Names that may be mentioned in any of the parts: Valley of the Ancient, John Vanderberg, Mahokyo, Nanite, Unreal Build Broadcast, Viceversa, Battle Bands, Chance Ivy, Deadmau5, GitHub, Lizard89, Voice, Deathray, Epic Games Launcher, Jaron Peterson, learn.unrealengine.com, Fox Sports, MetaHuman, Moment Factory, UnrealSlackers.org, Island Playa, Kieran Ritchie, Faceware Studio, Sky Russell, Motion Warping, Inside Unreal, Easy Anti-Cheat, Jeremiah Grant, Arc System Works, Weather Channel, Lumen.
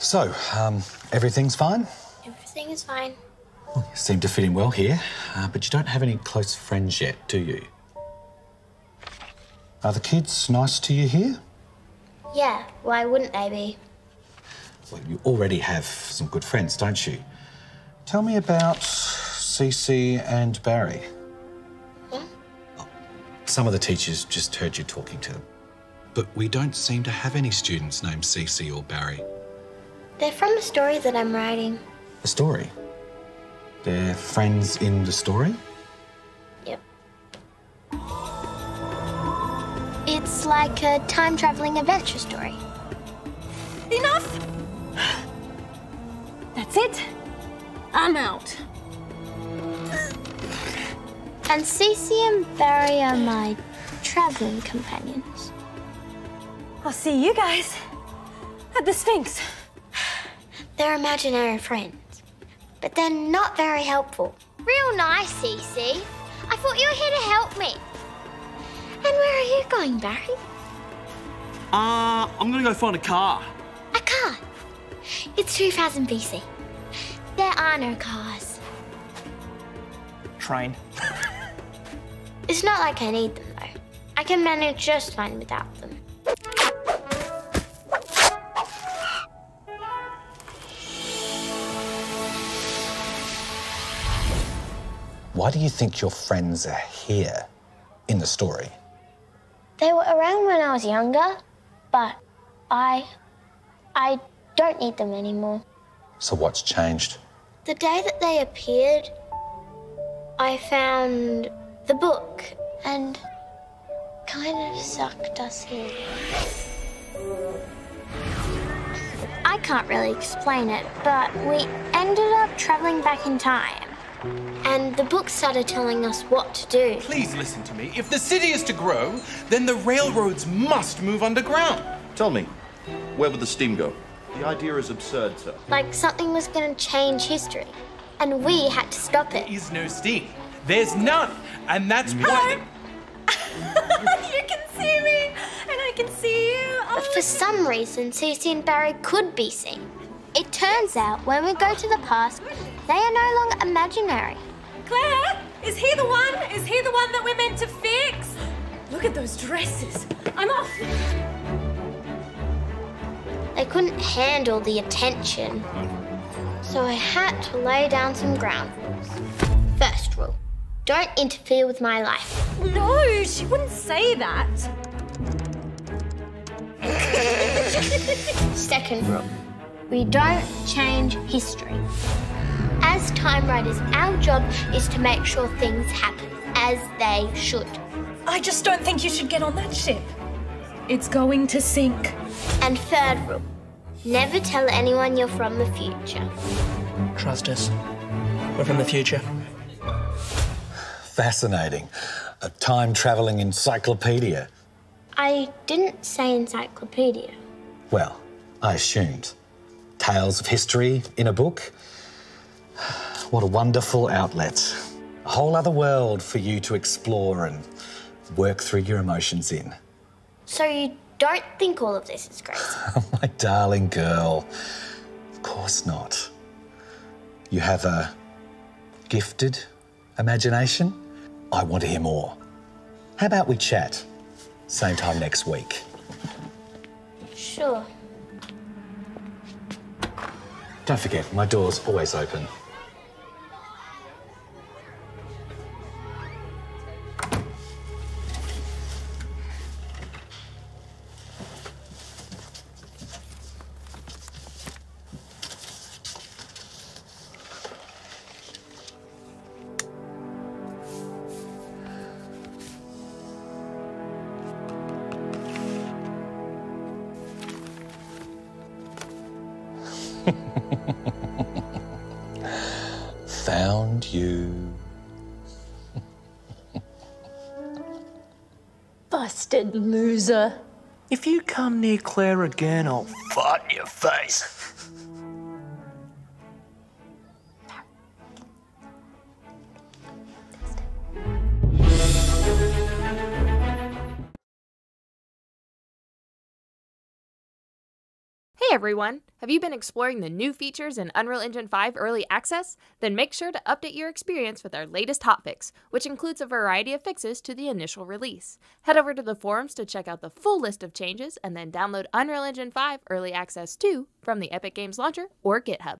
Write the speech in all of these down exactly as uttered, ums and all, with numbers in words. So, um, everything's fine? Everything is fine. Well, you seem to fit in well here, uh, but you don't have any close friends yet, do you? Are the kids nice to you here? Yeah, why wouldn't they be? Well, you already have some good friends, don't you? Tell me about Cece and Barry. Hmm? Oh, some of the teachers just heard you talking to them. But we don't seem to have any students named Cece or Barry. They're from a story that I'm writing. A story? They're friends in the story? Yep. It's like a time-traveling adventure story. Enough! That's it. I'm out. And Cece and Barry are my traveling companions. I'll see you guys at the Sphinx. They're imaginary friends, but they're not very helpful. Real nice, Cece. I thought you were here to help me. And where are you going, Barry? Uh, I'm gonna go find a car. A car? It's two thousand B C. There are no cars. Train. It's not like I need them, though. I can manage just fine without them. Why do you think your friends are here in the story? They were around when I was younger, but I... I don't need them anymore. So what's changed? The day that they appeared, I found the book and kind of sucked us in. I can't really explain it, but we ended up traveling back in time. And the book started telling us what to do. Please listen to me. If the city is to grow, then the railroads must move underground. Tell me, where would the steam go? The idea is absurd, sir. Like something was going to change history, and we had to stop it. There is no steam. There's none, and that's why... You can see me, and I can see you. But for some reason, Cece and Barry could be seen. It turns out, when we go to the past, they are no longer imaginary. Claire, is he the one? Is he the one that we're meant to fix? Look at those dresses. I'm off. They couldn't handle the attention, so I had to lay down some ground rules. First rule, don't interfere with my life. No, she wouldn't say that. Second rule. We don't change history. As time writers, our job is to make sure things happen as they should. I just don't think you should get on that ship. It's going to sink. And third rule, never tell anyone you're from the future. Trust us, we're from the future. Fascinating. A time-travelling encyclopedia. I didn't say encyclopedia. Well, I assumed. Tales of history in a book. What a wonderful outlet. A whole other world for you to explore and work through your emotions in. So you don't think all of this is crazy? Oh, my darling girl. Of course not. You have a gifted imagination. I want to hear more. How about we chat? Same time next week. Sure. Don't forget, my door's always open. Loser. If you come near Claire again, I'll fart in your face. Hey everyone! Have you been exploring the new features in Unreal Engine five Early Access? Then make sure to update your experience with our latest hotfix, which includes a variety of fixes to the initial release. Head over to the forums to check out the full list of changes, and then download Unreal Engine five Early Access two from the Epic Games Launcher or GitHub.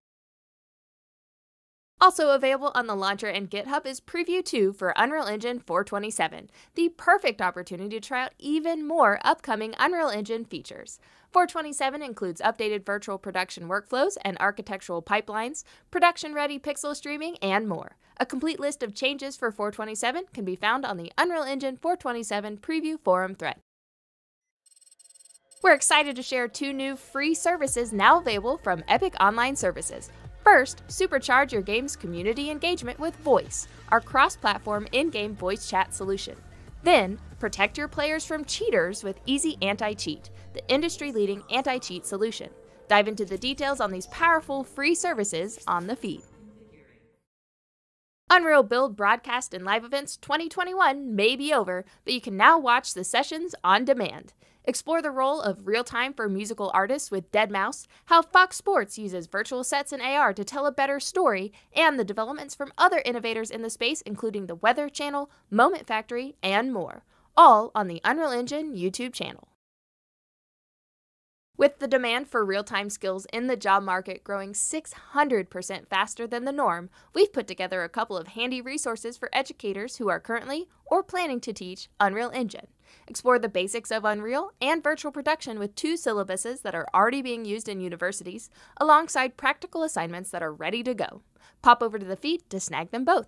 Also available on the launcher and GitHub is Preview two for Unreal Engine four twenty-seven, the perfect opportunity to try out even more upcoming Unreal Engine features. four twenty-seven includes updated virtual production workflows and architectural pipelines, production-ready pixel streaming, and more. A complete list of changes for four twenty-seven can be found on the Unreal Engine four twenty-seven Preview Forum thread. We're excited to share two new free services now available from Epic Online Services. First, supercharge your game's community engagement with Voice, our cross-platform in-game voice chat solution. Then, protect your players from cheaters with Easy Anti-Cheat, the industry-leading anti-cheat solution. Dive into the details on these powerful free services on the feed. Unreal Build Broadcast and Live Events twenty twenty-one may be over, but you can now watch the sessions on demand. Explore the role of real-time for musical artists with Deadmau five, how Fox Sports uses virtual sets and A R to tell a better story, and the developments from other innovators in the space including the Weather Channel, Moment Factory, and more, all on the Unreal Engine YouTube channel. With the demand for real-time skills in the job market growing six hundred percent faster than the norm, we've put together a couple of handy resources for educators who are currently or planning to teach Unreal Engine. Explore the basics of Unreal and virtual production with two syllabuses that are already being used in universities, alongside practical assignments that are ready to go. Pop over to the feed to snag them both.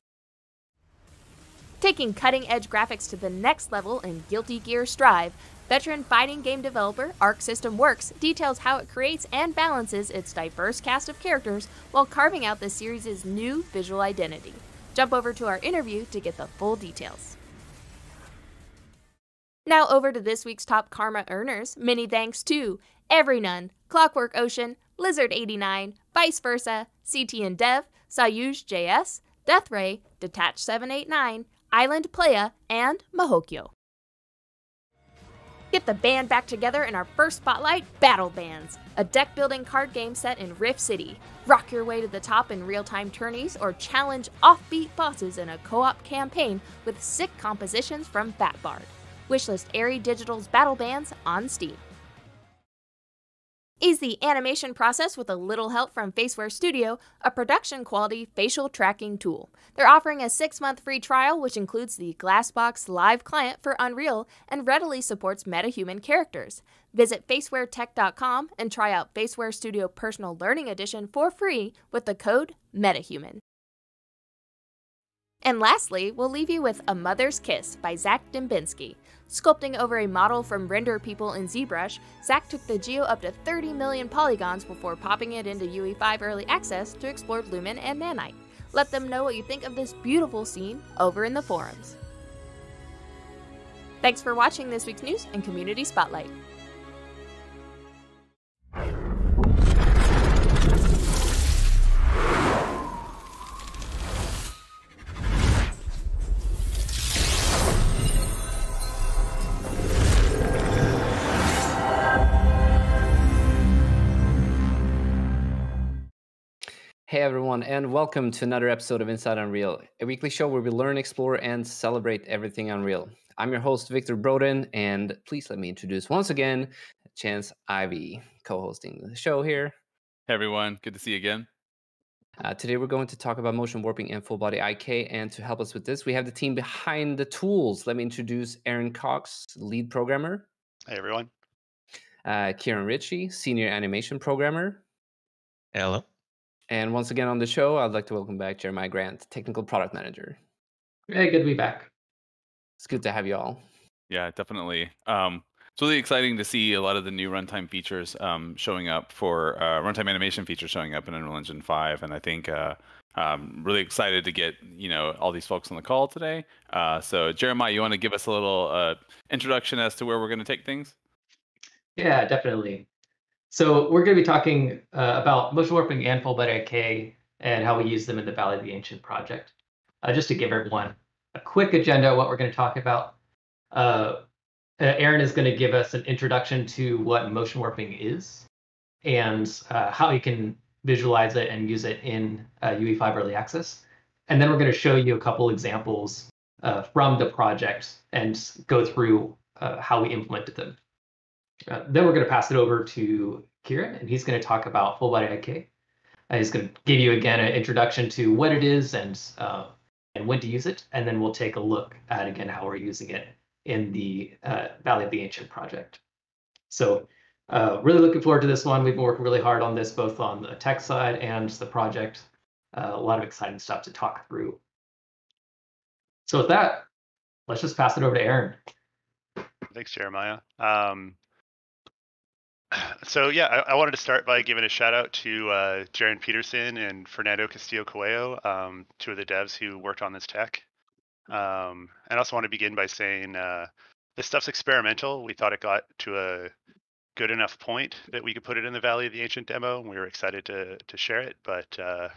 Taking cutting-edge graphics to the next level in Guilty Gear Strive, veteran fighting game developer Arc System Works details how it creates and balances its diverse cast of characters while carving out the series' new visual identity. Jump over to our interview to get the full details. Now over to this week's top Karma earners. Many thanks to Everynun, Clockwork Ocean, Lizard eighty-nine, Viceversa, C T N Dev, Sayuj J S, Deathray, Detach seven eighty-nine, Island Playa, and Mahokyo. Get the band back together in our first spotlight, Battle Bands, a deck-building card game set in Rift City. Rock your way to the top in real-time tourneys or challenge offbeat bosses in a co-op campaign with sick compositions from Fat Bard. Wishlist Airy Digital's Battle Bands on Steam. Ease the animation process with a little help from Faceware Studio, a production-quality facial tracking tool. They're offering a six-month free trial, which includes the Glassbox Live client for Unreal and readily supports MetaHuman characters. Visit faceware tech dot com and try out Faceware Studio Personal Learning Edition for free with the code MetaHuman. And lastly, we'll leave you with A Mother's Kiss by Zach Dembinski. Sculpting over a model from Render People in ZBrush, Zach took the geo up to thirty million polygons before popping it into U E five Early Access to explore Lumen and Nanite. Let them know what you think of this beautiful scene over in the forums. Thanks for watching this week's news and Community Spotlight. Hey everyone, and welcome to another episode of Inside Unreal, a weekly show where we learn, explore, and celebrate everything Unreal. I'm your host, Victor Broden, and please let me introduce once again Chance Ivy, co-hosting the show here. Hey everyone, good to see you again. Uh, today we're going to talk about motion warping and full body I K, and to help us with this, we have the team behind the tools. Let me introduce Aaron Cox, lead programmer. Hey everyone. Uh, Kieran Ritchie, senior animation programmer. Hello. And once again on the show, I'd like to welcome back Jeremiah Grant, Technical Product Manager. Hey, good to be back. It's good to have you all. Yeah, definitely. Um, it's really exciting to see a lot of the new runtime features um, showing up for uh, runtime animation features showing up in Unreal Engine five. And I think uh, I'm really excited to get, you know, all these folks on the call today. Uh, so Jeremiah, you want to give us a little uh, introduction as to where we're going to take things? Yeah, definitely. So we're going to be talking uh, about motion warping and full body I K and how we use them in the Valley of the Ancient project. Uh, just to give everyone a quick agenda of what we're going to talk about, uh, Aaron is going to give us an introduction to what motion warping is. and uh, how you can visualize it and use it in uh, U E five Early Access. And then we're going to show you a couple examples uh, from the project and go through uh, how we implemented them. Uh, then we're going to pass it over to Kieran, and he's going to talk about Full Body I K. Uh, he's going to give you, again, an introduction to what it is and uh, and when to use it. And then we'll take a look at, again, how we're using it in the uh, Valley of the Ancient project. So uh, really looking forward to this one. We've been working really hard on this, both on the tech side and the project. Uh, a lot of exciting stuff to talk through. So with that, let's just pass it over to Aaron. Thanks, Jeremiah. Um... So, yeah, I, I wanted to start by giving a shout out to uh, Jaron Peterson and Fernando Castillo Coelho, um, two of the devs who worked on this tech. Um, and I also want to begin by saying uh, this stuff's experimental. We thought it got to a good enough point that we could put it in the Valley of the Ancient demo. And we were excited to to share it, but uh,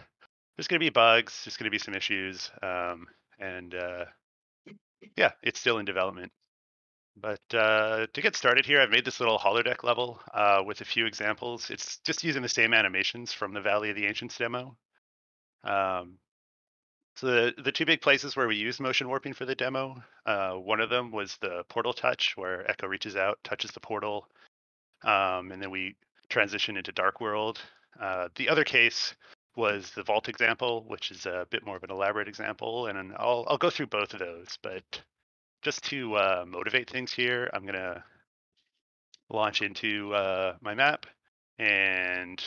there's going to be bugs. There's going to be some issues. Um, and, uh, yeah, it's still in development. But uh, to get started here, I've made this little holodeck level uh, with a few examples. It's just using the same animations from the Valley of the Ancients demo. Um, so the, the two big places where we used motion warping for the demo, uh, one of them was the portal touch, where Echo reaches out, touches the portal, um, and then we transition into Dark World. Uh, the other case was the vault example, which is a bit more of an elaborate example, and I'll, I'll go through both of those, but just to uh, motivate things here, I'm going to launch into uh, my map. And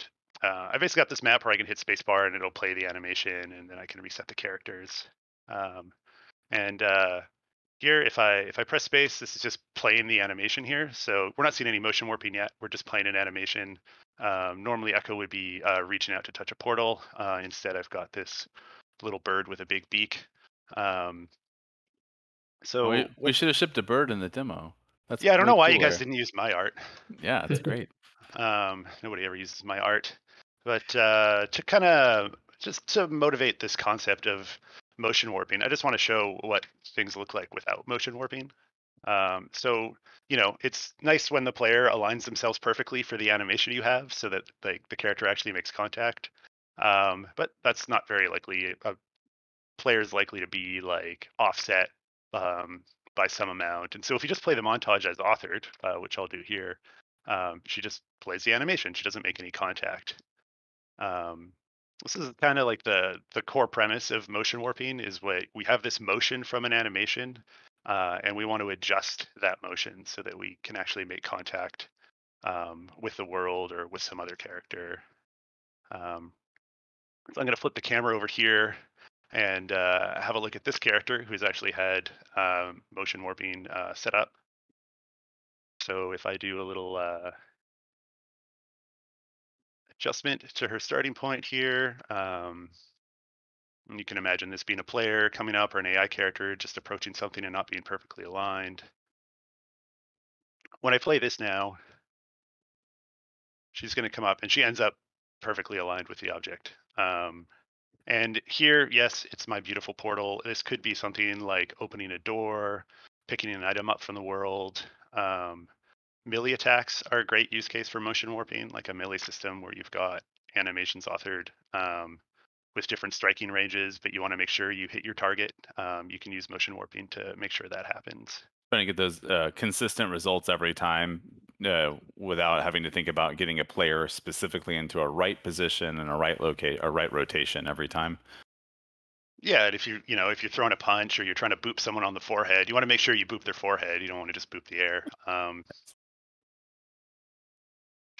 uh, I basically got this map where I can hit spacebar and it'll play the animation, and then I can reset the characters. Um, and uh, here, if I if I press space, this is just playing the animation here. So we're not seeing any motion warping yet. We're just playing an animation. Um, normally, Echo would be uh, reaching out to touch a portal. Uh, instead, I've got this little bird with a big beak. Um, So we, we should have shipped a bird in the demo. That's yeah, I don't really know why cooler. You guys didn't use my art. Yeah, that's great. Um, nobody ever uses my art. But uh, to kind of just to motivate this concept of motion warping, I just want to show what things look like without motion warping. Um, so, you know, it's nice when the player aligns themselves perfectly for the animation you have so that like the character actually makes contact. Um, but that's not very likely. A player's likely to be like offset um by some amount, and so if you just play the montage as authored, uh, which I'll do here, um she just plays the animation, she doesn't make any contact. Um this is kind of like the the core premise of motion warping, is what we have this motion from an animation, uh and we want to adjust that motion so that we can actually make contact um with the world or with some other character. Um so I'm going to flip the camera over here and uh, have a look at this character who's actually had um, motion warping uh, set up. So if I do a little uh, adjustment to her starting point here, um, you can imagine this being a player coming up or an A I character just approaching something and not being perfectly aligned. When I play this now, she's going to come up and she ends up perfectly aligned with the object. Um, And here, yes, it's my beautiful portal. This could be something like opening a door, picking an item up from the world. Um, melee attacks are a great use case for motion warping, like a melee system where you've got animations authored um, with different striking ranges, but you want to make sure you hit your target. Um, you can use motion warping to make sure that happens. Trying to get those uh, consistent results every time uh, without having to think about getting a player specifically into a right position and a right locate, a right rotation every time. Yeah, and if you you know if you're throwing a punch or you're trying to boop someone on the forehead, you want to make sure you boop their forehead. You don't want to just boop the air. Um,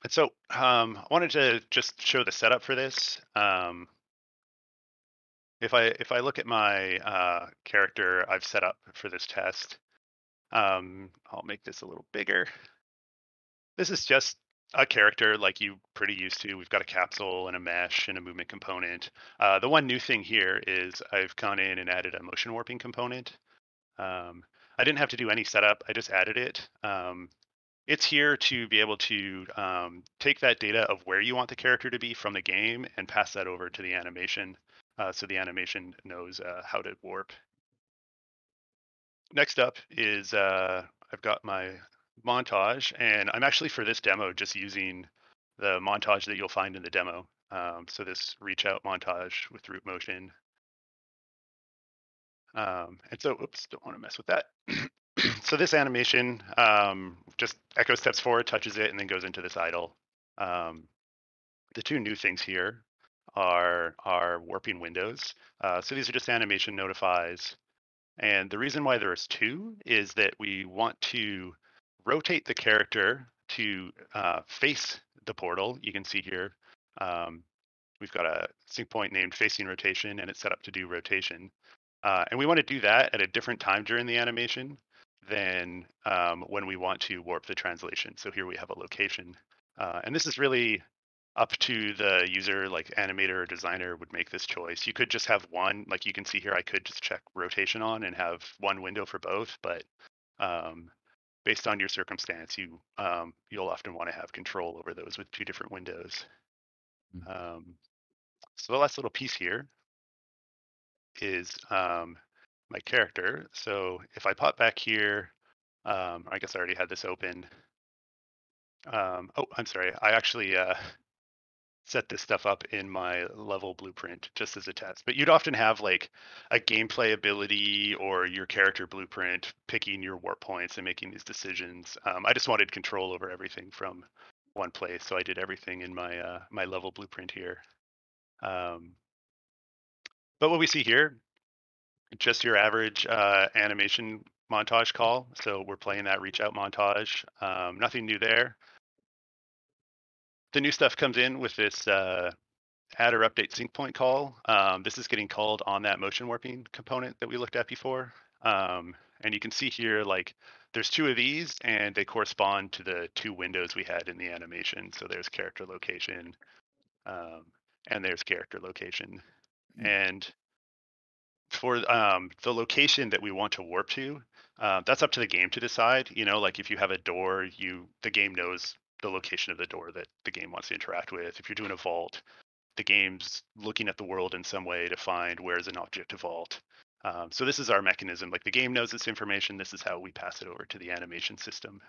and so um, I wanted to just show the setup for this. Um, if I if I look at my uh, character I've set up for this test. Um, I'll make this a little bigger. This is just a character like you pretty used to. We've got a capsule and a mesh and a movement component. Uh, the one new thing here is I've gone in and added a motion warping component. Um, I didn't have to do any setup. I just added it. Um, it's here to be able to um, take that data of where you want the character to be from the game and pass that over to the animation. Uh, so the animation knows uh, how to warp. Next up is uh, I've got my montage, and I'm actually for this demo just using the montage that you'll find in the demo. Um, so this reach out montage with root motion. Um, and so, oops, don't want to mess with that. So this animation um, just Echo steps forward, touches it, and then goes into this idle. Um, the two new things here are, are warping windows. Uh, so these are just animation notifies. And the reason why there is two is that we want to rotate the character to uh, face the portal. You can see here, um, we've got a sync point named facing rotation, and it's set up to do rotation. Uh, and we want to do that at a different time during the animation than um, when we want to warp the translation. So here we have a location. Uh, and this is really up to the user, like animator or designer would make this choice. You could just have one, like you can see here, I could just check rotation on and have one window for both. But um, based on your circumstance, you, um, you'll often want to have control over those with two different windows. Mm-hmm. Um, so the last little piece here is um, my character. So if I pop back here, um, I guess I already had this open. Um, oh, I'm sorry. I actually uh, set this stuff up in my level blueprint just as a test. But you'd often have like a gameplay ability or your character blueprint picking your warp points and making these decisions. Um, I just wanted control over everything from one place, so I did everything in my uh, my level blueprint here. Um, but what we see here, just your average uh, animation montage call. So we're playing that reach out montage. Um, nothing new there. The new stuff comes in with this uh, add or update sync point call. Um, this is getting called on that motion warping component that we looked at before. Um, and you can see here, like there's two of these and they correspond to the two windows we had in the animation. So there's character location um, and there's character location. Mm-hmm. And for um, the location that we want to warp to, uh, that's up to the game to decide. You know, like if you have a door, you the game knows the location of the door that the game wants to interact with. If you're doing a vault, the game's looking at the world in some way to find where's an object to vault. Um, so this is our mechanism. Like the game knows this information. This is how we pass it over to the animation system.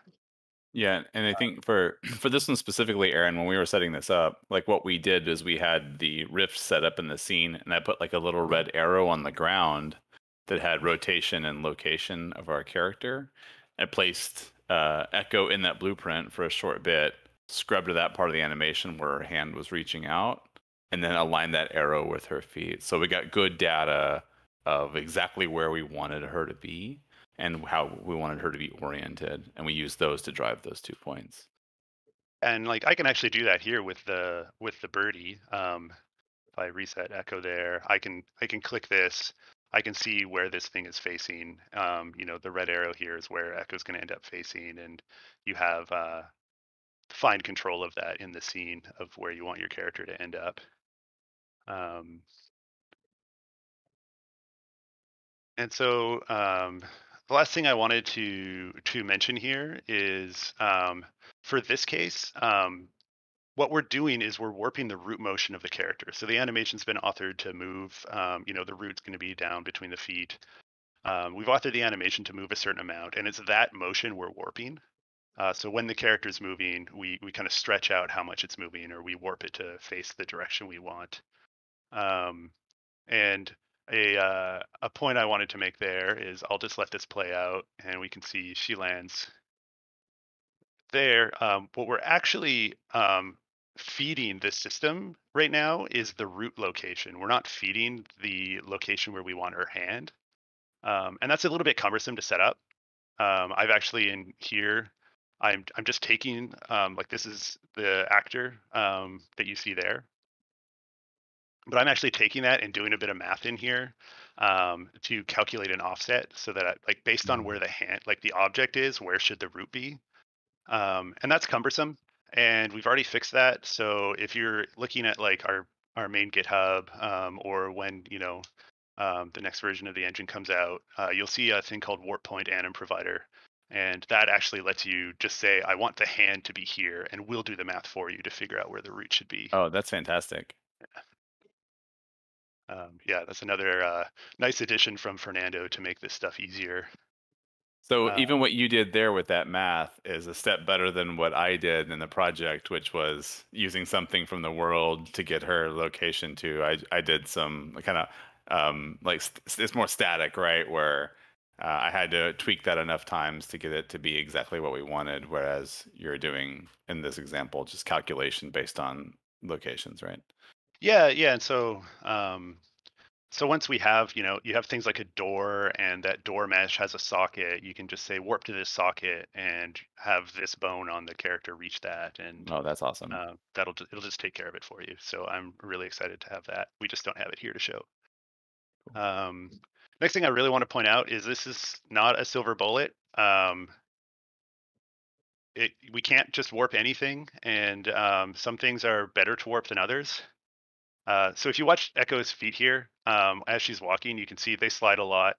Yeah, and I think for for this one specifically, Aaron, when we were setting this up, like what we did is we had the rift set up in the scene, and I put like a little red arrow on the ground that had rotation and location of our character. I placed Uh, Echo in that blueprint for a short bit, scrub to that part of the animation where her hand was reaching out, and then align that arrow with her feet. So we got good data of exactly where we wanted her to be and how we wanted her to be oriented, and we used those to drive those two points. And like I can actually do that here with the with the birdie. Um, if I reset Echo there, I can I can click this. I can see where this thing is facing. Um, you know, the red arrow here is where Echo's going to end up facing, and you have uh, fine control of that in the scene of where you want your character to end up. Um, and so um, the last thing I wanted to to mention here is um, for this case, um, what we're doing is we're warping the root motion of the character. So the animation's been authored to move, um, you know, the root's going to be down between the feet. Um, we've authored the animation to move a certain amount, and it's that motion we're warping. Uh, so when the character's moving, we we kind of stretch out how much it's moving, or we warp it to face the direction we want. Um, and a uh, a point I wanted to make there is I'll just let this play out, and we can see she lands there. Um, what we're actually um, feeding the system right now is the root location. We're not feeding the location where we want her hand. Um, and that's a little bit cumbersome to set up. Um, I've actually in here, I'm I'm just taking, um, like this is the actor um, that you see there. But I'm actually taking that and doing a bit of math in here um, to calculate an offset so that I, like based on where the hand, like the object is, where should the root be? Um, and that's cumbersome. And we've already fixed that. So if you're looking at like our, our main GitHub um, or when, you know, um, the next version of the engine comes out, uh, you'll see a thing called warp point anim provider. And that actually lets you just say, I want the hand to be here, and we'll do the math for you to figure out where the root should be. Oh, that's fantastic. Yeah, um, yeah that's another uh, nice addition from Fernando to make this stuff easier. So uh, even what you did there with that math is a step better than what I did in the project, which was using something from the world to get her location to. I I did some kind of um, like st- it's more static, right? Where uh, I had to tweak that enough times to get it to be exactly what we wanted. Whereas you're doing in this example just calculation based on locations, right? Yeah, yeah, and so. Um... So once we have, you know, you have things like a door, and that door mesh has a socket, you can just say warp to this socket and have this bone on the character reach that. And oh, that's awesome. Uh, that'll it'll just take care of it for you. So I'm really excited to have that. We just don't have it here to show. Cool. Um, next thing I really want to point out is this is not a silver bullet. Um, it we can't just warp anything, and um, some things are better to warp than others. Uh, so if you watch Echo's feet here, um, as she's walking, you can see they slide a lot.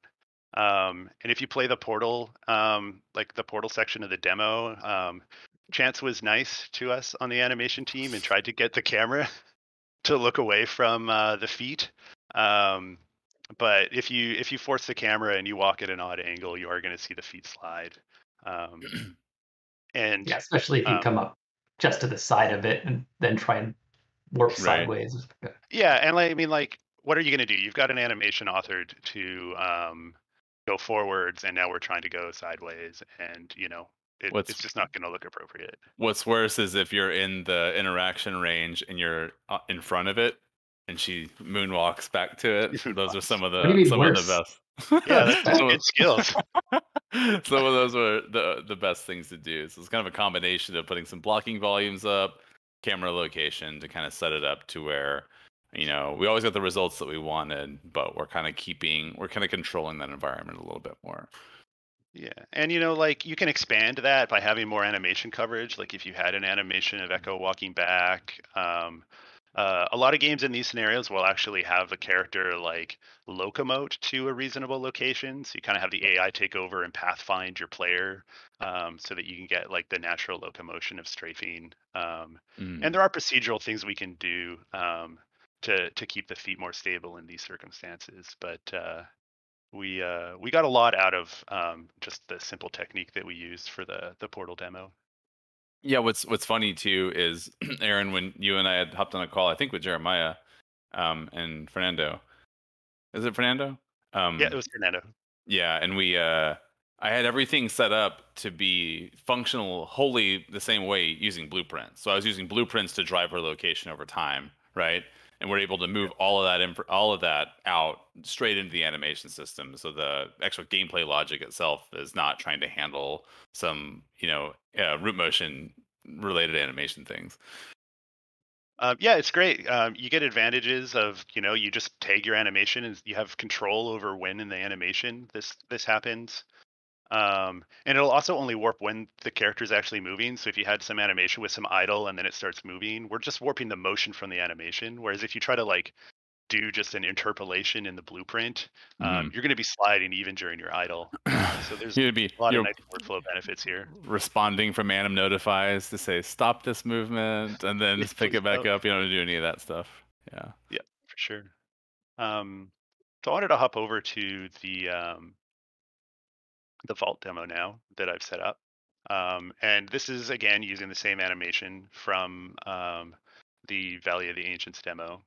Um, and if you play the portal, um, like the portal section of the demo, um, Chance was nice to us on the animation team and tried to get the camera to look away from uh, the feet. Um, but if you if you force the camera and you walk at an odd angle, you are going to see the feet slide. Um, and yeah, especially if you um, come up just to the side of it and then try and warp sideways. Right. Yeah, and like, I mean, like, what are you going to do? You've got an animation authored to um, go forwards, and now we're trying to go sideways, and you know, it, it's just not going to look appropriate. What's worse is if you're in the interaction range and you're in front of it, and she moonwalks back to it. Those are some of the some worse? of the best. Yeah, that's some good skills. Some of those were the the best things to do. So it's kind of a combination of putting some blocking volumes up, camera location to kind of set it up to where, you know, we always got the results that we wanted, but we're kind of keeping, we're kind of controlling that environment a little bit more. Yeah. And, you know, like you can expand that by having more animation coverage. Like if you had an animation of Echo walking back, um, uh, a lot of games in these scenarios will actually have a character like locomote to a reasonable location. So you kind of have the A I take over and pathfind your player, um, so that you can get like the natural locomotion of strafing. Um, mm. And there are procedural things we can do um, to to keep the feet more stable in these circumstances. But uh, we uh, we got a lot out of um, just the simple technique that we used for the the portal demo. Yeah, what's what's funny too is, Aaron, when you and I had hopped on a call, I think with Jeremiah um, and Fernando. Is it Fernando? Um, yeah, it was Fernando. Yeah, and we, uh, I had everything set up to be functional wholly the same way using blueprints. So I was using blueprints to drive her location over time, right? And we're able to move all of that in, all of that out straight into the animation system. So the actual gameplay logic itself is not trying to handle some, you know, uh, root motion related animation things. Uh, yeah, it's great. Um, you get advantages of, you know, you just tag your animation and you have control over when in the animation this this happens. Um, and it'll also only warp when the character is actually moving. So if you had some animation with some idle and then it starts moving, we're just warping the motion from the animation. Whereas if you try to like do just an interpolation in the blueprint, um, mm-hmm. you're going to be sliding even during your idle. Uh, so there's be, a lot of nice workflow benefits here. Responding from anim notifies to say, stop this movement, and then just pick it back up. You don't do any of that stuff. Yeah. Yeah, for sure. Um, so I wanted to hop over to the, um, the vault demo now that I've set up. Um, and this is, again, using the same animation from um, the Valley of the Ancients demo.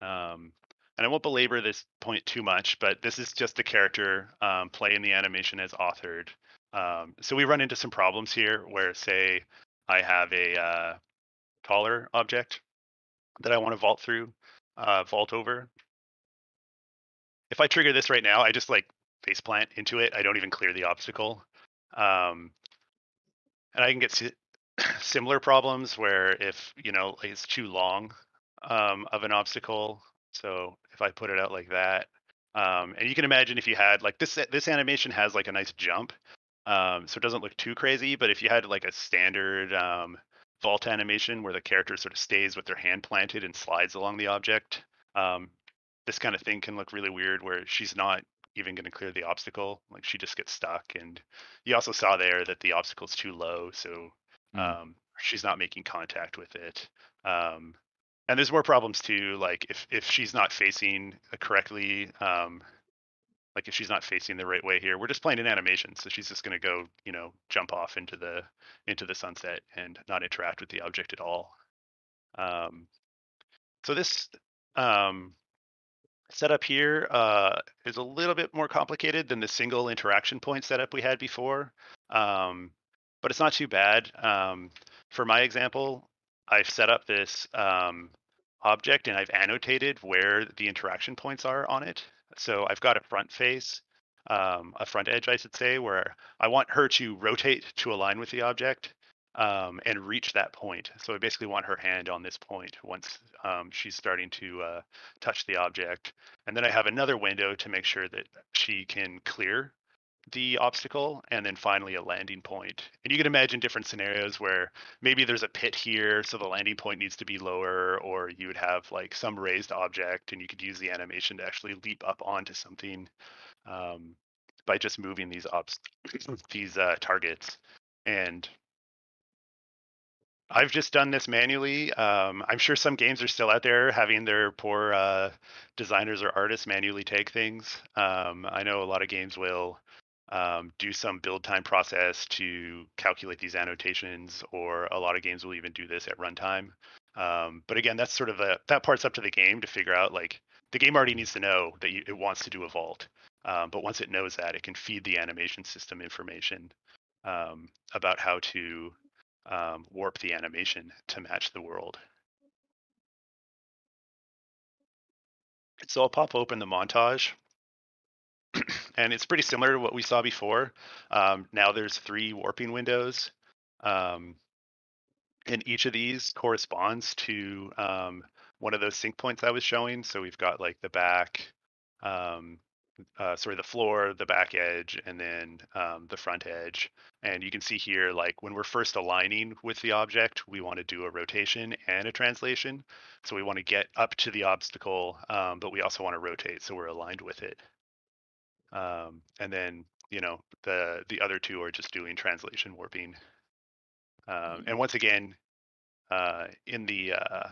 Um, and I won't belabor this point too much, but this is just the character um, playing the animation as authored. Um, so we run into some problems here where, say, I have a uh, taller object that I want to vault through, uh, vault over. If I trigger this right now, I just like faceplant into it. I don't even clear the obstacle. Um, and I can get si- similar problems where if, you know, it's too long um, of an obstacle. So if I put it out like that, um, and you can imagine if you had like this, this animation has like a nice jump. Um, so it doesn't look too crazy, but if you had like a standard um, vault animation where the character sort of stays with their hand planted and slides along the object, um, this kind of thing can look really weird where she's not even going to clear the obstacle. Like she just gets stuck. And you also saw there that the obstacle's too low. So um, mm. she's not making contact with it. Um, and there's more problems too. Like if, if she's not facing correctly, um, Like if she's not facing the right way here, we're just playing an animation, so she's just going to go, you know, jump off into the into the sunset and not interact with the object at all. Um, so this um, setup here uh, is a little bit more complicated than the single interaction point setup we had before, um, but it's not too bad. Um, for my example, I've set up this um, object and I've annotated where the interaction points are on it. So I've got a front face, um, a front edge, I should say, where I want her to rotate to align with the object um, and reach that point. So I basically want her hand on this point once um, she's starting to uh, touch the object. And then I have another window to make sure that she can clear the obstacle, and then finally a landing point. And you can imagine different scenarios where maybe there's a pit here, so the landing point needs to be lower, or you would have like some raised object and you could use the animation to actually leap up onto something um, by just moving these obst these uh, targets. And I've just done this manually. Um, I'm sure some games are still out there having their poor uh, designers or artists manually take things. Um, I know a lot of games will Um, do some build time process to calculate these annotations, or a lot of games will even do this at runtime. Um, but again, that's sort of a, that part's up to the game to figure out. Like the game already needs to know that you, it wants to do a vault, um, but once it knows that, it can feed the animation system information um, about how to um, warp the animation to match the world. So I'll pop open the montage. And it's pretty similar to what we saw before. Um, now there's three warping windows, um, and each of these corresponds to um, one of those sync points I was showing. So we've got like the back, um, uh, sorry, the floor, the back edge, and then um, the front edge. And you can see here, like when we're first aligning with the object, we want to do a rotation and a translation. So we want to get up to the obstacle, um, but we also want to rotate so we're aligned with it. Um, and then, you know, the the other two are just doing translation warping. Um, and once again, uh, in the uh,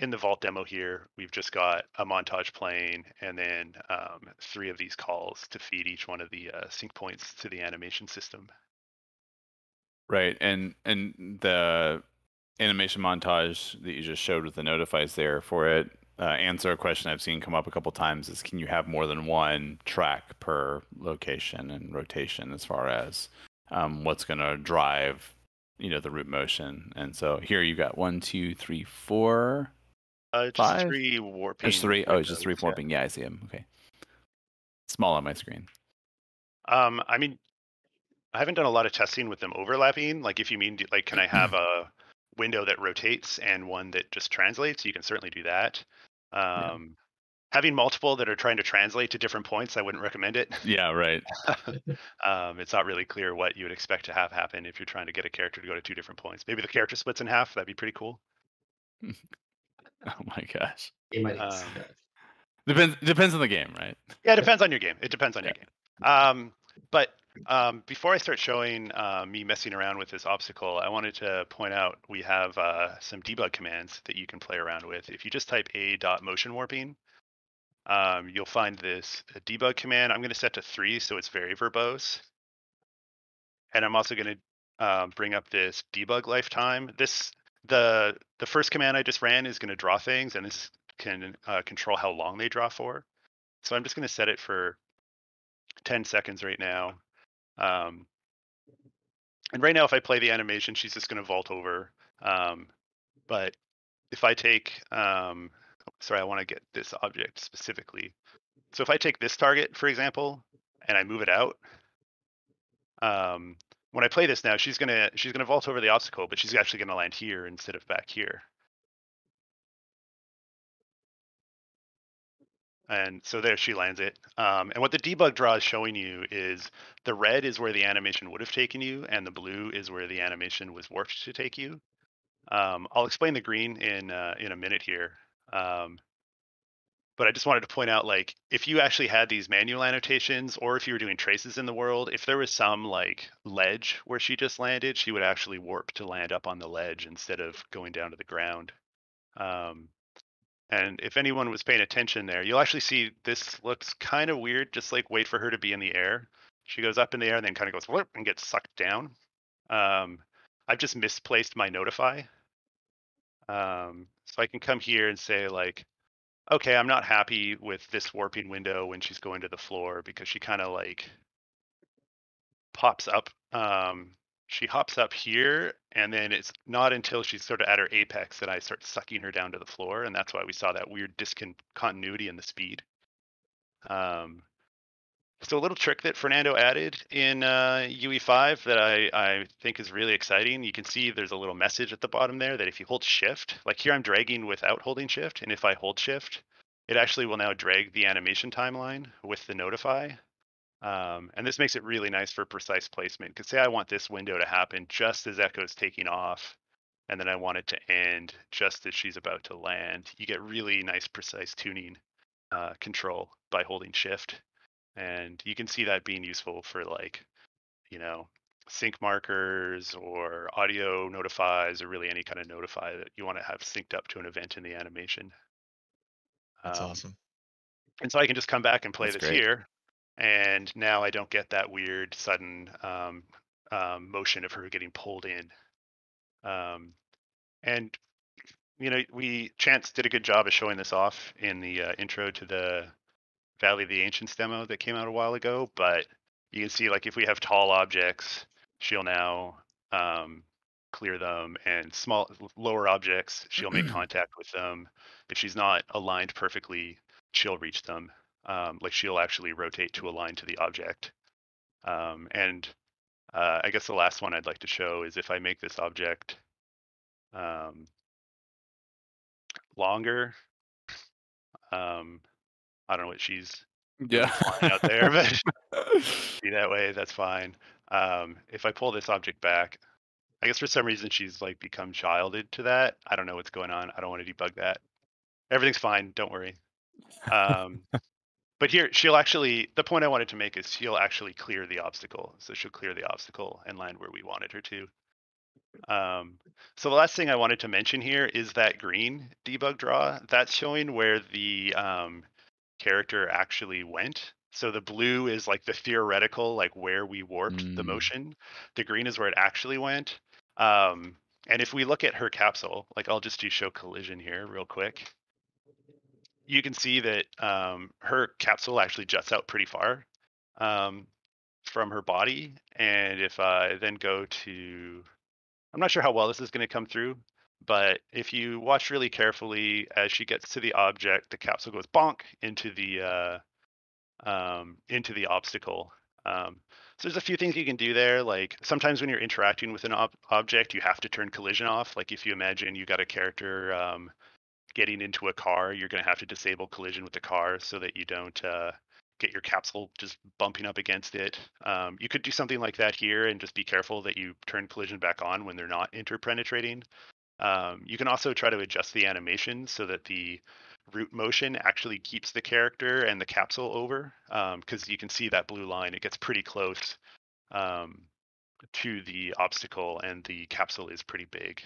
in the vault demo here, we've just got a montage playing, and then um, three of these calls to feed each one of the uh, sync points to the animation system. Right, and and the animation montage that you just showed with the notifies there for it. Uh, answer a question I've seen come up a couple times is, can you have more than one track per location and rotation as far as um, what's going to drive, you know, the root motion? And so here you've got one, two, three, four, uh, just five? three warping. There's three. Oh, it's just three warping. Yeah, I see them. Okay. Small on my screen. Um, I mean, I haven't done a lot of testing with them overlapping. Like, if you mean, like, can I have a window that rotates and one that just translates? You can certainly do that. Um, yeah. Having multiple that are trying to translate to different points, I wouldn't recommend it. Yeah, right. um, it's not really clear what you would expect to have happen if you're trying to get a character to go to two different points. Maybe the character splits in half. That'd be pretty cool. Oh my gosh. Um, depends, depends on the game, right? Yeah, it depends on your game. It depends on yeah. your game. Um, but Um, before I start showing uh, me messing around with this obstacle, I wanted to point out we have uh, some debug commands that you can play around with. If you just type a dot motion warping, um, you'll find this debug command. I'm going to set to three, so it's very verbose. And I'm also going to uh, bring up this debug lifetime. This the the first command I just ran is going to draw things, and this can uh, control how long they draw for. So I'm just going to set it for ten seconds right now. Um, and right now, if I play the animation, she's just going to vault over. Um, but if I take, um, sorry, I want to get this object specifically. So if I take this target, for example, and I move it out, um, when I play this now, she's going to she's going to vault over the obstacle, but she's actually going to land here instead of back here. And so there she lands it. Um, and what the debug draw is showing you is the red is where the animation would have taken you, and the blue is where the animation was warped to take you. Um, I'll explain the green in uh, in a minute here. Um, but I just wanted to point out, like, if you actually had these manual annotations, or if you were doing traces in the world, if there was some like ledge where she just landed, she would actually warp to land up on the ledge instead of going down to the ground. Um, And if anyone was paying attention there, you'll actually see this looks kind of weird, just like wait for her to be in the air. She goes up in the air and then kind of goes and gets sucked down. Um, I've just misplaced my notify. Um, so I can come here and say like, okay, I'm not happy with this warping window when she's going to the floor because she kind of like pops up. Um, she hops up here, and then it's not until she's sort of at her apex that I start sucking her down to the floor, and that's why we saw that weird discontinuity in the speed. Um, so a little trick that Fernando added in uh, U E five that I, I think is really exciting. You can see there's a little message at the bottom there that if you hold shift, like here I'm dragging without holding shift, and if I hold shift, it actually will now drag the animation timeline with the notify. Um, and this makes it really nice for precise placement, because say I want this window to happen just as Echo's taking off, and then I want it to end just as she's about to land. You get really nice precise tuning uh, control by holding shift. And you can see that being useful for like, you know, sync markers or audio notifies, or really any kind of notify that you want to have synced up to an event in the animation. That's um, awesome. And so I can just come back and play That's this great. here. And now I don't get that weird sudden um, um, motion of her getting pulled in. Um, and, you know, we Chance did a good job of showing this off in the uh, intro to the Valley of the Ancients demo that came out a while ago. But you can see, like, if we have tall objects, she'll now um, clear them, and small, lower objects, she'll make contact with them. If she's not aligned perfectly, she'll reach them. Um, like she'll actually rotate to align to the object. Um, and uh, I guess the last one I'd like to show is if I make this object um, longer. Um, I don't know what she's yeah. out there, but be that way, that's fine. Um, if I pull this object back, I guess for some reason she's like become childed to that. I don't know what's going on. I don't want to debug that. Everything's fine. Don't worry. Um, But here, she'll actually, the point I wanted to make is she'll actually clear the obstacle. So she'll clear the obstacle and land where we wanted her to. Um, so the last thing I wanted to mention here is that green debug draw. That's showing where the um, character actually went. So the blue is like the theoretical, like where we warped mm. the motion. The green is where it actually went. Um, and if we look at her capsule, like I'll just do show collision here real quick. You can see that um, her capsule actually juts out pretty far um, from her body. And if I then go to, I'm not sure how well this is going to come through, but if you watch really carefully, as she gets to the object, the capsule goes bonk into the uh, um, into the obstacle. Um, so there's a few things you can do there. Like sometimes when you're interacting with an ob object, you have to turn collision off. Like if you imagine you got a character um, getting into a car, you're going to have to disable collision with the car so that you don't uh, get your capsule just bumping up against it. Um, you could do something like that here and just be careful that you turn collision back on when they're not interpenetrating. Um, you can also try to adjust the animation so that the root motion actually keeps the character and the capsule over, because um, you can see that blue line, it gets pretty close um, to the obstacle and the capsule is pretty big.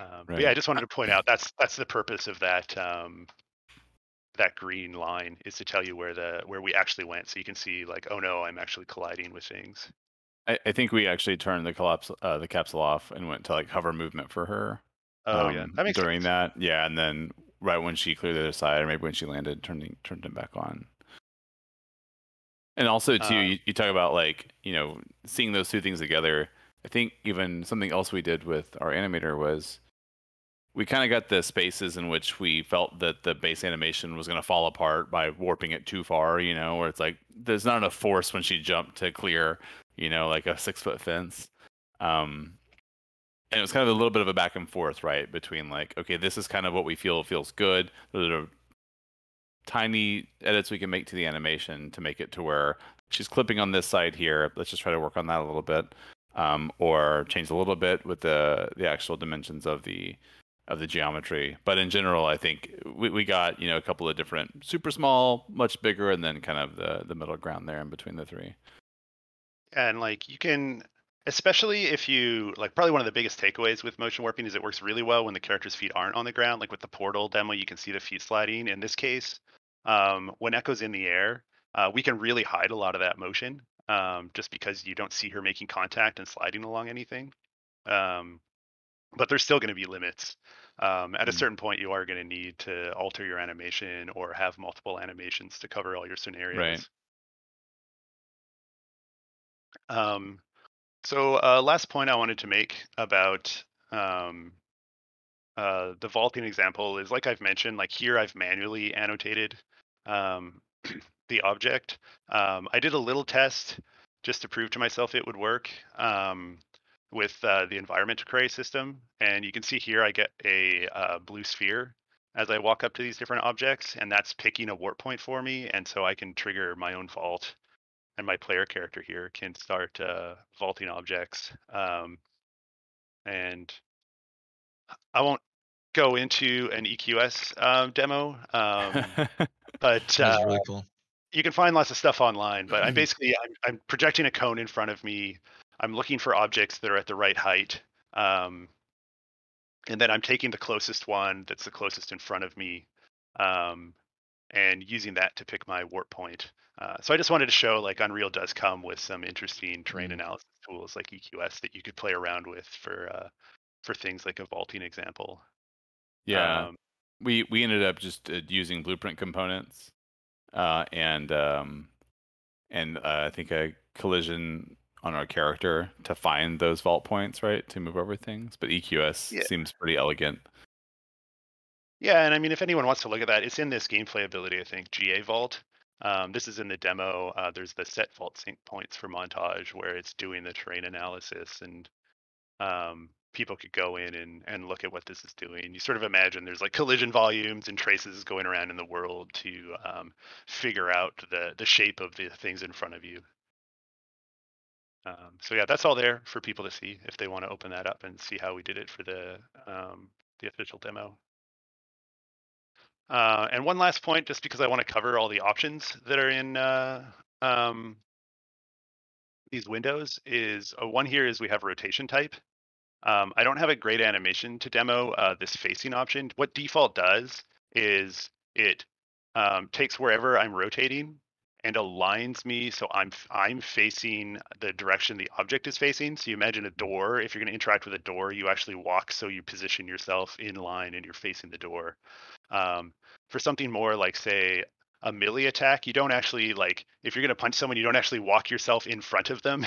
Um, right. Yeah, I just wanted to point out that's that's the purpose of that um, that green line, is to tell you where the where we actually went, so you can see like, oh no, I'm actually colliding with things. I, I think we actually turned the collapse uh, the capsule off and went to like hover movement for her. Oh um, yeah, that makes during sense. that, yeah, and then right when she cleared the other side, or maybe when she landed, turning turned it back on. And also too, um, you, you talk about like you know seeing those two things together. I think even something else we did with our animator was we kind of got the spaces in which we felt that the base animation was going to fall apart by warping it too far, you know, where it's like there's not enough force when she jumped to clear, you know, like a six foot fence. Um, and it was kind of a little bit of a back and forth, right, between like, okay, this is kind of what we feel feels good. Those are tiny edits we can make to the animation to make it to where she's clipping on this side here. Let's just try to work on that a little bit. Um, or change a little bit with the the actual dimensions of the of the geometry, but in general, I think we we got you know a couple of different super small, much bigger, and then kind of the the middle ground there in between the three. And like you can Especially if you, like, probably one of the biggest takeaways with motion warping is it works really well when the character's feet aren't on the ground. Like with the portal demo, you can see the feet sliding. In this case, um, when Echo's in the air, uh, we can really hide a lot of that motion um, just because you don't see her making contact and sliding along anything. Um, but there's still going to be limits. Um, at a certain point, you are going to need to alter your animation or have multiple animations to cover all your scenarios. Right. Um, so uh, last point I wanted to make about um, uh, the vaulting example is, like I've mentioned, like here I've manually annotated um, the object. Um, I did a little test just to prove to myself it would work um, with uh, the environment to query system. And you can see here I get a uh, blue sphere as I walk up to these different objects, and that's picking a warp point for me. And so I can trigger my own vault. And my player character here can start uh, vaulting objects. Um, and I won't go into an E Q S um, demo, um, but uh, really cool. You can find lots of stuff online. But I'm basically I'm, I'm projecting a cone in front of me. I'm looking for objects that are at the right height. Um, and then I'm taking the closest one that's the closest in front of me. Um, and using that to pick my warp point. Uh, so I just wanted to show, like, Unreal does come with some interesting terrain mm-hmm. analysis tools like E Q S that you could play around with for uh, for things like a vaulting example. Yeah, um, we we ended up just uh, using blueprint components uh, and um, and uh, I think a collision on our character to find those vault points, right, to move over things. But E Q S yeah. seems pretty elegant. Yeah, and I mean, if anyone wants to look at that, it's in this gameplay ability, I think, G A Vault. Um, this is in the demo. Uh, there's the set vault sync points for montage where it's doing the terrain analysis, and um, people could go in and, and look at what this is doing. You sort of imagine there's like collision volumes and traces going around in the world to um, figure out the, the shape of the things in front of you. Um, so yeah, that's all there for people to see if they want to open that up and see how we did it for the um, the official demo. Uh, and one last point, just because I want to cover all the options that are in uh, um, these windows, is uh, one here is we have rotation type. Um, I don't have a great animation to demo uh, this facing option. What default does is it um, takes wherever I'm rotating and aligns me so I'm I'm facing the direction the object is facing. So you imagine a door. If you're going to interact with a door, you actually walk so you position yourself in line and you're facing the door. Um, for something more like, say, a melee attack, you don't actually, like, if you're going to punch someone, you don't actually walk yourself in front of them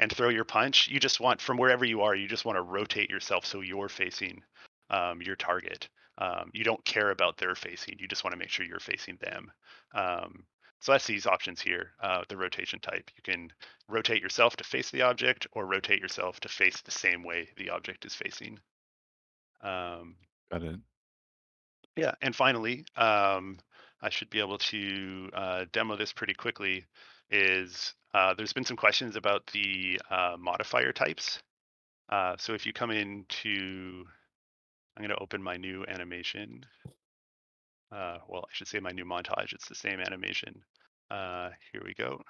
and throw your punch. You just want, from wherever you are, you just want to rotate yourself so you're facing um, your target. Um, you don't care about their facing. You just want to make sure you're facing them. Um, So that's these options here, uh, the rotation type. You can rotate yourself to face the object or rotate yourself to face the same way the object is facing. Um, Got it. Yeah, and finally, um, I should be able to uh, demo this pretty quickly, is uh, there's been some questions about the uh, modifier types. Uh, so if you come into, I'm going to open my new animation. Uh, well, I should say my new montage. It's the same animation. Uh, here we go.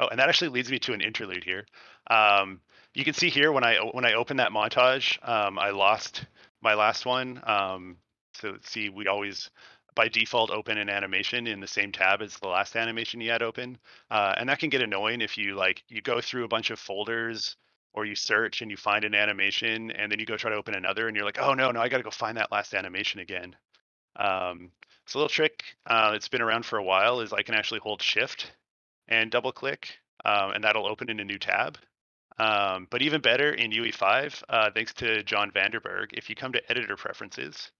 Oh, and that actually leads me to an interlude here. Um, you can see here when I when I open that montage, um, I lost my last one. Um, so see, we always by default open an animation in the same tab as the last animation you had open, uh, and that can get annoying if you like you go through a bunch of folders. Or you search and you find an animation, and then you go try to open another, and you're like, oh no, no, I got to go find that last animation again. Um, so a little trick uh, that's been around for a while is I can actually hold shift and double click um, and that'll open in a new tab. Um, but even better in U E five, uh, thanks to John Vanderberg, if you come to editor preferences,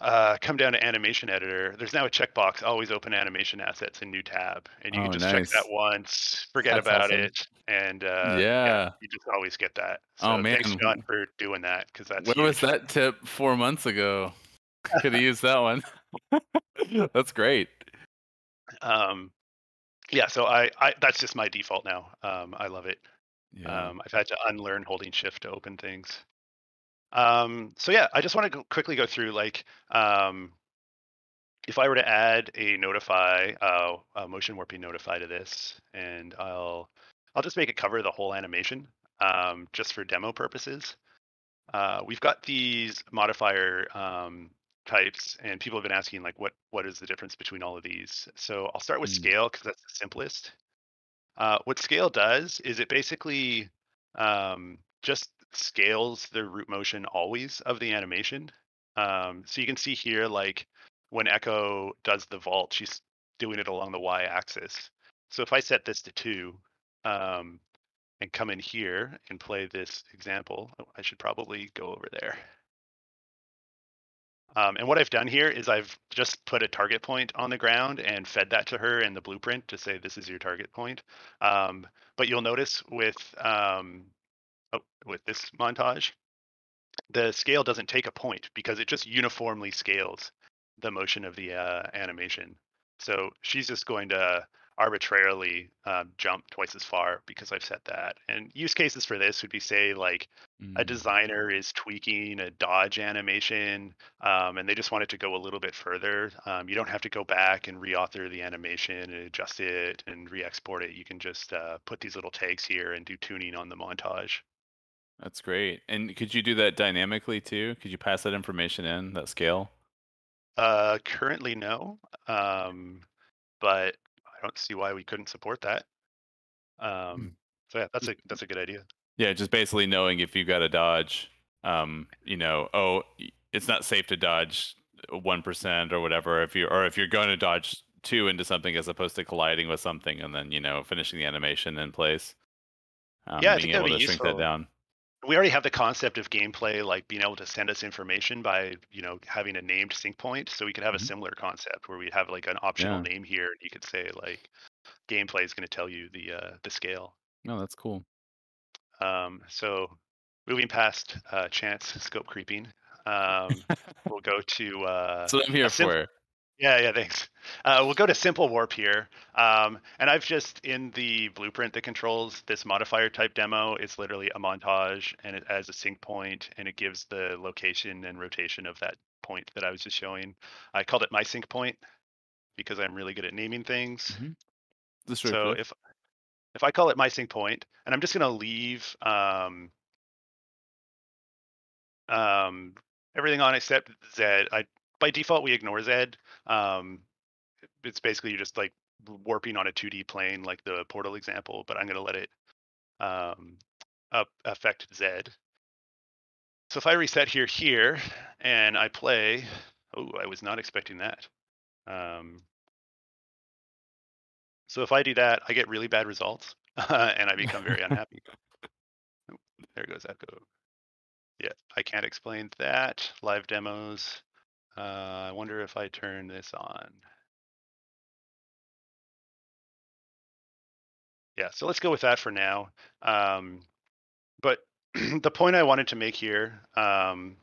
uh, come down to animation editor, there's now a checkbox, always open animation assets in new tab. And you oh, can just nice. check that once, forget that's about awesome. it. And uh, yeah. yeah, you just always get that. So oh, man. Thanks John for doing that. Cause that's Where huge. was that tip four months ago? Could have used that one. That's great. Um, yeah, so I, I that's just my default now. Um, I love it. Yeah. Um, I've had to unlearn holding shift to open things. Um, so yeah, I just want to go, quickly go through like um, if I were to add a notify, uh, a motion warping notify to this, and I'll I'll just make a cover of the whole animation um, just for demo purposes. Uh, we've got these modifier um, types, and people have been asking, like, what what is the difference between all of these? So I'll start with mm. scale because that's the simplest. Uh, what scale does is it basically um, just scales the root motion always of the animation. Um, so you can see here, like, when Echo does the vault, she's doing it along the y-axis. So if I set this to two um, and come in here and play this example, I should probably go over there. Um, and what I've done here is I've just put a target point on the ground and fed that to her in the blueprint to say, this is your target point. Um, but you'll notice with um, oh, with this montage, the scale doesn't take a point because it just uniformly scales the motion of the uh, animation. So she's just going to arbitrarily uh, jump twice as far because I've set that. And use cases for this would be, say, like mm. a designer is tweaking a dodge animation um, and they just want it to go a little bit further. Um, you don't have to go back and reauthor the animation and adjust it and re-export it. You can just uh, put these little tags here and do tuning on the montage. That's great. And could you do that dynamically too? Could you pass that information in, that scale? Uh, currently, no. Um, but I don't see why we couldn't support that. Um, so yeah, that's a that's a good idea. Yeah, just basically knowing if you got a dodge, um, you know, oh, it's not safe to dodge one percent or whatever. If you or if you're going to dodge two into something as opposed to colliding with something and then, you know, finishing the animation in place. Um, yeah, being I think able that'd be to useful. Shrink that down. We already have the concept of gameplay, like being able to send us information by, you know, having a named sync point. So we could have mm-hmm. a similar concept where we have like an optional yeah. name here. And you could say like gameplay is going to tell you the uh, the scale. No, oh, that's cool. Um, so moving past uh, chance scope creeping, um, we'll go to. Uh, so I'm here for it. Yeah, yeah, thanks. Uh, we'll go to simple warp here. Um, and I've just, in the blueprint that controls this modifier type demo, it's literally a montage and it has a sync point and it gives the location and rotation of that point that I was just showing. I called it my sync point because I'm really good at naming things. Mm-hmm. That's right, so if, if I call it my sync point, and I'm just going to leave um, um, everything on except Z. I, By default, we ignore Z. Um, it's basically just like warping on a two D plane, like the portal example, but I'm going to let it um, up affect Z. So if I reset here, here, and I play, oh, I was not expecting that. Um, so if I do that, I get really bad results, and I become very unhappy. Oh, there goes Echo. Yeah, I can't explain that. Live demos. Uh, I wonder if I turn this on. Yeah, so let's go with that for now. Um, but the point I wanted to make here um,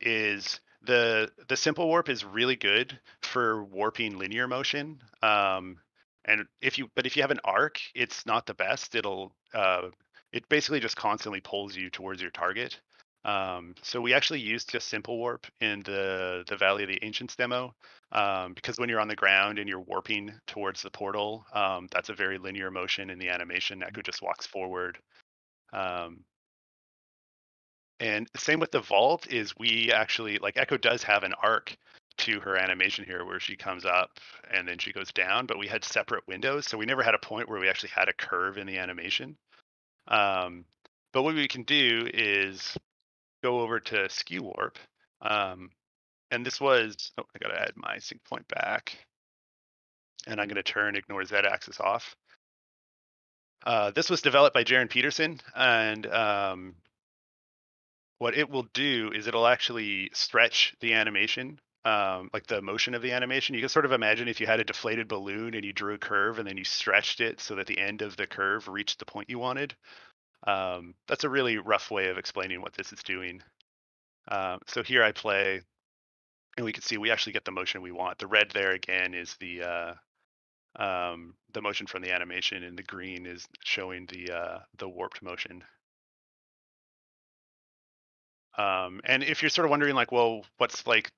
is the the simple warp is really good for warping linear motion. Um, and if you but if you have an arc, it's not the best. It'll uh, it basically just constantly pulls you towards your target. Um, so we actually used just simple warp in the, the Valley of the Ancients demo, um, because when you're on the ground and you're warping towards the portal, um, that's a very linear motion in the animation. Echo just walks forward. Um, and same with the vault is we actually, like Echo does have an arc to her animation here where she comes up and then she goes down, but we had separate windows. So we never had a point where we actually had a curve in the animation. Um, but what we can do is go over to skew warp, um, and this was, oh, I gotta add my sync point back, and I'm gonna turn ignore Z axis off. Uh, this was developed by Jaron Peterson, and um, what it will do is it'll actually stretch the animation, um, like the motion of the animation. You can sort of imagine if you had a deflated balloon and you drew a curve and then you stretched it so that the end of the curve reached the point you wanted. Um, that's a really rough way of explaining what this is doing. Um, so here I play, and we can see we actually get the motion we want. The red there again is the uh, um, the motion from the animation, and the green is showing the uh, the warped motion. Um, and if you're sort of wondering, like, well, what's like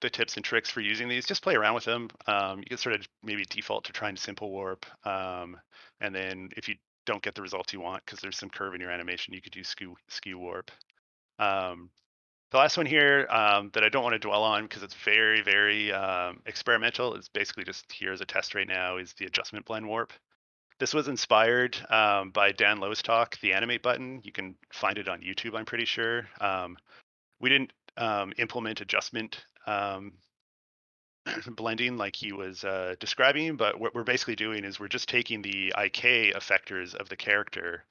the tips and tricks for using these? Just play around with them. Um, you can sort of maybe default to trying simple warp, um, and then if you don't get the result you want because there's some curve in your animation, you could do skew, skew warp. Um, the last one here um, that I don't want to dwell on because it's very, very um, experimental, it's basically just here as a test right now, is the adjustment blend warp. This was inspired um, by Dan Lowe's talk, The Animate Button. You can find it on YouTube, I'm pretty sure. Um, we didn't um, implement adjustment um, blending like he was uh, describing, but what we're basically doing is we're just taking the I K effectors of the character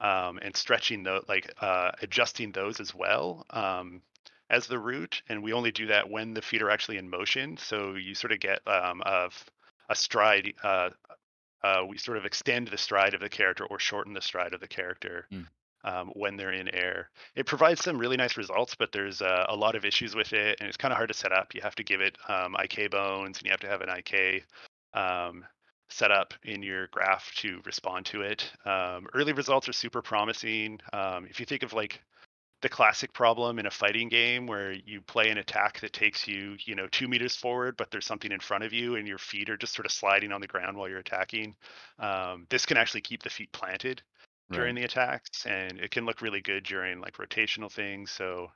um, and stretching the, like uh, adjusting those as well um, as the root. And we only do that when the feet are actually in motion. So you sort of get um, of a stride, uh, Uh, we sort of extend the stride of the character or shorten the stride of the character mm. um, when they're in air. It provides some really nice results, but there's uh, a lot of issues with it, and it's kind of hard to set up. You have to give it um, I K bones, and you have to have an I K um, set up in your graph to respond to it. Um, early results are super promising. Um, if you think of like the classic problem in a fighting game where you play an attack that takes you, you know, two meters forward, but there's something in front of you and your feet are just sort of sliding on the ground while you're attacking. Um, this can actually keep the feet planted during right. the attacks, and it can look really good during like rotational things. So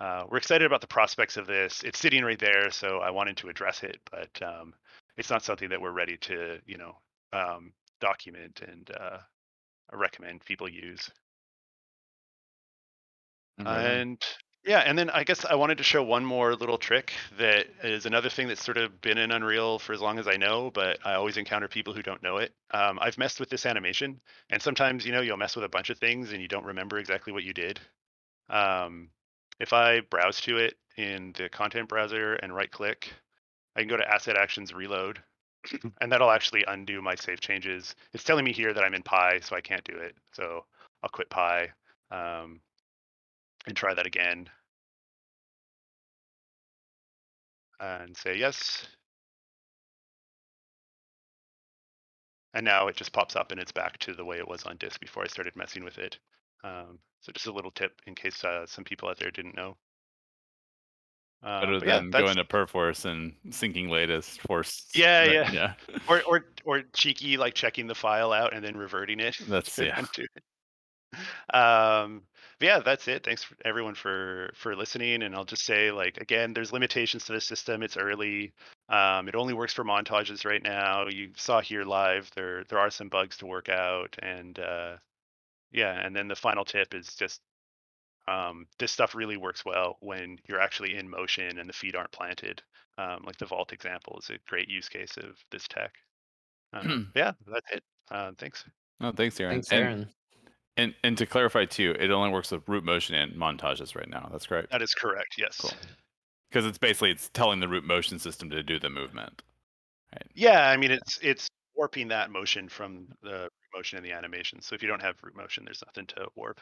uh, we're excited about the prospects of this. It's sitting right there, so I wanted to address it, but um, it's not something that we're ready to, you know, um, document and uh, recommend people use. Mm-hmm. And yeah, and then I guess I wanted to show one more little trick that is another thing that's sort of been in Unreal for as long as I know, but I always encounter people who don't know it. Um, I've messed with this animation, and sometimes, you know, you'll mess with a bunch of things and you don't remember exactly what you did. Um, if I browse to it in the content browser and right click, I can go to Asset Actions Reload, and that'll actually undo my save changes. It's telling me here that I'm in Pi, so I can't do it. So I'll quit Pi. Um, And try that again. And say yes. And now it just pops up and it's back to the way it was on disk before I started messing with it. Um, so just a little tip in case uh, some people out there didn't know. Uh, Better than yeah, going to Perforce and syncing latest force. Yeah, yeah. yeah. or, or or cheeky, like checking the file out and then reverting it. That's yeah. Um, but yeah, that's it. Thanks for everyone for for listening. And I'll just say, like, again, there's limitations to the system. It's early. Um, it only works for montages right now. You saw here live there there are some bugs to work out. And uh, yeah, and then the final tip is just um, this stuff really works well when you're actually in motion and the feet aren't planted. Um, like the vault example is a great use case of this tech. Um, yeah, that's it. Uh, thanks. No, thanks, Aaron. Thanks, Aaron. And And and to clarify too, it only works with root motion and montages right now. That's correct. That is correct. Yes. Cool. Because it's basically it's telling the root motion system to do the movement. Right. Yeah, I mean it's it's warping that motion from the root motion in the animation. So if you don't have root motion, there's nothing to warp.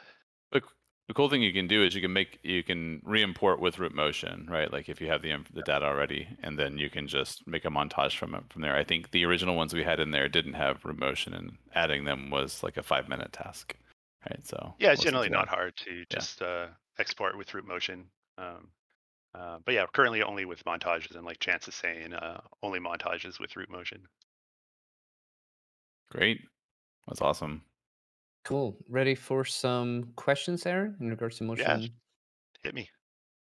But the cool thing you can do is you can make you can re-import with root motion, right? Like if you have the the data already, and then you can just make a montage from it from there. I think the original ones we had in there didn't have root motion, and adding them was like a five minute task. Right, so yeah, it's generally not hard to just yeah. uh, export with root motion. Um, uh, but yeah, currently only with montages, and like Chance is saying, uh, only montages with root motion. Great. That's awesome. Cool. Ready for some questions, Aaron, in regards to motion? Yeah. Hit me.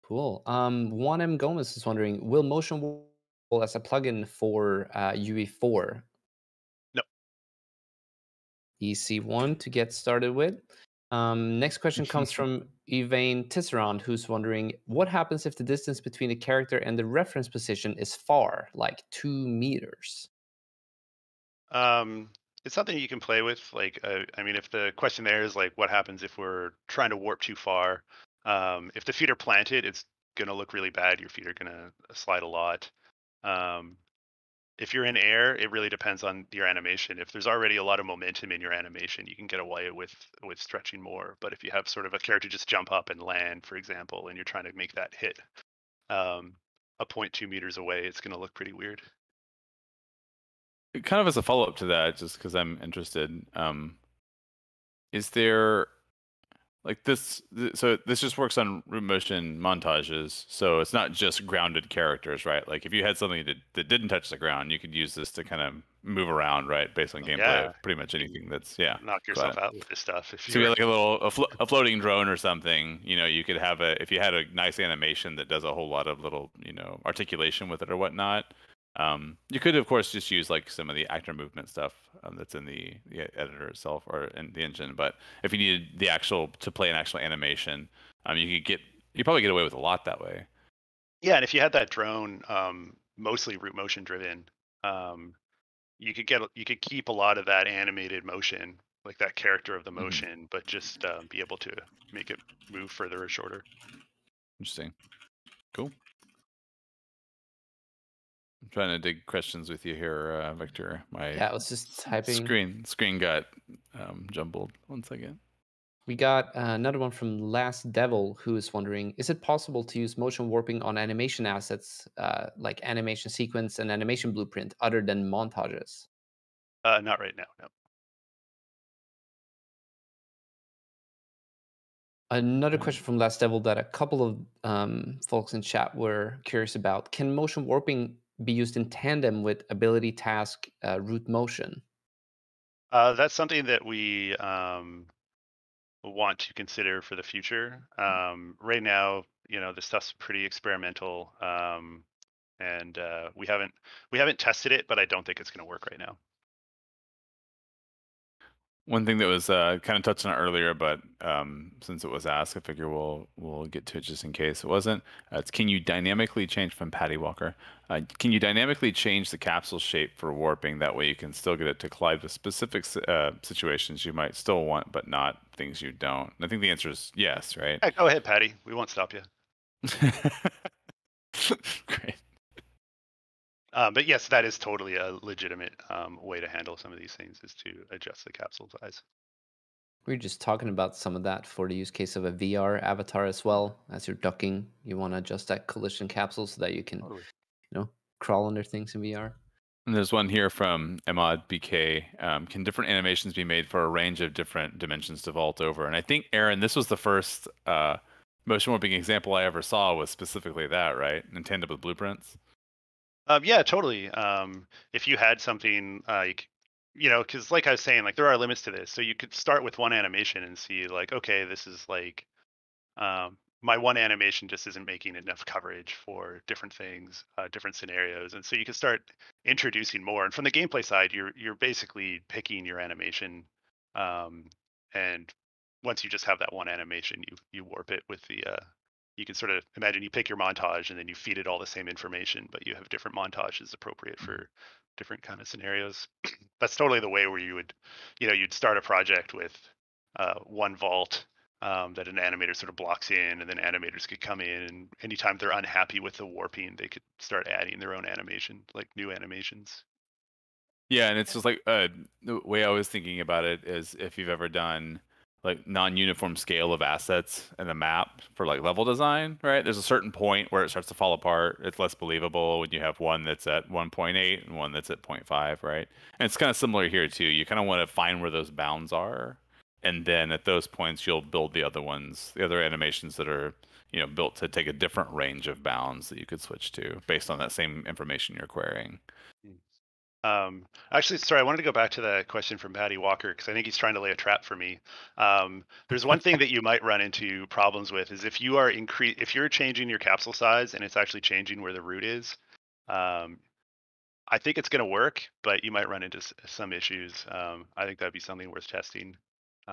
Cool. Um, Juan M. Gomez is wondering, will motion work as a plugin for uh, U E four? Easy one to get started with. Um, next question comes from Yvain Tisserand, who's wondering, what happens if the distance between the character and the reference position is far, like two meters? Um, it's something you can play with. Like, uh, I mean, if the question there is like, what happens if we're trying to warp too far? Um, if the feet are planted, it's going to look really bad. Your feet are going to slide a lot. Um, If you're in air, it really depends on your animation. If there's already a lot of momentum in your animation, you can get away with with stretching more. But if you have sort of a character just jump up and land, for example, and you're trying to make that hit um, a zero point two meters away, it's going to look pretty weird. Kind of as a follow-up to that, just because I'm interested, um, is there Like this, th- so this just works on root motion montages. So it's not just grounded characters, right? Like if you had something that, that didn't touch the ground, you could use this to kind of move around, right? Based on gameplay, yeah. of pretty much anything that's yeah. Knock yourself but, out with this stuff. If you so were... like a little a, flo- a floating drone or something, you know, you could have a if you had a nice animation that does a whole lot of little, you know, articulation with it or whatnot. Um, you could, of course, just use like some of the actor movement stuff um, that's in the, the editor itself or in the engine. But if you needed the actual to play an actual animation, um, you could get you probably get away with a lot that way. Yeah, and if you had that drone, um, mostly root motion driven, um, you could get you could keep a lot of that animated motion, like that character of the motion, mm-hmm. but just uh, be able to make it move further or shorter. Interesting. Cool. I'm trying to dig questions with you here, uh, Victor. My yeah, I was just typing. Screen screen got um, jumbled. One second. We got uh, another one from Last Devil, who is wondering, is it possible to use motion warping on animation assets, uh, like animation sequence and animation blueprint, other than montages? Uh, not right now, no. Another question from Last Devil that a couple of um, folks in chat were curious about. Can motion warping be used in tandem with ability task uh, root motion? Uh, that's something that we um, want to consider for the future. Um, right now, you know, this stuff's pretty experimental, um, and uh, we haven't we haven't tested it, but I don't think it's going to work right now. One thing that was uh, kind of touched on earlier, but um, since it was asked, I figure we'll we'll get to it just in case it wasn't. Uh, it's can you dynamically change from Patty Walker? Uh, can you dynamically change the capsule shape for warping? That way, you can still get it to collide with specific uh, situations you might still want, but not things you don't. And I think the answer is yes, right? Yeah, go ahead, Patty. We won't stop you. Great. Uh, but yes, that is totally a legitimate um, way to handle some of these things, is to adjust the capsule size. We were just talking about some of that for the use case of a V R avatar as well. As you're ducking, you want to adjust that collision capsule so that you can, totally. you know, crawl under things in V R. And there's one here from Ahmad B K. Um, can different animations be made for a range of different dimensions to vault over? And I think, Aaron, this was the first uh, motion warping example I ever saw was specifically that, right? In tandem with blueprints. Um, yeah, totally. Um, if you had something like, you know, because like I was saying, like there are limits to this. So you could start with one animation and see like, okay, this is like um, my one animation just isn't making enough coverage for different things, uh, different scenarios. And so you can start introducing more. And from the gameplay side, you're you're basically picking your animation. Um, and once you just have that one animation, you you warp it with the uh, you can sort of imagine you pick your montage and then you feed it all the same information, but you have different montages appropriate for different kind of scenarios. That's totally the way where you would, you know, you'd start a project with uh, one vault um, that an animator sort of blocks in, and then animators could come in and anytime they're unhappy with the warping, they could start adding their own animation, like new animations. Yeah, and it's just like uh, the way I was thinking about it is if you've ever done like non-uniform scale of assets in a map for like level design, right? There's a certain point where it starts to fall apart. It's less believable when you have one that's at one point eight and one that's at zero point five, right? And it's kind of similar here too. You kind of want to find where those bounds are. And then at those points, you'll build the other ones, the other animations that are, you know, built to take a different range of bounds that you could switch to based on that same information you're querying. Um, actually, sorry, I wanted to go back to the question from Patty Walker because I think he's trying to lay a trap for me. Um, there's one thing that you might run into problems with is if you are incre- if you're changing your capsule size and it's actually changing where the root is. Um, I think it's going to work, but you might run into s- some issues. Um, I think that'd be something worth testing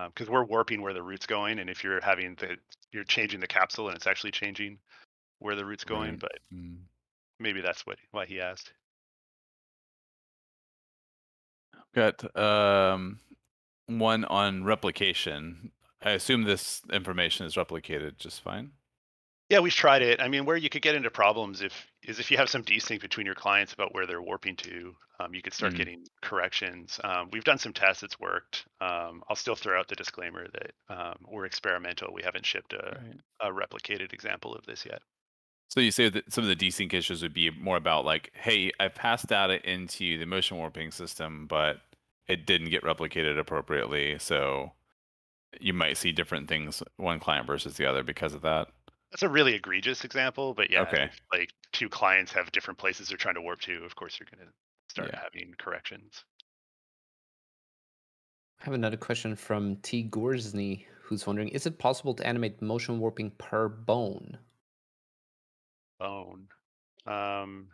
because um, we're warping where the root's going, and if you're having the you're changing the capsule and it's actually changing where the root's going, right. But mm. maybe that's what why he asked. Got um, one on replication. I assume this information is replicated just fine. Yeah, we've tried it. I mean, where you could get into problems if is if you have some desync between your clients about where they're warping to, um, you could start mm-hmm. getting corrections. Um, we've done some tests. It's worked. Um, I'll still throw out the disclaimer that um, we're experimental. We haven't shipped a, right. a replicated example of this yet. So you say that some of the desync issues would be more about like, hey, I passed data into the motion warping system, but it didn't get replicated appropriately. So you might see different things one client versus the other because of that. That's a really egregious example, but yeah, okay. If, like two clients have different places they're trying to warp to, of course you're going to start yeah. having corrections. I have another question from T. Gorsney, who's wondering, is it possible to animate motion warping per bone? Bone. Um,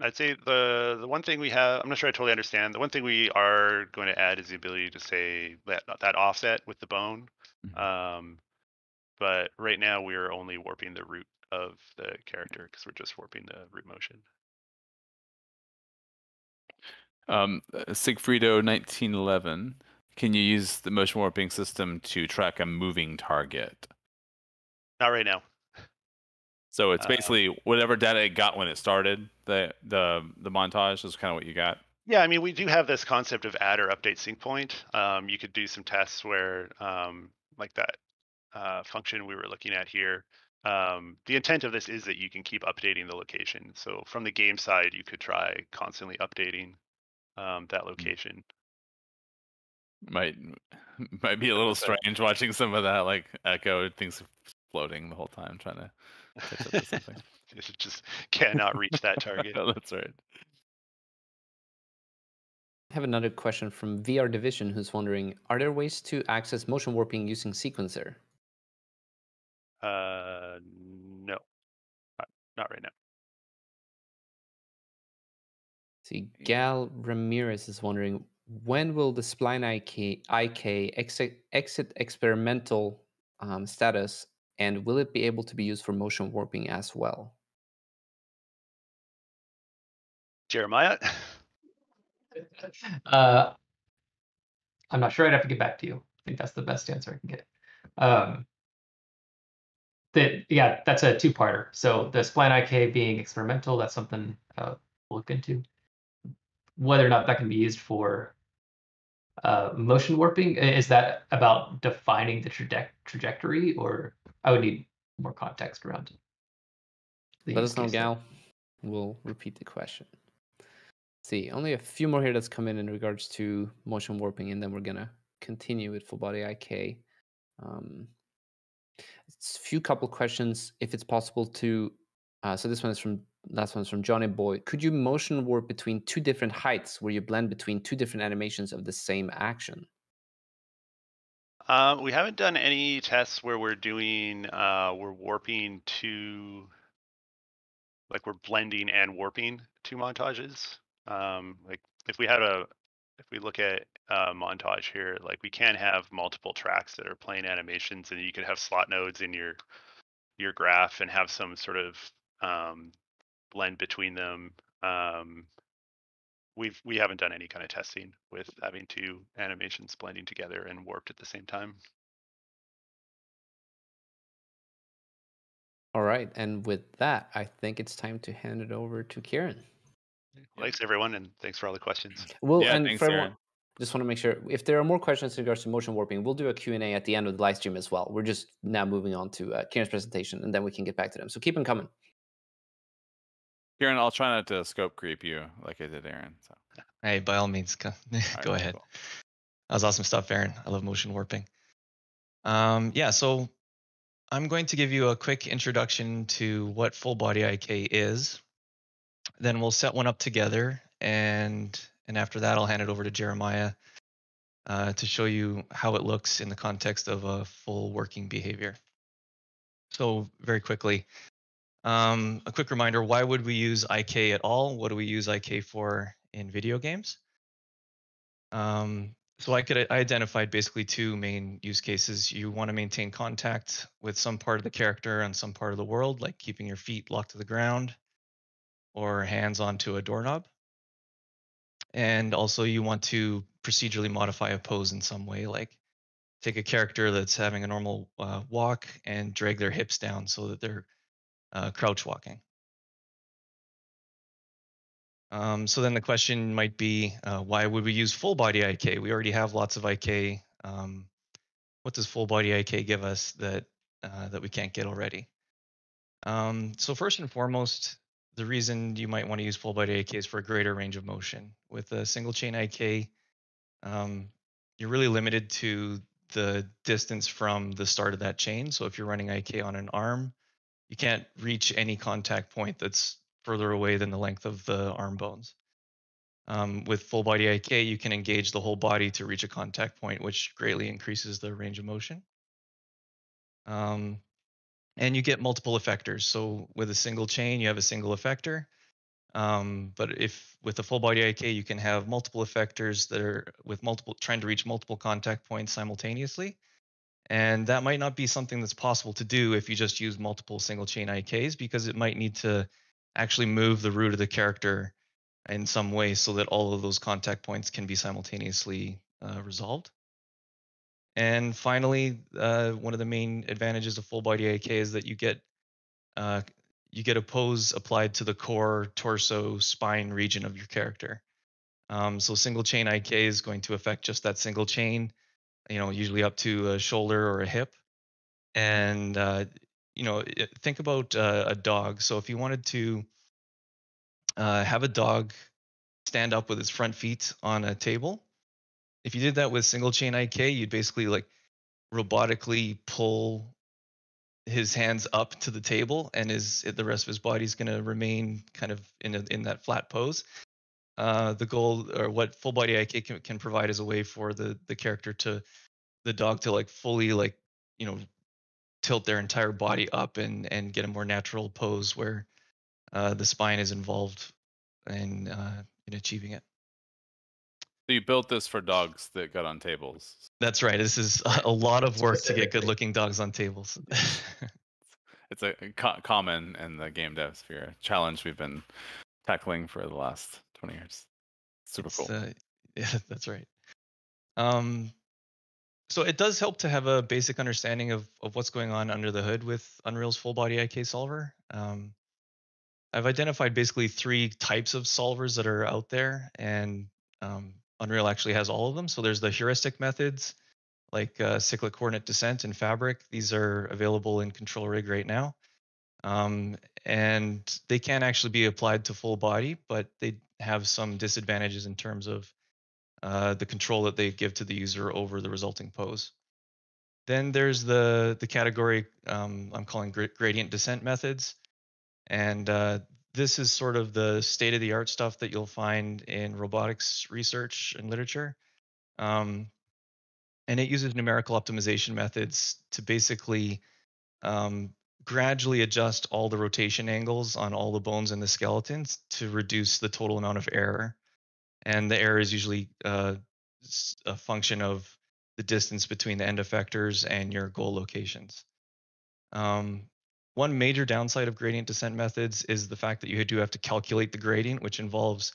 I'd say the the one thing we have, I'm not sure I totally understand. The one thing we are going to add is the ability to say that that offset with the bone. Mm-hmm. Um, but right now we are only warping the root of the character because we're just warping the root motion. Um, Sigfrido nineteen eleven, can you use the motion warping system to track a moving target? Not right now. So it's basically uh, whatever data it got when it started, the the the montage is kind of what you got. Yeah, I mean, we do have this concept of add or update sync point. Um, you could do some tests where, um, like that uh, function we were looking at here. Um, the intent of this is that you can keep updating the location. So from the game side, you could try constantly updating um, that location. Might might be a little strange watching some of that, like Echo things floating the whole time, trying to catch up with something. It just cannot reach that target. That's right. I have another question from V R Division, who's wondering, are there ways to access motion warping using sequencer? Uh, no, not, not right now. See, Gal Ramirez is wondering, when will the Spline I K, I K exit, exit experimental um, status, and will it be able to be used for motion warping as well? Jeremiah? uh, I'm not sure. I'd have to get back to you. I think that's the best answer I can get. Um, That, yeah, that's a two-parter. So the Spline I K being experimental, that's something uh, we'll look into. Whether or not that can be used for uh, motion warping, is that about defining the traje trajectory? Or I would need more context around it. Let us know, Gal. We'll repeat the question. Let's see, only a few more here that's come in in regards to motion warping, and then we're going to continue with full body I K. Um, It's a few couple questions, if it's possible to, uh, so this one is from, last one's from Johnny Boy. Could you motion warp between two different heights where you blend between two different animations of the same action? Uh, we haven't done any tests where we're doing, uh, we're warping to, like we're blending and warping two montages. Um, like if we had a, if we look at uh, montage here, like we can have multiple tracks that are playing animations, and you could have slot nodes in your your graph and have some sort of um, blend between them. Um, we've we haven't done any kind of testing with having two animations blending together and warped at the same time. All right, and with that, I think it's time to hand it over to Kieran. Thanks, everyone, and thanks for all the questions. Well, yeah, and thanks, for everyone, just want to make sure, if there are more questions in regards to motion warping, we'll do a Q and A at the end of the live stream as well. We're just now moving on to uh, Kieran's presentation, and then we can get back to them. So keep them coming. Kieran, I'll try not to scope creep you like I did Aaron. So. Hey, by all means, go, all go right, ahead. Cool. That was awesome stuff, Aaron. I love motion warping. Um, yeah, so I'm going to give you a quick introduction to what full body I K is. Then we'll set one up together, and and after that, I'll hand it over to Jeremiah uh, to show you how it looks in the context of a full working behavior. So very quickly, um, a quick reminder, why would we use I K at all? What do we use I K for in video games? Um, so I, could, I identified basically two main use cases. You want to maintain contact with some part of the character and some part of the world, like keeping your feet locked to the ground or hands onto a doorknob. And also you want to procedurally modify a pose in some way, like take a character that's having a normal uh, walk and drag their hips down so that they're uh, crouch walking. Um, so then the question might be, uh, why would we use full body I K? We already have lots of I K. Um, what does full body I K give us that, uh, that we can't get already? Um, so first and foremost, the reason you might want to use full body I K is for a greater range of motion. With a single chain I K, um, you're really limited to the distance from the start of that chain. So if you're running I K on an arm, you can't reach any contact point that's further away than the length of the arm bones. Um, with full body I K, you can engage the whole body to reach a contact point, which greatly increases the range of motion. Um, and you get multiple effectors. So with a single chain, you have a single effector. Um, but if with a full body I K, you can have multiple effectors that are with multiple trying to reach multiple contact points simultaneously. And that might not be something that's possible to do if you just use multiple single chain I Ks, because it might need to actually move the root of the character in some way so that all of those contact points can be simultaneously uh, resolved. And finally, uh, one of the main advantages of full body I K is that you get uh, you get a pose applied to the core, torso, spine region of your character. Um, so single chain I K is going to affect just that single chain, you know, usually up to a shoulder or a hip. And, uh, you know, think about uh, a dog. So if you wanted to uh, have a dog stand up with its front feet on a table, if you did that with single chain I K, you'd basically like robotically pull his hands up to the table, and his the rest of his body is going to remain kind of in a, in that flat pose. Uh, the goal, or what full body I K can, can provide, is a way for the the character to the dog to like fully like you know tilt their entire body up and and get a more natural pose where uh, the spine is involved in uh, in achieving it. So you built this for dogs that got on tables. That's right. This is a lot of work to get good-looking dogs on tables. It's a co common in the game dev sphere, challenge we've been tackling for the last twenty years. Super it's, cool. Uh, yeah, that's right. Um, so it does help to have a basic understanding of of what's going on under the hood with Unreal's full-body I K solver. Um, I've identified basically three types of solvers that are out there, and um, Unreal actually has all of them. So there's the heuristic methods like uh, cyclic coordinate descent and fabric. These are available in Control Rig right now. Um, and they can actually be applied to full body, but they have some disadvantages in terms of uh, the control that they give to the user over the resulting pose. Then there's the, the category um, I'm calling gr gradient descent methods. And uh, this is sort of the state-of-the-art stuff that you'll find in robotics research and literature. Um, and it uses numerical optimization methods to basically um, gradually adjust all the rotation angles on all the bones in the skeletons to reduce the total amount of error. And the error is usually uh, a function of the distance between the end effectors and your goal locations. Um, One major downside of gradient descent methods is the fact that you do have to calculate the gradient, which involves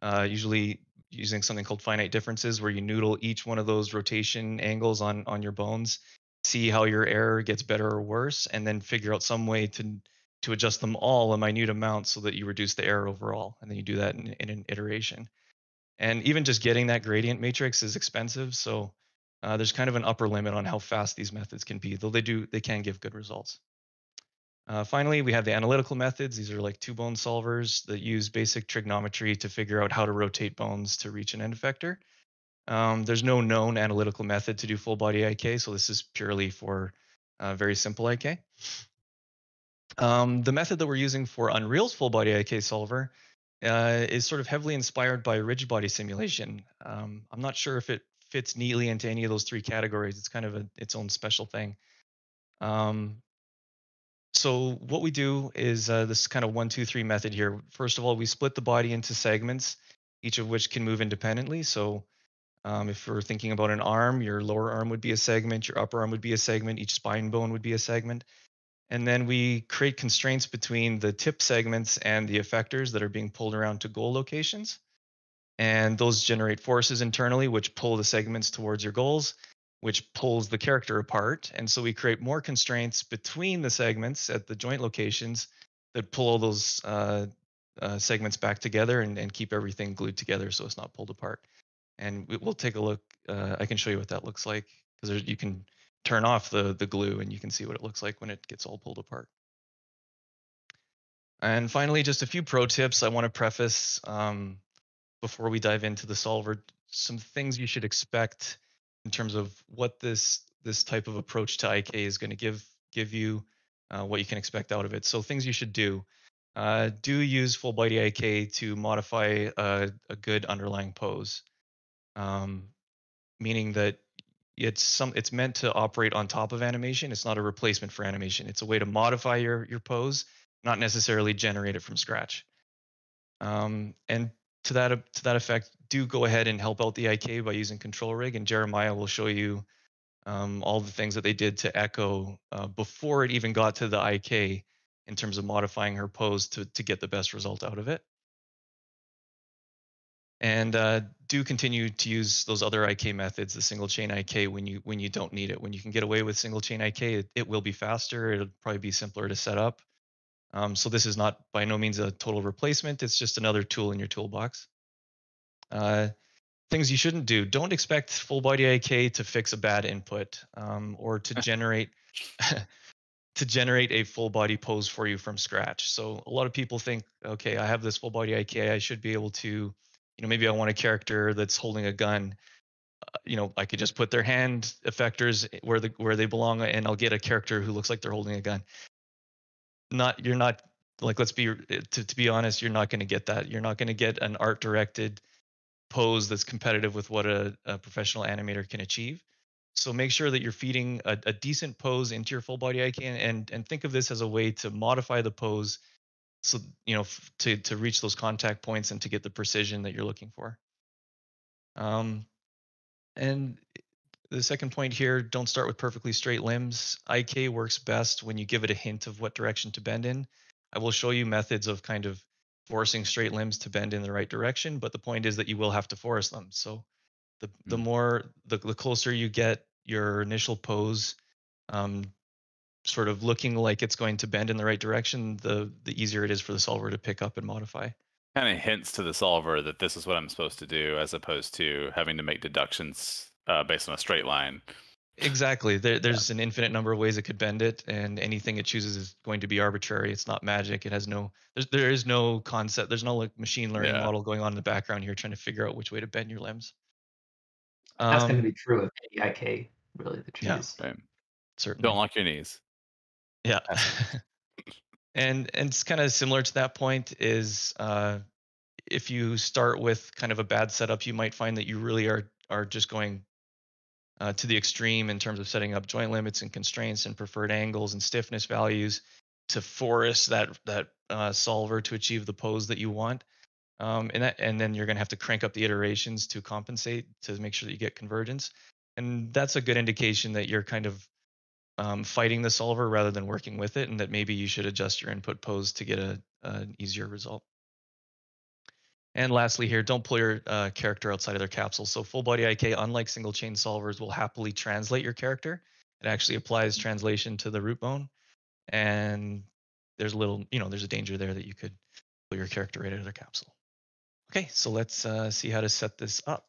uh, usually using something called finite differences, where you noodle each one of those rotation angles on, on your bones, see how your error gets better or worse, and then figure out some way to, to adjust them all a minute amount so that you reduce the error overall. And then you do that in, in an iteration. And even just getting that gradient matrix is expensive. So uh, there's kind of an upper limit on how fast these methods can be, though they do they can give good results. Uh, finally, we have the analytical methods. These are like two-bone solvers that use basic trigonometry to figure out how to rotate bones to reach an end effector. Um, there's no known analytical method to do full-body I K, so this is purely for uh, very simple I K. Um, the method that we're using for Unreal's full-body I K solver uh, is sort of heavily inspired by rigid body simulation. Um, I'm not sure if it fits neatly into any of those three categories. It's kind of a, its own special thing. Um, So what we do is uh, this kind of one, two, three method here. First of all, we split the body into segments, each of which can move independently. So um, if we're thinking about an arm, your lower arm would be a segment, your upper arm would be a segment, each spine bone would be a segment. And then we create constraints between the tip segments and the effectors that are being pulled around to goal locations. And those generate forces internally, which pull the segments towards your goals, which pulls the character apart. And so we create more constraints between the segments at the joint locations that pull all those uh, uh, segments back together and, and keep everything glued together so it's not pulled apart. And we'll take a look. Uh, I can show you what that looks like, because you can turn off the, the glue and you can see what it looks like when it gets all pulled apart. And finally, just a few pro tips I want to preface um, before we dive into the solver. Some things you should expect in terms of what this this type of approach to I K is going to give give you, uh, what you can expect out of it. So things you should do. Uh, do use full body I K to modify uh, a good underlying pose, um, meaning that it's some it's meant to operate on top of animation. It's not a replacement for animation. It's a way to modify your your pose, not necessarily generate it from scratch. Um, and to that to that effect, do go ahead and help out the I K by using Control Rig, and Jeremiah will show you um, all the things that they did to Echo uh, before it even got to the I K. In terms of modifying her pose to, to get the best result out of it. And uh, do continue to use those other I K methods, the single chain I K, when you when you don't need it. When you can get away with single chain I K, it, it will be faster. It'll probably be simpler to set up. Um, so this is not by no means a total replacement. It's just another tool in your toolbox. Uh, things you shouldn't do. Don't expect full body I K to fix a bad input um, or to generate... to generate a full body pose for you from scratch. So a lot of people think, okay, I have this full body I K, I should be able to, you know, maybe I want a character that's holding a gun. Uh, you know, I could just put their hand effectors where the where they belong, and I'll get a character who looks like they're holding a gun. Not, you're not like, let's be to to be honest, you're not going to get that. You're not going to get an art directed pose that's competitive with what a, a professional animator can achieve. So make sure that you're feeding a, a decent pose into your full body I K, and and think of this as a way to modify the pose, so you know f to to reach those contact points and to get the precision that you're looking for. Um, and the second point here: don't start with perfectly straight limbs. I K works best when you give it a hint of what direction to bend in. I will show you methods of kind of forcing straight limbs to bend in the right direction, but the point is that you will have to force them. So the the more the the closer you get your initial pose, um, sort of looking like it's going to bend in the right direction, the the easier it is for the solver to pick up and modify. Kind of hints to the solver that this is what I'm supposed to do, as opposed to having to make deductions uh, based on a straight line. Exactly. There, there's yeah. an infinite number of ways it could bend it, and anything it chooses is going to be arbitrary. It's not magic. It has no. There's, there is no concept. There's no like machine learning yeah. model going on in the background here trying to figure out which way to bend your limbs. That's um, going to be true of any I K, really, the trees. Yeah, right. Certainly. Don't lock your knees. Yeah. and and it's kind of similar to that point is uh, if you start with kind of a bad setup, you might find that you really are, are just going uh, to the extreme in terms of setting up joint limits and constraints and preferred angles and stiffness values to force that, that uh, solver to achieve the pose that you want. Um, and, that, and then you're going to have to crank up the iterations to compensate to make sure that you get convergence. And that's a good indication that you're kind of um, fighting the solver rather than working with it, and that maybe you should adjust your input pose to get a, an easier result. And lastly here, don't pull your uh, character outside of their capsule. So full body I K, unlike single chain solvers, will happily translate your character. It actually applies translation to the root bone. And there's a little, you know, there's a danger there that you could pull your character right out of their capsule. Okay, so let's uh, see how to set this up.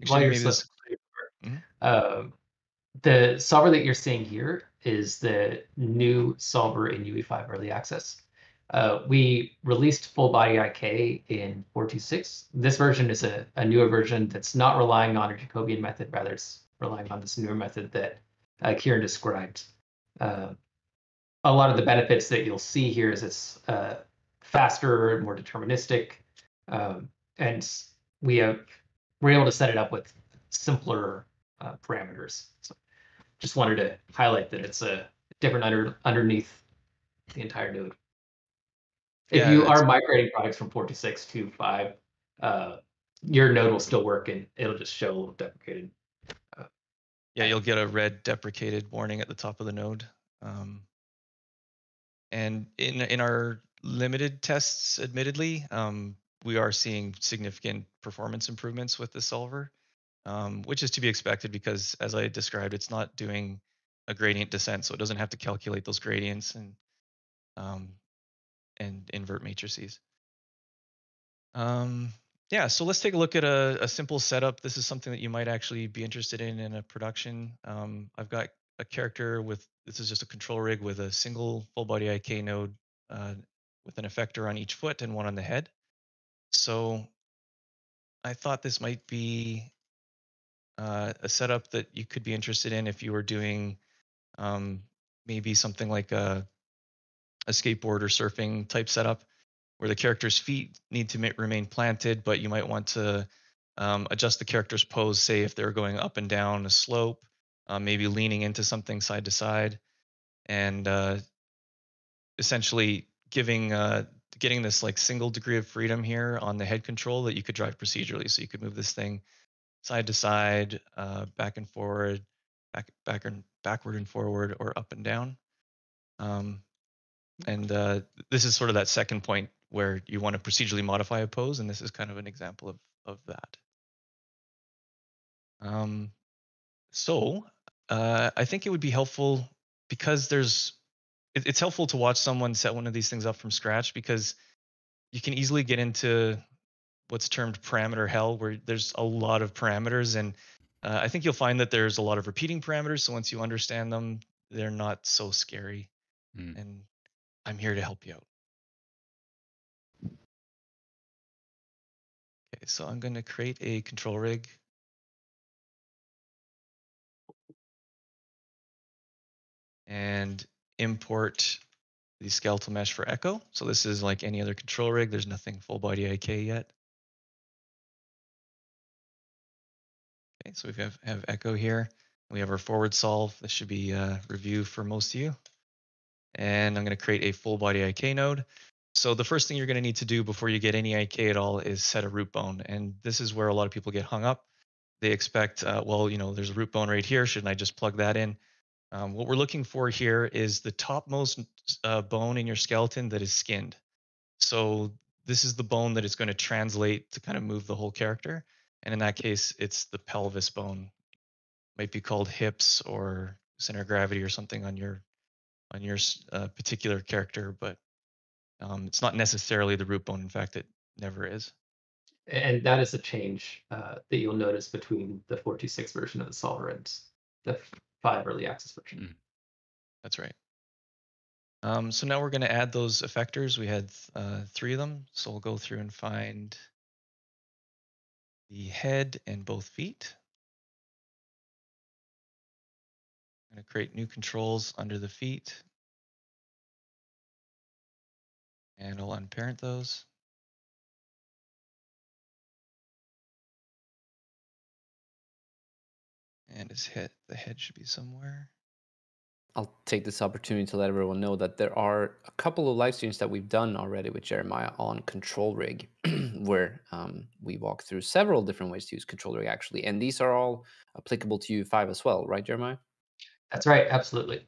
Actually, maybe this... mm-hmm. uh, the solver that you're seeing here is the new solver in U E five Early Access. Uh, we released full body I K in four point two six. This version is a, a newer version that's not relying on a Jacobian method, rather it's relying on this newer method that uh, Kieran described. Uh, A lot of the benefits that you'll see here is it's uh, faster, more deterministic, um, and we have we're able to set it up with simpler uh, parameters. So, just wanted to highlight that it's a different under underneath the entire node. If yeah, you are migrating products from four to six to five, uh, your node will still work, and it'll just show a little deprecated. Uh, yeah, you'll get a red deprecated warning at the top of the node. Um... And in in our limited tests, admittedly, um, we are seeing significant performance improvements with the solver, um, which is to be expected because, as I described, it's not doing a gradient descent, so it doesn't have to calculate those gradients and um, and invert matrices. Um, yeah, so let's take a look at a, a simple setup. This is something that you might actually be interested in in a production. Um, I've got a character with, this is just a control rig with a single full body I K node uh, with an effector on each foot and one on the head. So I thought this might be uh, a setup that you could be interested in if you were doing um, maybe something like a, a skateboard or surfing type setup where the character's feet need to remain planted, but you might want to um, adjust the character's pose, say if they're going up and down a slope, uh, maybe leaning into something side to side, and uh, essentially giving uh, getting this like single degree of freedom here on the head control that you could drive procedurally. So you could move this thing side to side, uh, back and forward, back back and backward and forward, or up and down. Um, and uh, this is sort of that second point where you want to procedurally modify a pose, and this is kind of an example of of that. Um, so uh, I think it would be helpful because there's it, it's helpful to watch someone set one of these things up from scratch, because you can easily get into what's termed parameter hell, where there's a lot of parameters, and uh, I think you'll find that there's a lot of repeating parameters. So once you understand them, they're not so scary. Mm. And I'm here to help you out. Okay, so I'm going to create a control rig. And import the skeletal mesh for Echo. So this is like any other control rig. There's nothing full body I K yet. Okay, so we have, have Echo here. We have our forward solve. This should be a review for most of you. And I'm going to create a full body I K node. So the first thing you're going to need to do before you get any I K at all is set a root bone. And this is where a lot of people get hung up. They expect, uh, well, you know, there's a root bone right here. Shouldn't I just plug that in? Um, what we're looking for here is the topmost uh, bone in your skeleton that is skinned. So this is the bone that is going to translate to kind of move the whole character. And in that case, it's the pelvis bone. Might be called hips or center of gravity or something on your on your uh, particular character, but um, it's not necessarily the root bone. In fact, it never is. And that is a change uh, that you'll notice between the four point two six version of the solver and the five early access version. That's right. Um, so now we're going to add those effectors. We had uh, three of them. So we'll go through and find the head and both feet. I'm going to create new controls under the feet. And I'll unparent those. And his head, the head should be somewhere. I'll take this opportunity to let everyone know that there are a couple of live streams that we've done already with Jeremiah on Control Rig, where um, we walk through several different ways to use Control Rig, actually. And these are all applicable to U five as well, right, Jeremiah? That's right, absolutely.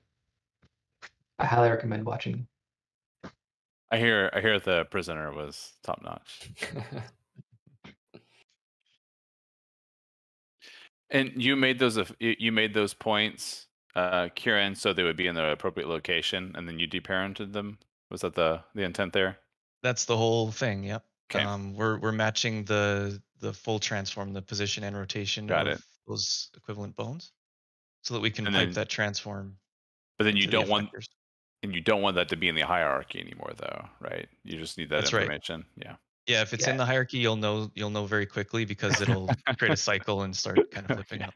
I highly recommend watching. I hear, I hear the prisoner was top-notch. And you made those you made those points, uh, Kieran, so they would be in the appropriate location, and then you deparented them. Was that the the intent there? That's the whole thing. Yep. Okay. Um, we're we're matching the the full transform, the position and rotation Got of it. those equivalent bones, so that we can and pipe then, that transform. But then you don't the want, and you don't want that to be in the hierarchy anymore, though, right? You just need that That's information. Right. Yeah. Yeah, if it's yeah. in the hierarchy, you'll know you'll know very quickly, because it'll create a cycle and start kind of flipping yeah. up.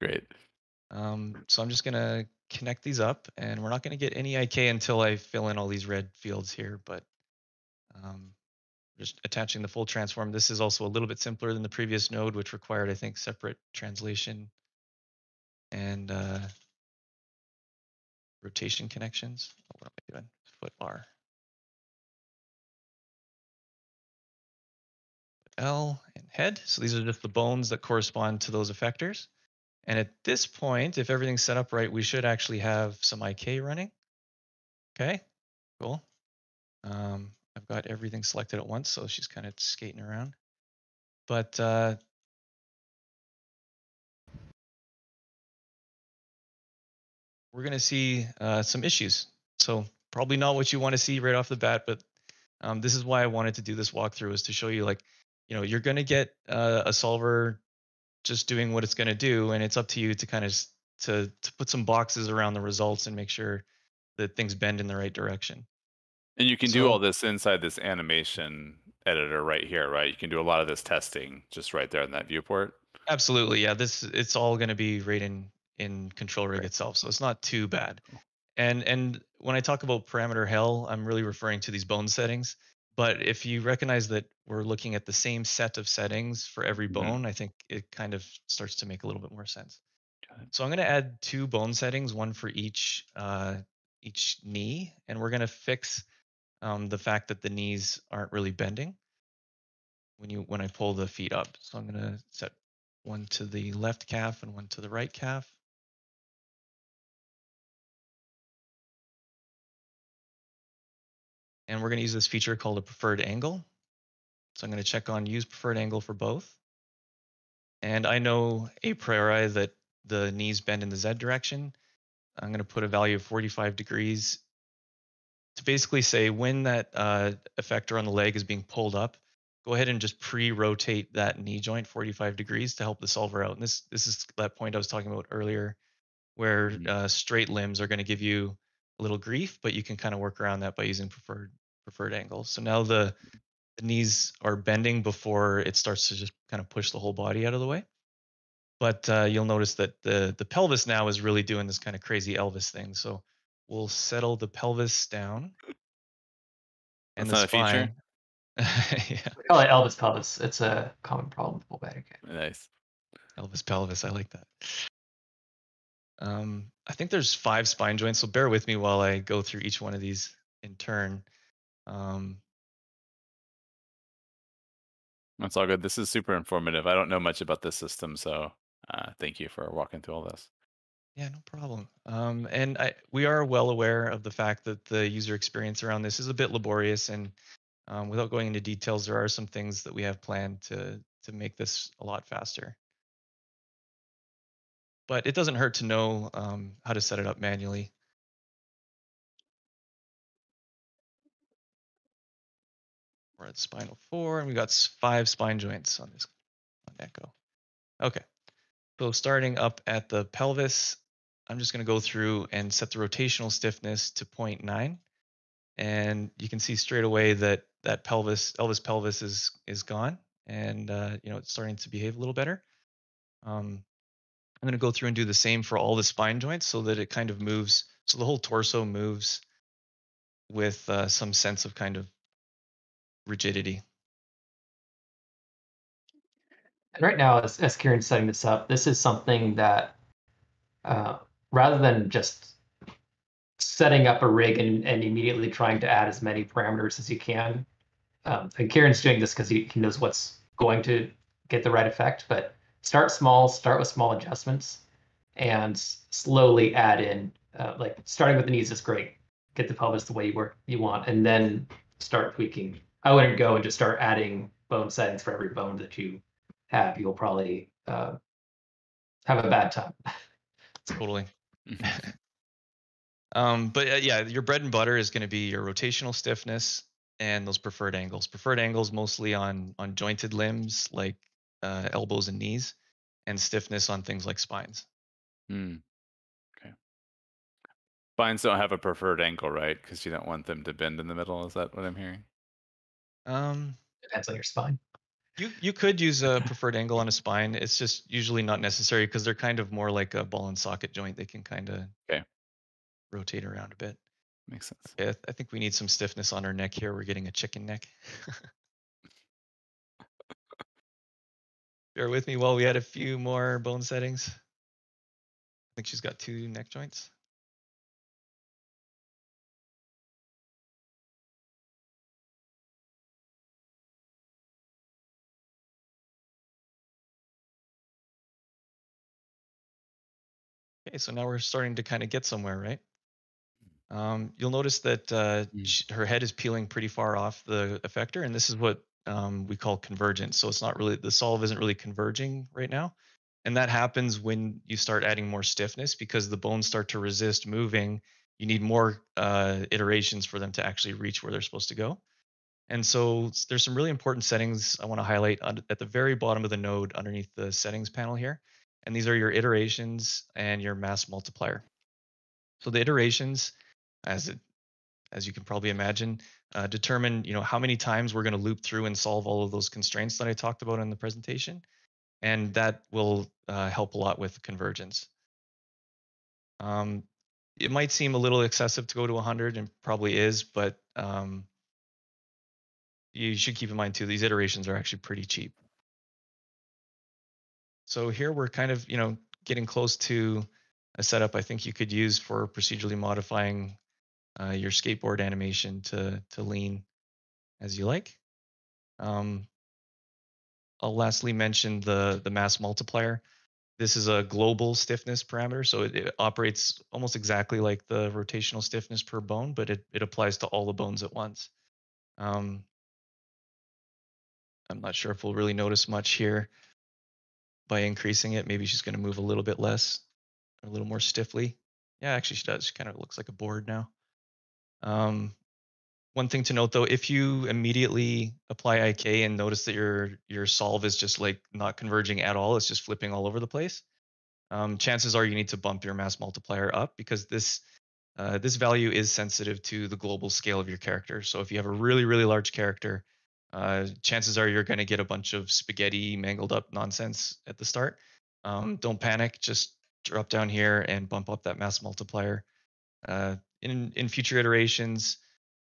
Great. Um, so I'm just going to connect these up, and we're not going to get any I K until I fill in all these red fields here, but um, just attaching the full transform. This is also a little bit simpler than the previous node, which required, I think, separate translation and uh, rotation connections. Oh, what am I doing? Foot R. L and head. So these are just the bones that correspond to those effectors. And at this point, if everything's set up right, we should actually have some I K running. Okay, cool. Um, I've got everything selected at once, so she's kind of skating around. But uh, we're going to see uh, some issues. So probably not what you want to see right off the bat, but um, this is why I wanted to do this walkthrough, is to show you like, you know, you're going to get uh, a solver just doing what it's going to do, and it's up to you to kind of to to put some boxes around the results and make sure that things bend in the right direction. And you can so, do all this inside this animation editor right here, right? You can do a lot of this testing just right there in that viewport. Absolutely, yeah. This it's all going to be right in in Control Rig itself, so it's not too bad. And and when I talk about parameter hell, I'm really referring to these bone settings. But if you recognize that we're looking at the same set of settings for every bone, mm-hmm. I think it kind of starts to make a little bit more sense. So I'm going to add two bone settings, one for each uh, each knee, and we're going to fix um, the fact that the knees aren't really bending when you when I pull the feet up. So I'm going to set one to the left calf and one to the right calf. And we're going to use this feature called a preferred angle. So I'm going to check on use preferred angle for both. And I know a priori that the knees bend in the Z direction. I'm going to put a value of forty-five degrees to basically say when that uh, effector on the leg is being pulled up, go ahead and just pre-rotate that knee joint forty-five degrees to help the solver out. And this this is that point I was talking about earlier where uh, straight limbs are going to give you a little grief, but you can kind of work around that by using preferred preferred angle. So now the, the knees are bending before it starts to just kind of push the whole body out of the way. But uh, you'll notice that the, the pelvis now is really doing this kind of crazy Elvis thing. So we'll settle the pelvis down. And that's the not spine. A feature. Yeah. We call it Elvis pelvis. It's a common problem with fullback. Nice. Elvis pelvis. I like that. Um, I think there's five spine joints, so bear with me while I go through each one of these in turn. Um, That's all good. This is super informative. I don't know much about this system, so uh, thank you for walking through all this. Yeah, no problem. Um, and I, we are well aware of the fact that the user experience around this is a bit laborious, and um, without going into details, there are some things that we have planned to to make this a lot faster. But it doesn't hurt to know um, how to set it up manually. We're at spinal four, and we got five spine joints on this on Echo. Okay, so starting up at the pelvis, I'm just going to go through and set the rotational stiffness to zero point nine, and you can see straight away that that pelvis, Elvis pelvis, is is gone, and uh, you know it's starting to behave a little better. Um, I'm going to go through and do the same for all the spine joints so that it kind of moves, so the whole torso moves with uh, some sense of kind of rigidity. And right now, as, as Kieran's setting this up, this is something that uh, rather than just setting up a rig and, and immediately trying to add as many parameters as you can, um, and Kieran's doing this because he, he knows what's going to get the right effect, but start small, start with small adjustments, and slowly add in, uh, like starting with the knees is great, get the pelvis the way you work you want, and then start tweaking. I wouldn't go and just start adding bone settings for every bone that you have. You'll probably uh, have a bad time. Totally. um, but uh, yeah, your bread and butter is going to be your rotational stiffness and those preferred angles. Preferred angles mostly on on jointed limbs like uh, elbows and knees, and stiffness on things like spines. Hmm. Spines don't have a preferred angle, right? Because you don't want them to bend in the middle. Is that what I'm hearing? Um, Depends on your spine. You you could use a preferred angle on a spine. It's just usually not necessary because they're kind of more like a ball and socket joint. They can kind of okay. rotate around a bit. Makes sense. Okay, I, th I think we need some stiffness on our neck here. We're getting a chicken neck. Bear with me while we add a few more bone settings. I think she's got two neck joints. Okay, so now we're starting to kind of get somewhere, right? Um, you'll notice that uh, mm. she, her head is peeling pretty far off the effector, and this is what um, we call convergence. So it's not really, the solve isn't really converging right now. And that happens when you start adding more stiffness because the bones start to resist moving. You need more uh, iterations for them to actually reach where they're supposed to go. And so there's some really important settings I want to highlight at the very bottom of the node underneath the settings panel here. And these are your iterations and your mass multiplier. So the iterations, as it as you can probably imagine, uh, determine, you know, how many times we're going to loop through and solve all of those constraints that I talked about in the presentation. And that will uh, help a lot with convergence. Um, it might seem a little excessive to go to one hundred, and probably is, but um, you should keep in mind too, these iterations are actually pretty cheap. So here we're kind of, you know, getting close to a setup I think you could use for procedurally modifying uh, your skateboard animation to, to lean as you like. Um, I'll lastly mention the, the mass multiplier. This is a global stiffness parameter, so it, it operates almost exactly like the rotational stiffness per bone, but it, it applies to all the bones at once. Um, I'm not sure if we'll really notice much here by increasing it. Maybe she's going to move a little bit less, a little more stiffly. Yeah, actually she does. She kind of looks like a board now. Um, One thing to note, though, if you immediately apply I K and notice that your your solve is just like not converging at all, it's just flipping all over the place, um, chances are you need to bump your mass multiplier up, because this uh, this value is sensitive to the global scale of your character. So if you have a really, really large character, uh, chances are you're going to get a bunch of spaghetti, mangled up nonsense at the start. Um, don't panic. Just drop down here and bump up that mass multiplier. Uh, in in future iterations,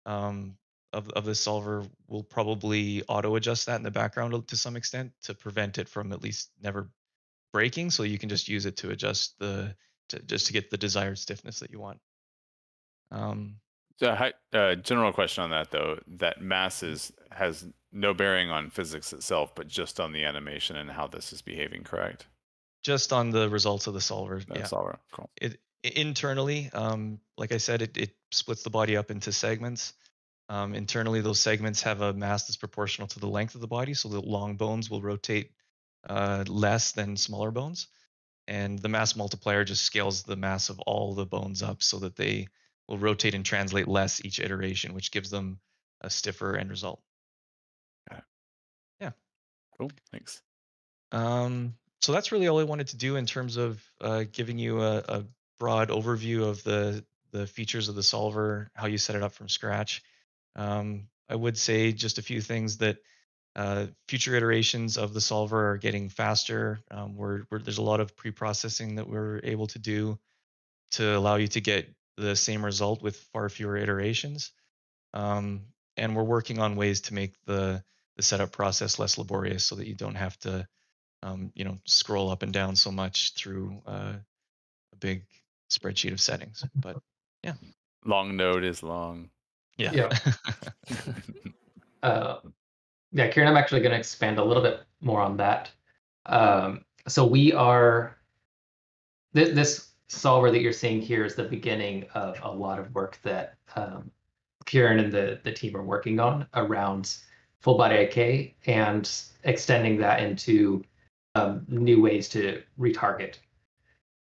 Um, of, of the solver will probably auto adjust that in the background to some extent to prevent it from at least never breaking. So you can just use it to adjust the, to, just to get the desired stiffness that you want. Um, so hi, uh, general question on that though, that mass is, has no bearing on physics itself, but just on the animation and how this is behaving, correct? Just on the results of the solver. No, yeah. Solver. Cool. It, Internally, um, like I said, it, it splits the body up into segments. Um, internally, those segments have a mass that's proportional to the length of the body, so the long bones will rotate uh, less than smaller bones. And the mass multiplier just scales the mass of all the bones up so that they will rotate and translate less each iteration, which gives them a stiffer end result. Okay. Yeah. Cool. Thanks. Um, so that's really all I wanted to do in terms of uh, giving you a, a broad overview of the the features of the solver, how you set it up from scratch. Um, I would say just a few things that uh, future iterations of the solver are getting faster. Um, we're, we're, there's a lot of pre-processing that we're able to do to allow you to get the same result with far fewer iterations. Um, and we're working on ways to make the, the setup process less laborious so that you don't have to um, you know, scroll up and down so much through uh, a big spreadsheet of settings. But yeah, long node is long. Yeah, yeah. uh, yeah, Kieran, I'm actually going to expand a little bit more on that. Um, so we are th this solver that you're seeing here is the beginning of a lot of work that um, Kieran and the the team are working on around full body I K and extending that into um, new ways to retarget.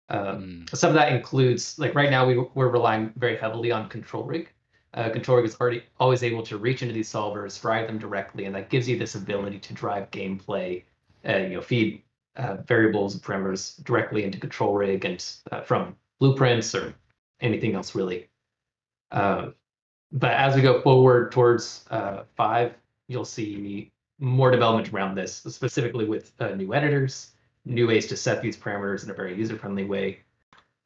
Um, mm. Some of that includes, like right now, we, we're relying very heavily on Control Rig. Uh, Control Rig is already always able to reach into these solvers, drive them directly, and that gives you this ability to drive gameplay, uh, you know, feed uh, variables and parameters directly into Control Rig and uh, from blueprints or anything else really. Uh, but as we go forward towards uh, five, you'll see more development around this, specifically with uh, new editors, new ways to set these parameters in a very user-friendly way.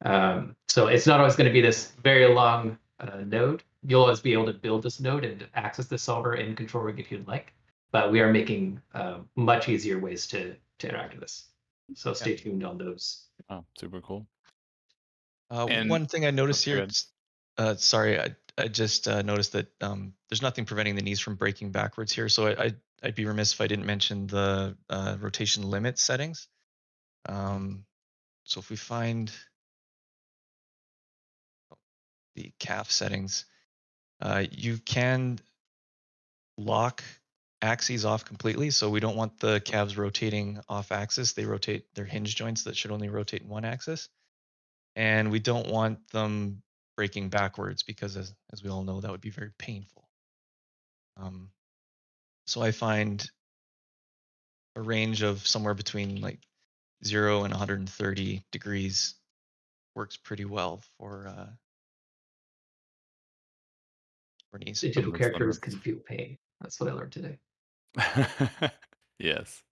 Um, so it's not always going to be this very long uh, node. You'll always be able to build this node and access the solver in Control Rig if you'd like. But we are making uh, much easier ways to, to interact with this. So stay yeah. tuned on those. Oh, super cool. Uh, and one thing I noticed here, uh, sorry, I, I just uh, noticed that um, there's nothing preventing the knees from breaking backwards here. So I, I, I'd be remiss if I didn't mention the uh, rotation limit settings. Um, so if we find the calf settings, uh, you can lock axes off completely. So we don't want the calves rotating off axis. They rotate their hinge joints that should only rotate in one axis. And we don't want them breaking backwards because as, as we all know, that would be very painful. Um, so I find a range of somewhere between like zero and one hundred thirty degrees works pretty well for uh, Bernice. Digital characters can feel pain. That's what I learned today. Yes.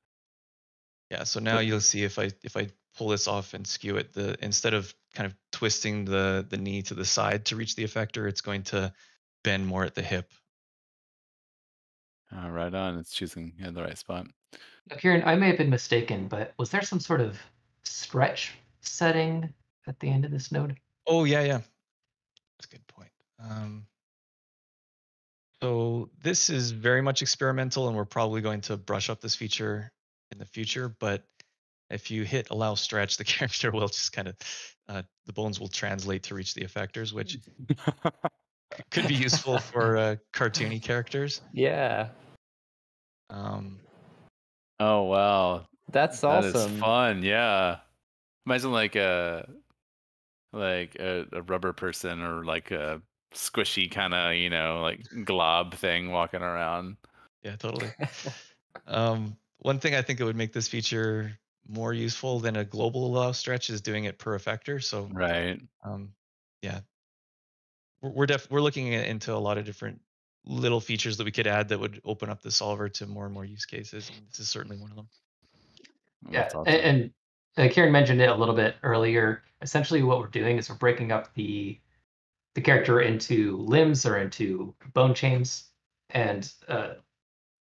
Yeah. So now you'll see if I if I pull this off and skew it, the instead of kind of twisting the the knee to the side to reach the effector, it's going to bend more at the hip. Uh, right on. It's choosing yeah, the right spot. Now, Kieran, I may have been mistaken, but was there some sort of stretch setting at the end of this node? Oh yeah, yeah. That's a good point. Um, so this is very much experimental, and we're probably going to brush up this feature in the future. But if you hit allow stretch, the character will just kind of uh, the bones will translate to reach the effectors, which could be useful for uh, cartoony characters. Yeah. Um. Oh wow, that's awesome. That is fun. Yeah. Imagine like a like a, a rubber person or like a squishy kind of, you know, like glob thing walking around. Yeah, totally. um, one thing I think that would make this feature more useful than a global allow stretch is doing it per effector. So right. Um, yeah, we're we're, def we're looking into a lot of different little features that we could add that would open up the solver to more and more use cases. And this is certainly one of them. Yeah, awesome. and, and uh, Kieran mentioned it a little bit earlier. Essentially, what we're doing is we're breaking up the the character into limbs or into bone chains, and uh,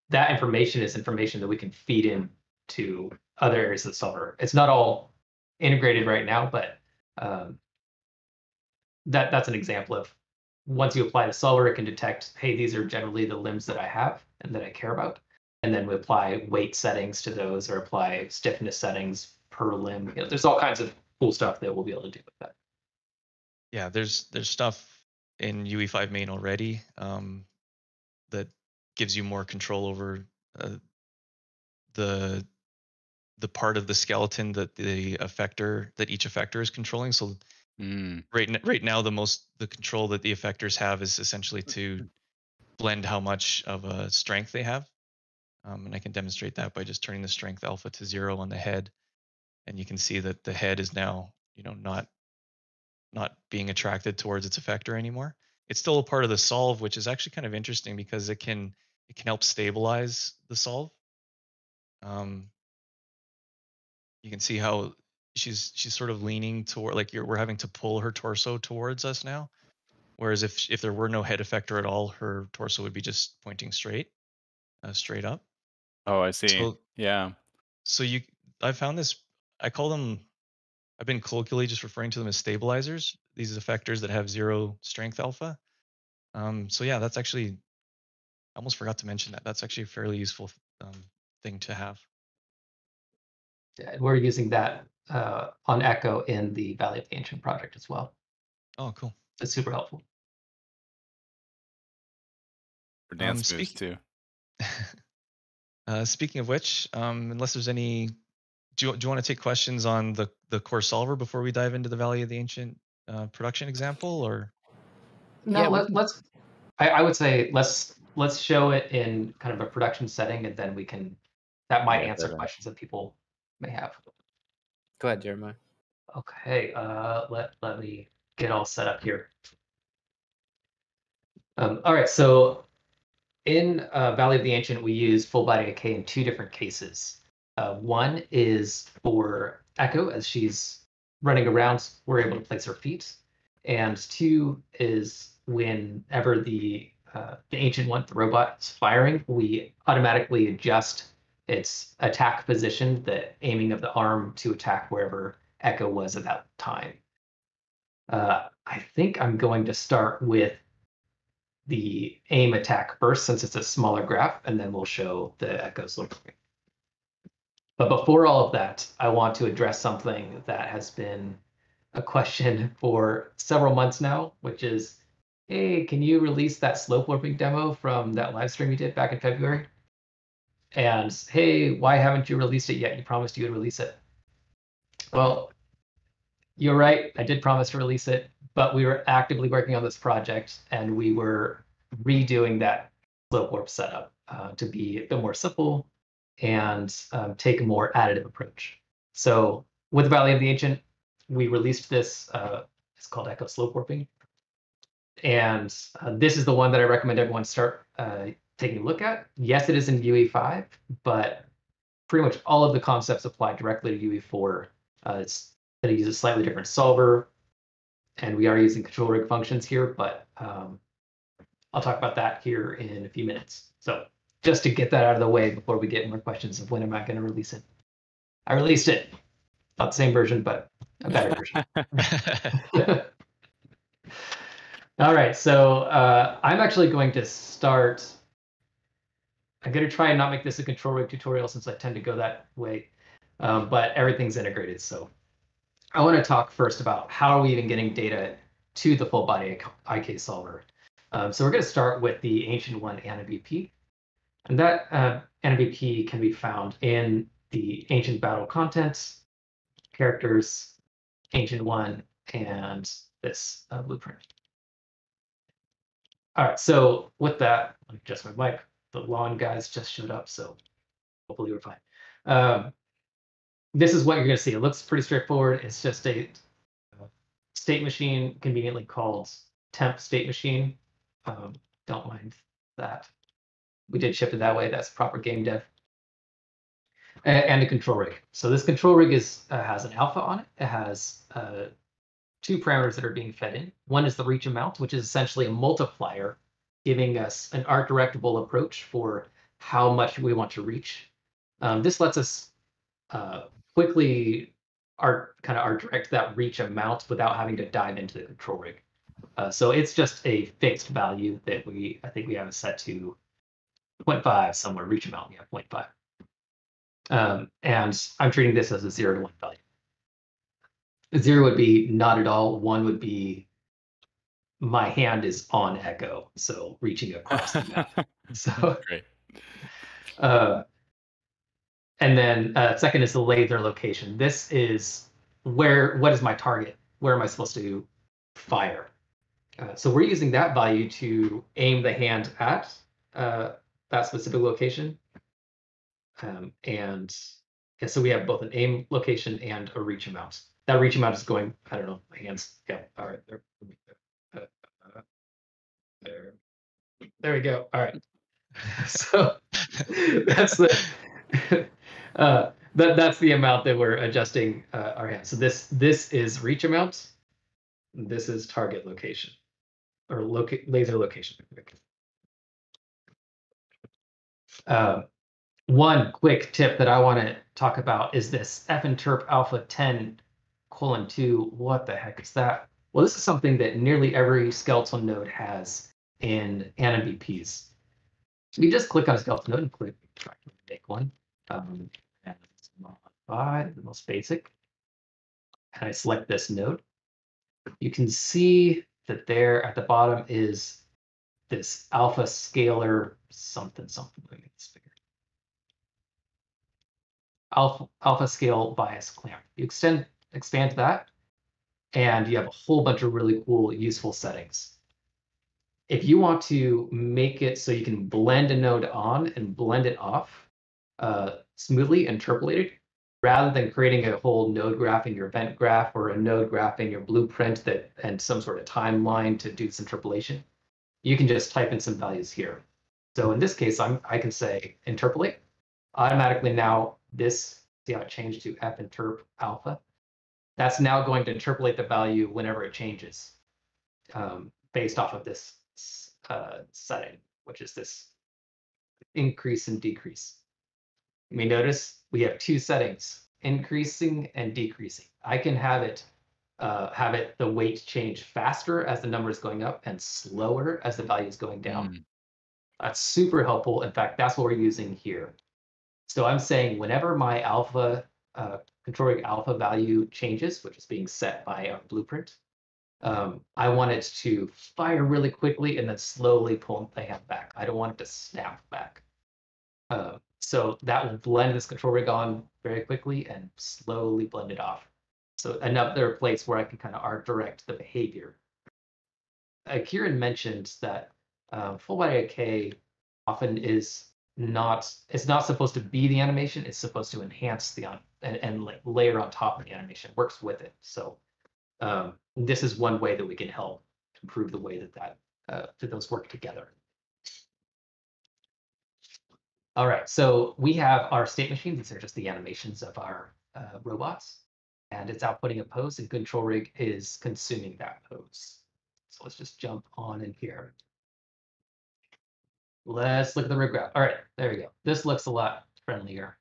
that information is information that we can feed in to other areas of the solver. It's not all integrated right now, but um, that that's an example of once you apply the solver, it can detect, hey, these are generally the limbs that I have and that I care about. And then we apply weight settings to those or apply stiffness settings per limb. You know, there's all kinds of cool stuff that we'll be able to do with that. Yeah, there's there's stuff in U E five main already um, that gives you more control over uh, the the part of the skeleton that the effector that each effector is controlling. So Mm. Right, right now, the most the control that the effectors have is essentially to blend how much of a strength they have, um, and I can demonstrate that by just turning the strength alpha to zero on the head, and you can see that the head is now, you know, not not being attracted towards its effector anymore. It's still a part of the solve, which is actually kind of interesting because it can it can help stabilize the solve. Um, you can see how. She's she's sort of leaning toward like you're, we're having to pull her torso towards us now, whereas if if there were no head effector at all, her torso would be just pointing straight, uh, straight up. Oh, I see. So, yeah. So you, I found this. I call them. I've been colloquially just referring to them as stabilizers. These effectors that have zero strength alpha. Um. So yeah, that's actually. I almost forgot to mention that. That's actually a fairly useful um, thing to have. Yeah, we're using that uh on Echo in the Valley of the Ancient project as well. Oh, cool. That's super helpful. For dance um, moves too. uh, speaking of which, um, unless there's any, do you, do you want to take questions on the the core solver before we dive into the Valley of the Ancient uh, production example, or? No, yeah, let, let's. I, I would say let's let's show it in kind of a production setting, and then we can. That might yeah, answer better. questions that people may have. Go ahead, Jeremiah. Okay, uh, let let me get all set up here. Um, all right, so in uh, Valley of the Ancient, we use full body decay in two different cases. Uh, one is for Echo, as she's running around, we're able to place her feet, and two is whenever the uh, the Ancient One, the robot, is firing, we automatically adjust its attack position, the aiming of the arm to attack wherever Echo was at that time. Uh, I think I'm going to start with the aim attack first, since it's a smaller graph, and then we'll show the Echo's look. But before all of that, I want to address something that has been a question for several months now, which is, hey, can you release that slope warping demo from that live stream you did back in February? And hey, why haven't you released it yet? You promised you would release it. Well, you're right. I did promise to release it, but we were actively working on this project, and we were redoing that slope warp setup uh, to be a bit more simple and um, take a more additive approach. So with Valley of the Ancient, we released this. Uh, it's called Echo Slope Warping. And uh, this is the one that I recommend everyone start uh, taking a look at. Yes, it is in U E five, but pretty much all of the concepts apply directly to U E four. Uh, it's going to use a slightly different solver, and we are using control rig functions here, but um, I'll talk about that here in a few minutes. So just to get that out of the way before we get more questions of when am I going to release it. I released it. Not the same version, but a better version. All right, so uh, I'm actually going to start. I'm going to try and not make this a control rig tutorial since I tend to go that way, um, but everything's integrated. So I want to talk first about how are we even getting data to the full body I K solver. Um, so we're going to start with the Ancient One Ana V P, and that uh, Ana V P can be found in the Ancient Battle content, characters, Ancient One, and this uh, blueprint. All right, so with that, let me adjust my mic. The lawn guys just showed up, so hopefully we're fine. Um, this is what you're going to see. It looks pretty straightforward. It's just a state machine, conveniently called temp state machine. Um, don't mind that. We did shift it that way. That's proper game dev. And, and a control rig. So this control rig is uh, has an alpha on it. It has uh, two parameters that are being fed in. One is the reach amount, which is essentially a multiplier, giving us an art directable approach for how much we want to reach. Um, this lets us uh, quickly art kind of art direct that reach amount without having to dive into the control rig. Uh, so it's just a fixed value that we, I think we have set to zero point five somewhere, reach amount, we have zero point five. Um, and I'm treating this as a zero to one value. Zero would be not at all. One would be my hand is on Echo, so reaching across the map. So, great. Uh, and then uh, second is the laser location. This is where, what is my target? Where am I supposed to fire? Uh, so we're using that value to aim the hand at uh, that specific location. Um, and yeah, so we have both an aim location and a reach amount. That reach amount is going, I don't know, my hands. Yeah, all right. There, uh, there, there we go. All right. So that's the uh, that that's the amount that we're adjusting uh, our hand. So this this is reach amount. This is target location or loca- laser location. Uh, one quick tip that I want to talk about is this F interp alpha ten. Colon two, what the heck is that? Well, this is something that nearly every skeletal node has in Ana V Ps. You just click on a skeletal node and click make one. Um, and it's modified, the most basic. And I select this node. You can see that there at the bottom is this alpha scalar something something. Let me make this bigger. Alpha alpha scale bias clamp. You extend. Expand that, and you have a whole bunch of really cool, useful settings. If you want to make it so you can blend a node on and blend it off uh, smoothly, interpolated, rather than creating a whole node graph in your event graph or a node graph in your blueprint that and some sort of timeline to do this interpolation, you can just type in some values here. So in this case, I'm, I can say interpolate. Automatically now, this, see how it changed to F interp alpha? That's now going to interpolate the value whenever it changes um, based off of this uh, setting, which is this increase and decrease. You may notice we have two settings, increasing and decreasing. I can have it uh, have it the weight change faster as the number is going up and slower as the value is going down. Mm. That's super helpful. In fact, that's what we're using here. So I'm saying whenever my alpha uh, control rig alpha value changes, which is being set by our blueprint. Um, I want it to fire really quickly and then slowly pull the hand back. I don't want it to snap back. Uh, so that will blend this control rig on very quickly and slowly blend it off. So another place where I can kind of art direct the behavior. Uh, Kieran mentioned that uh, full body I K often is not, it's not supposed to be the animation, it's supposed to enhance the on and, and layer on top of the animation, works with it. So um, this is one way that we can help improve the way that that uh, that those work together. All right, so we have our state machine. These are just the animations of our uh, robots, and it's outputting a pose, and Control Rig is consuming that pose. So let's just jump on in here. Let's look at the rig graph. All right, there we go. This looks a lot friendlier.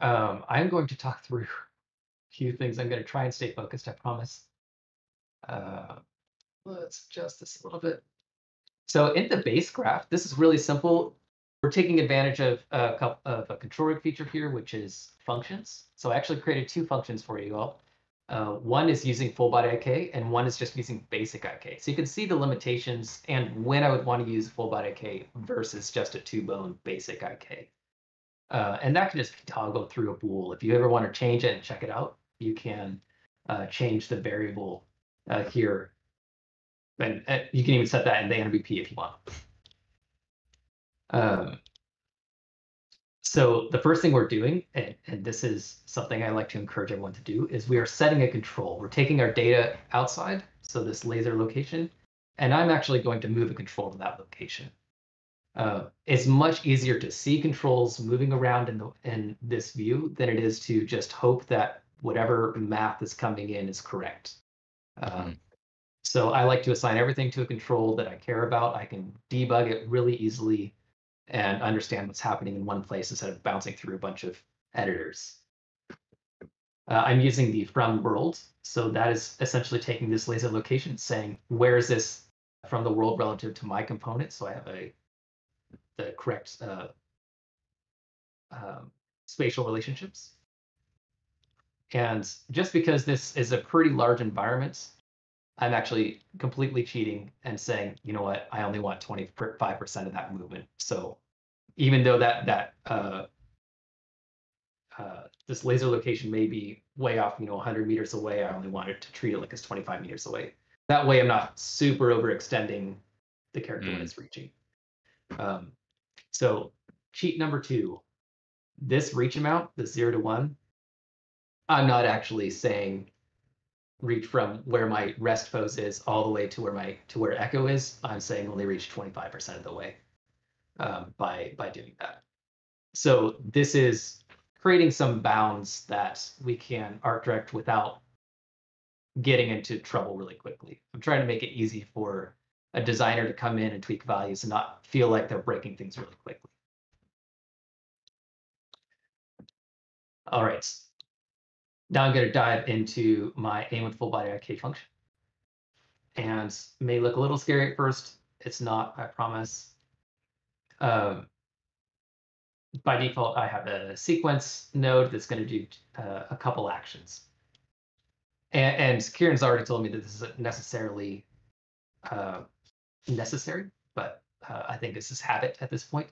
Um, I'm going to talk through a few things. I'm going to try and stay focused, I promise. Uh, let's adjust this a little bit. So in the base graph, this is really simple. We're taking advantage of a, couple of a Control Rig feature here, which is functions. So I actually created two functions for you all. Uh, one is using full body I K, and one is just using basic I K. So you can see the limitations and when I would want to use full body I K versus just a two-bone basic I K. Uh, and that can just toggle through a bool. If you ever want to change it and check it out, you can uh, change the variable uh, here. And, and you can even set that in the N V P if you want. Um, so the first thing we're doing, and, and this is something I like to encourage everyone to do, is we are setting a control. We're taking our data outside, so this laser location, and I'm actually going to move a control to that location. Uh, it's much easier to see controls moving around in, the, in this view than it is to just hope that whatever math is coming in is correct. Um, so I like to assign everything to a control that I care about. I can debug it really easily and understand what's happening in one place instead of bouncing through a bunch of editors. Uh, I'm using the from world. So that is essentially taking this laser location, saying, where is this from the world relative to my component? So I have a the correct uh, um, spatial relationships. And just because this is a pretty large environment, I'm actually completely cheating and saying, you know what, I only want twenty-five percent of that movement. So even though that that uh, uh, this laser location may be way off, you know, one hundred meters away, I only wanted to treat it like it's twenty-five meters away. That way I'm not super overextending the character mm. when it's reaching. Um, So cheat number two, this reach amount, the zero to one, I'm not actually saying reach from where my rest pose is all the way to where my to where Echo is. I'm saying only reach twenty-five percent of the way um, by by doing that. So this is creating some bounds that we can arc direct without getting into trouble really quickly. I'm trying to make it easy for a designer to come in and tweak values and not feel like they're breaking things really quickly. All right, now I'm going to dive into my aim with full body I K function. And it may look a little scary at first. It's not, I promise. Um, by default, I have a sequence node that's going to do uh, a couple actions. And, and Kieran's already told me that this isn't necessarily uh, necessary, but uh, I think this is habit at this point.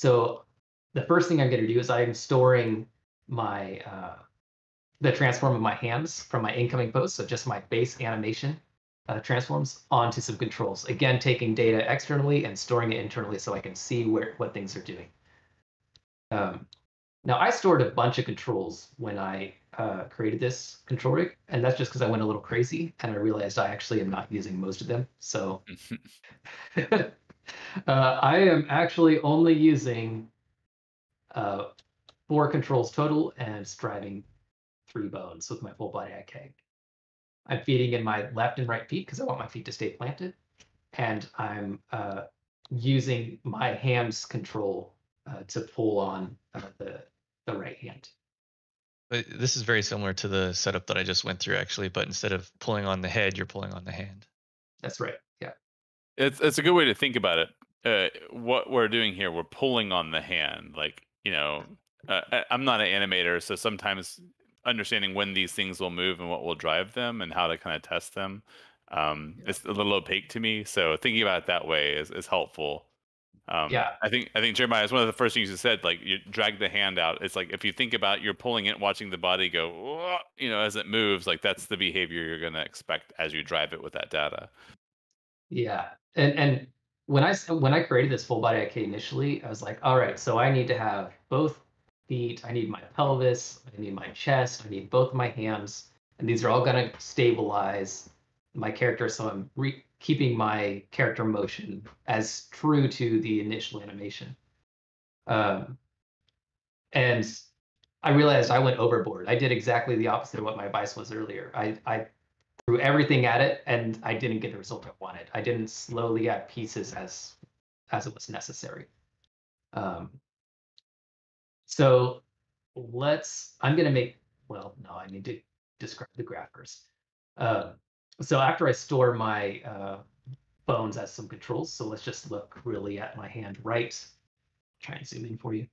So the first thing I'm going to do is I'm storing my uh, the transform of my hands from my incoming pose, so just my base animation uh, transforms onto some controls. Again, taking data externally and storing it internally so I can see where what things are doing. Um, now I stored a bunch of controls when I uh, created this control rig, and that's just because I went a little crazy and I realized I actually am not using most of them. So uh, I am actually only using uh, four controls total and striving three bones with my full body I K. I'm feeding in my left and right feet because I want my feet to stay planted, and I'm uh, using my hands control uh, to pull on uh, the the right hand. This is very similar to the setup that I just went through, actually, but instead of pulling on the head, you're pulling on the hand. That's right. Yeah. It's it's a good way to think about it. Uh, what we're doing here, we're pulling on the hand. Like, you know, uh, I, I'm not an animator, so sometimes understanding when these things will move and what will drive them and how to kind of test them, um, yeah. It's a little opaque to me. So thinking about it that way is is helpful. Um, yeah, I think I think Jeremiah is one of the first things you said. Like, you drag the hand out. It's like, if you think about, you're pulling it, watching the body go, whoa, you know, as it moves. Like, that's the behavior you're going to expect as you drive it with that data. Yeah, and and when I when I created this full body I K initially, I was like, all right, so I need to have both feet. I need my pelvis. I need my chest. I need both my hands, and these are all going to stabilize my character, so I'm re keeping my character motion as true to the initial animation. Um, and I realized I went overboard. I did exactly the opposite of what my advice was earlier. I, I threw everything at it, and I didn't get the result I wanted. I didn't slowly add pieces as as it was necessary. Um, so let's, I'm going to make, well, no, I need to describe the graph first. Uh, so after I store my uh, bones as some controls, so let's just look really at my hand right. Try and zoom in for you.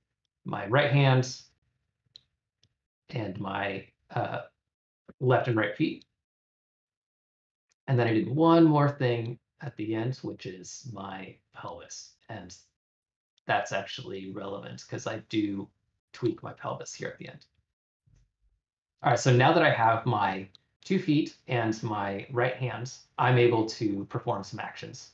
My right hand and my uh, left and right feet. And then I did one more thing at the end, which is my pelvis. And that's actually relevant because I do tweak my pelvis here at the end. All right, so now that I have my two feet and my right hand, I'm able to perform some actions.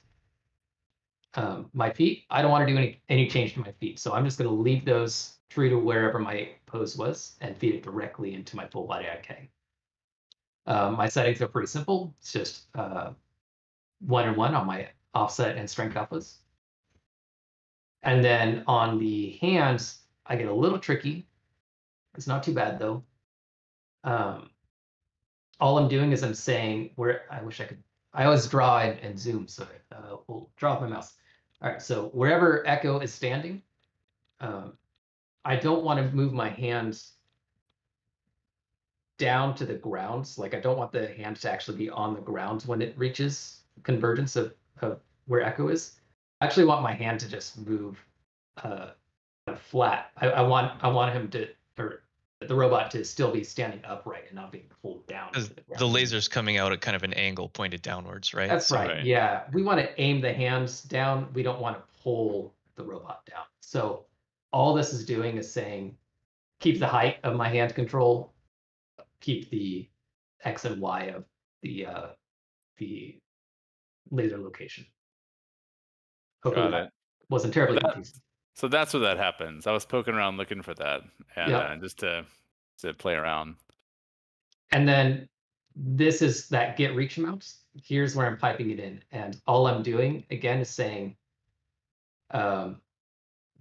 Um, my feet, I don't want to do any, any change to my feet. So I'm just going to leave those true to wherever my pose was and feed it directly into my full body I K. Um, my settings are pretty simple. It's just uh, one and one on my offset and strength alphas. And then on the hands, I get a little tricky. It's not too bad though. Um, all I'm doing is I'm saying where I wish I could, I always draw and, and zoom. So uh, we'll draw with my mouse. All right, so wherever Echo is standing, um, I don't want to move my hands down to the ground. Like I don't want the hand to actually be on the ground when it reaches convergence of, of where Echo is. I actually want my hand to just move uh, flat. I, I want I want him to, or the robot to still be standing upright and not being pulled down. The, the laser's coming out at kind of an angle pointed downwards, right? That's so, right. right. Yeah, we want to aim the hands down. We don't want to pull the robot down. So all this is doing is saying, keep the height of my hand control, keep the X and Y of the uh, the laser location. Hopefully that wasn't terribly confusing. So that's where that happens. I was poking around looking for that, and yeah. uh, just to to play around. And then this is that get reach mount. Here's where I'm piping it in, and all I'm doing again is saying, um,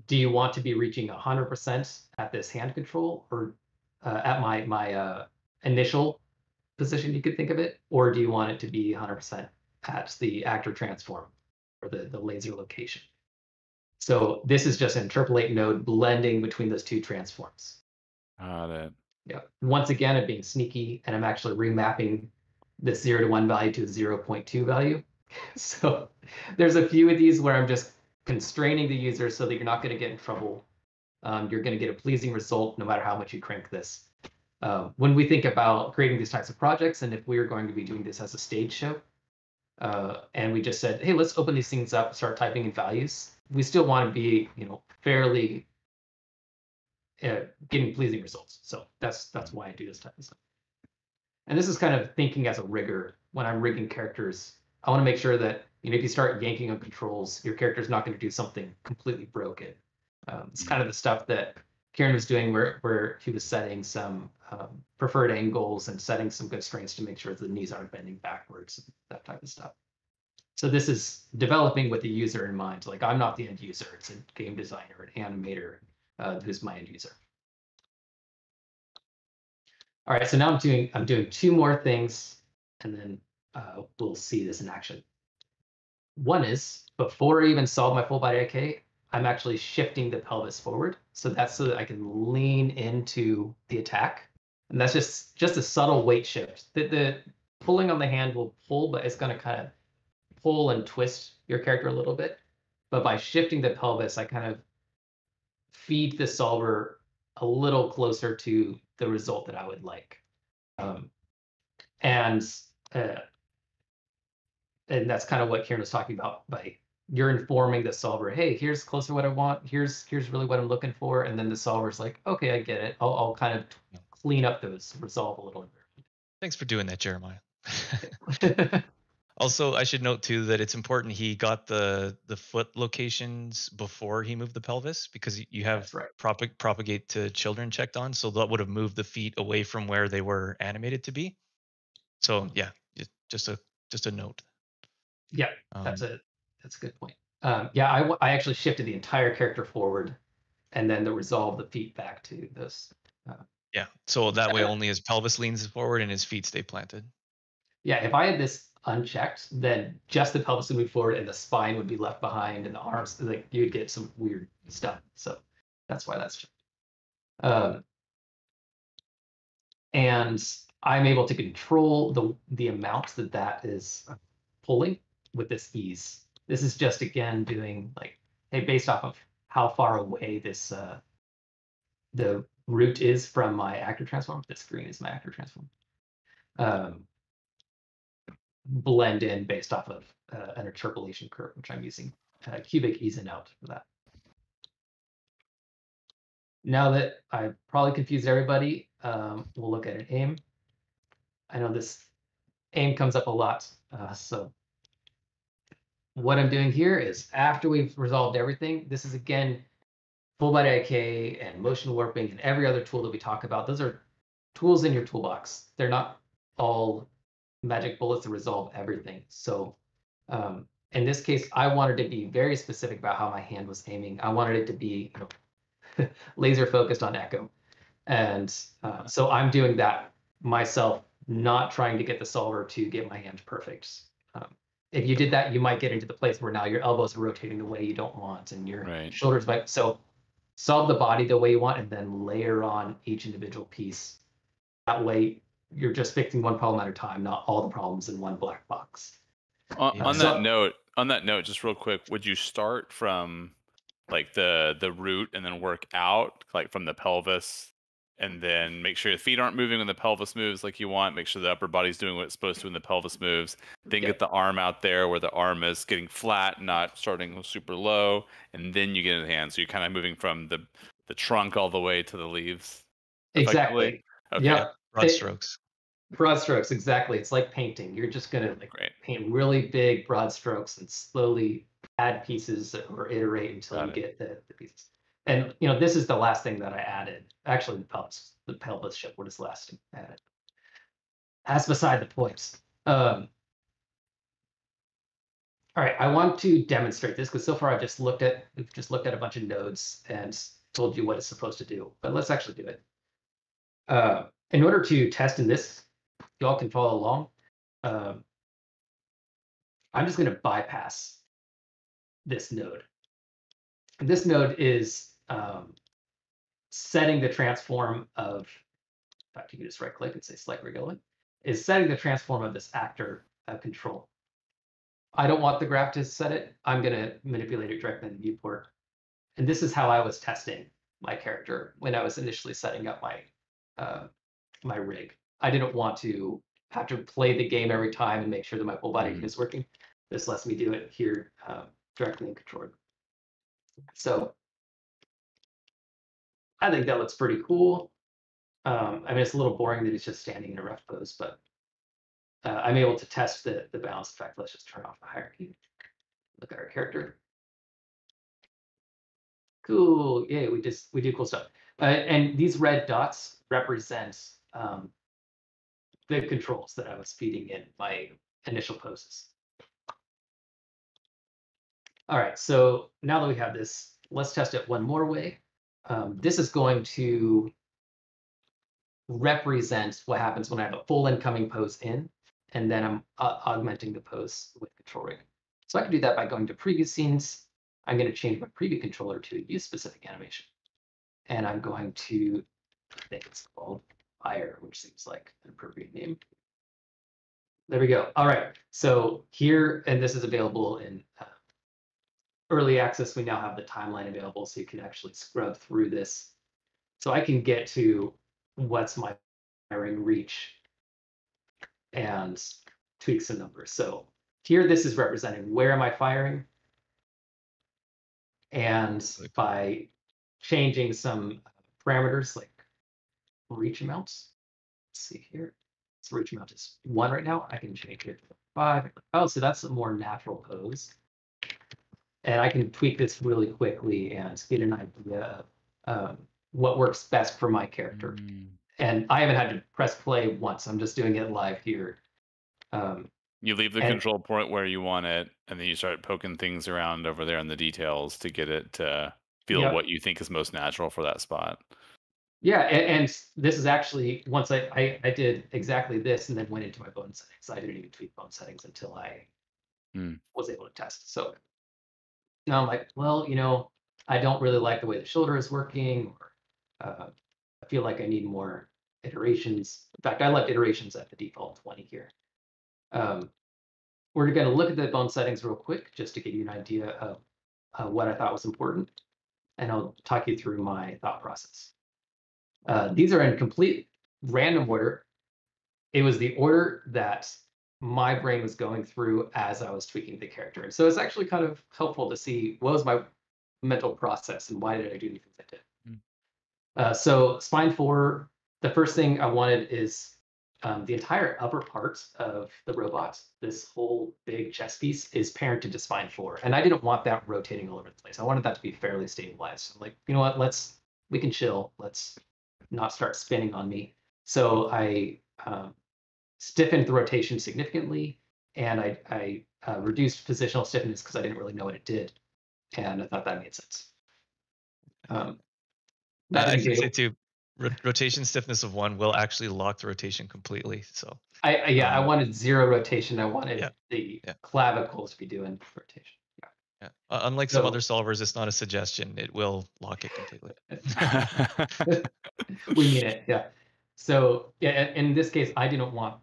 do you want to be reaching one hundred percent at this hand control, or uh, at my my uh, initial position? You could think of it, or do you want it to be one hundred percent at the actor transform or the the laser location? So this is just an interpolate node blending between those two transforms. Got it. Yeah. Once again, I'm being sneaky, and I'm actually remapping this zero to one value to a zero point two value. So there's a few of these where I'm just constraining the user so that you're not going to get in trouble. Um, you're going to get a pleasing result no matter how much you crank this. Uh, when we think about creating these types of projects, and if we are going to be doing this as a stage show, uh, and we just said, hey, let's open these things up, start typing in values, we still want to be, you know, fairly uh, getting pleasing results. So that's that's why I do this type of stuff. And this is kind of thinking as a rigger. When I'm rigging characters, I want to make sure that, you know, if you start yanking on controls, your character's not going to do something completely broken. Um, it's kind of the stuff that Kieran was doing, where where he was setting some um, preferred angles and setting some constraints to make sure that the knees aren't bending backwards, that type of stuff. So this is developing with the user in mind. Like, I'm not the end user. It's a game designer, an animator, uh, who's my end user. All right, so now I'm doing I'm doing two more things, and then uh, we'll see this in action. One is, before I even solve my full body I K, I'm actually shifting the pelvis forward. So that's so that I can lean into the attack. And that's just, just a subtle weight shift. The, the pulling on the hand will pull, but it's going to kind of pull and twist your character a little bit, but by shifting the pelvis, I kind of feed the solver a little closer to the result that I would like, um, and uh, and that's kind of what Kieran was talking about. By you're informing the solver, hey, here's closer what I want. Here's here's really what I'm looking for, and then the solver's like, okay, I get it. I'll, I'll kind of clean up those, resolve a little bit. Thanks for doing that, Jeremiah. Also, I should note too that it's important he got the the foot locations before he moved the pelvis, because you have right. prop propagate to children checked on, so that would have moved the feet away from where they were animated to be. So yeah, just a just a note. Yeah, um, that's a that's a good point. Um, yeah, I, I actually shifted the entire character forward, and then the resolve the feet back to this. Uh, yeah, so that way only his pelvis leans forward and his feet stay planted. Yeah, if I had this unchecked, then just the pelvis would move forward and the spine would be left behind and the arms, like you'd get some weird stuff. So that's why that's checked. Um, and I'm able to control the the amount that that is pulling with this ease. This is just, again, doing like, hey, based off of how far away this uh, the root is from my actor transform. This green is my actor transform. Um, blend in based off of uh, an interpolation curve, which I'm using uh, cubic ease in out for that. Now that I probably confused everybody, um, we'll look at an aim. I know this aim comes up a lot, uh, so. What I'm doing here is after we've resolved everything, this is again, full body I K and motion warping and every other tool that we talk about. Those are tools in your toolbox. They're not all magic bullets to resolve everything. So um, in this case, I wanted to be very specific about how my hand was aiming. I wanted it to be, you know, laser focused on Echo. And uh, so I'm doing that myself, not trying to get the solver to get my hand perfect. Um, If you did that, you might get into the place where now your elbows are rotating the way you don't want and your right. shoulders might. So solve the body the way you want and then layer on each individual piece. That way, you're just fixing one problem at a time, not all the problems in one black box. On, on so, that note, on that note, just real quick, would you start from like the, the root and then work out like from the pelvis and then make sure your feet aren't moving when the pelvis moves like you want, make sure the upper body's doing what it's supposed to when the pelvis moves, then yep. get the arm out there where the arm is getting flat, not starting super low, and then you get into the hand. So you're kind of moving from the, the trunk all the way to the leaves. Exactly. Okay. Yeah. Broad strokes. It, broad strokes, exactly. It's like painting. You're just going to like Great. paint really big, broad strokes and slowly add pieces or iterate until Got you it. get the, the pieces. And you know, this is the last thing that I added. Actually, the pelvis, the pelvis ship was the last thing added. That's beside the point. Um, all right, I want to demonstrate this because so far I've just looked at we've just looked at a bunch of nodes and told you what it's supposed to do. But let's actually do it. Uh, in order to test in this, y'all can follow along. Um, I'm just going to bypass this node. And this node is um, setting the transform of, in fact, you can just right click and say select regularly, is setting the transform of this actor uh, control. I don't want the graph to set it. I'm going to manipulate it directly in the viewport. And this is how I was testing my character when I was initially setting up my, uh, my rig. I didn't want to have to play the game every time and make sure that my whole body mm-hmm. is working. This lets me do it here uh, directly in Control. So I think that looks pretty cool. Um, I mean, it's a little boring that he's just standing in a rough pose, but uh, I'm able to test the, the balance effect. Let's just turn off the hierarchy. Look at our character. Cool. Yeah, we just we do cool stuff. Uh, and these red dots represent um, the controls that I was feeding in my initial poses. All right, so now that we have this, let's test it one more way. Um, this is going to represent what happens when I have a full incoming pose in, and then I'm uh, augmenting the pose with Control Rig. So I can do that by going to preview scenes. I'm going to change my preview controller to a use-specific animation. And I'm going to, I think it's called Fire, which seems like an appropriate name. There we go. All right, so here, and this is available in uh, early access, we now have the timeline available, so you can actually scrub through this. So I can get to what's my firing reach and tweak some numbers. So here, this is representing where am I firing. And by changing some parameters like reach amounts, let's see here. So reach amount is one right now. I can change it to five. Oh, so that's a more natural pose. And I can tweak this really quickly and get an idea of um, what works best for my character. Mm. And I haven't had to press play once. I'm just doing it live here. Um, You leave the and, control point where you want it, and then you start poking things around over there in the details to get it to feel yep. what you think is most natural for that spot. Yeah, and, and this is actually, once I, I, I did exactly this and then went into my bone settings. I didn't even tweak bone settings until I mm. was able to test. So now I'm like, well, you know, I don't really like the way the shoulder is working, or uh, I feel like I need more iterations. In fact, I left iterations at the default twenty here. Um, we're going to look at the bone settings real quick just to give you an idea of uh, what I thought was important, and I'll talk you through my thought process. Uh, these are in complete random order. It was the order that my brain was going through as I was tweaking the character. And so it's actually kind of helpful to see what was my mental process and why did I do the things I did. Mm. Uh, so spine four, the first thing I wanted is um, the entire upper part of the robot. This whole big chest piece is parented to spine four. And I didn't want that rotating all over the place. I wanted that to be fairly stabilized. I'm like, you know what, let's, we can chill. Let's not start spinning on me. So I um, stiffened the rotation significantly, and I, I uh, reduced positional stiffness because I didn't really know what it did, and I thought that made sense. Um, that I can say too, rotation stiffness of one will actually lock the rotation completely. So I, I yeah, um, I wanted zero rotation. I wanted yeah, the yeah. clavicles to be doing rotation. Yeah. Uh, unlike so, some other solvers, it's not a suggestion. It will lock it completely. We need it, yeah. So yeah, in this case, I didn't want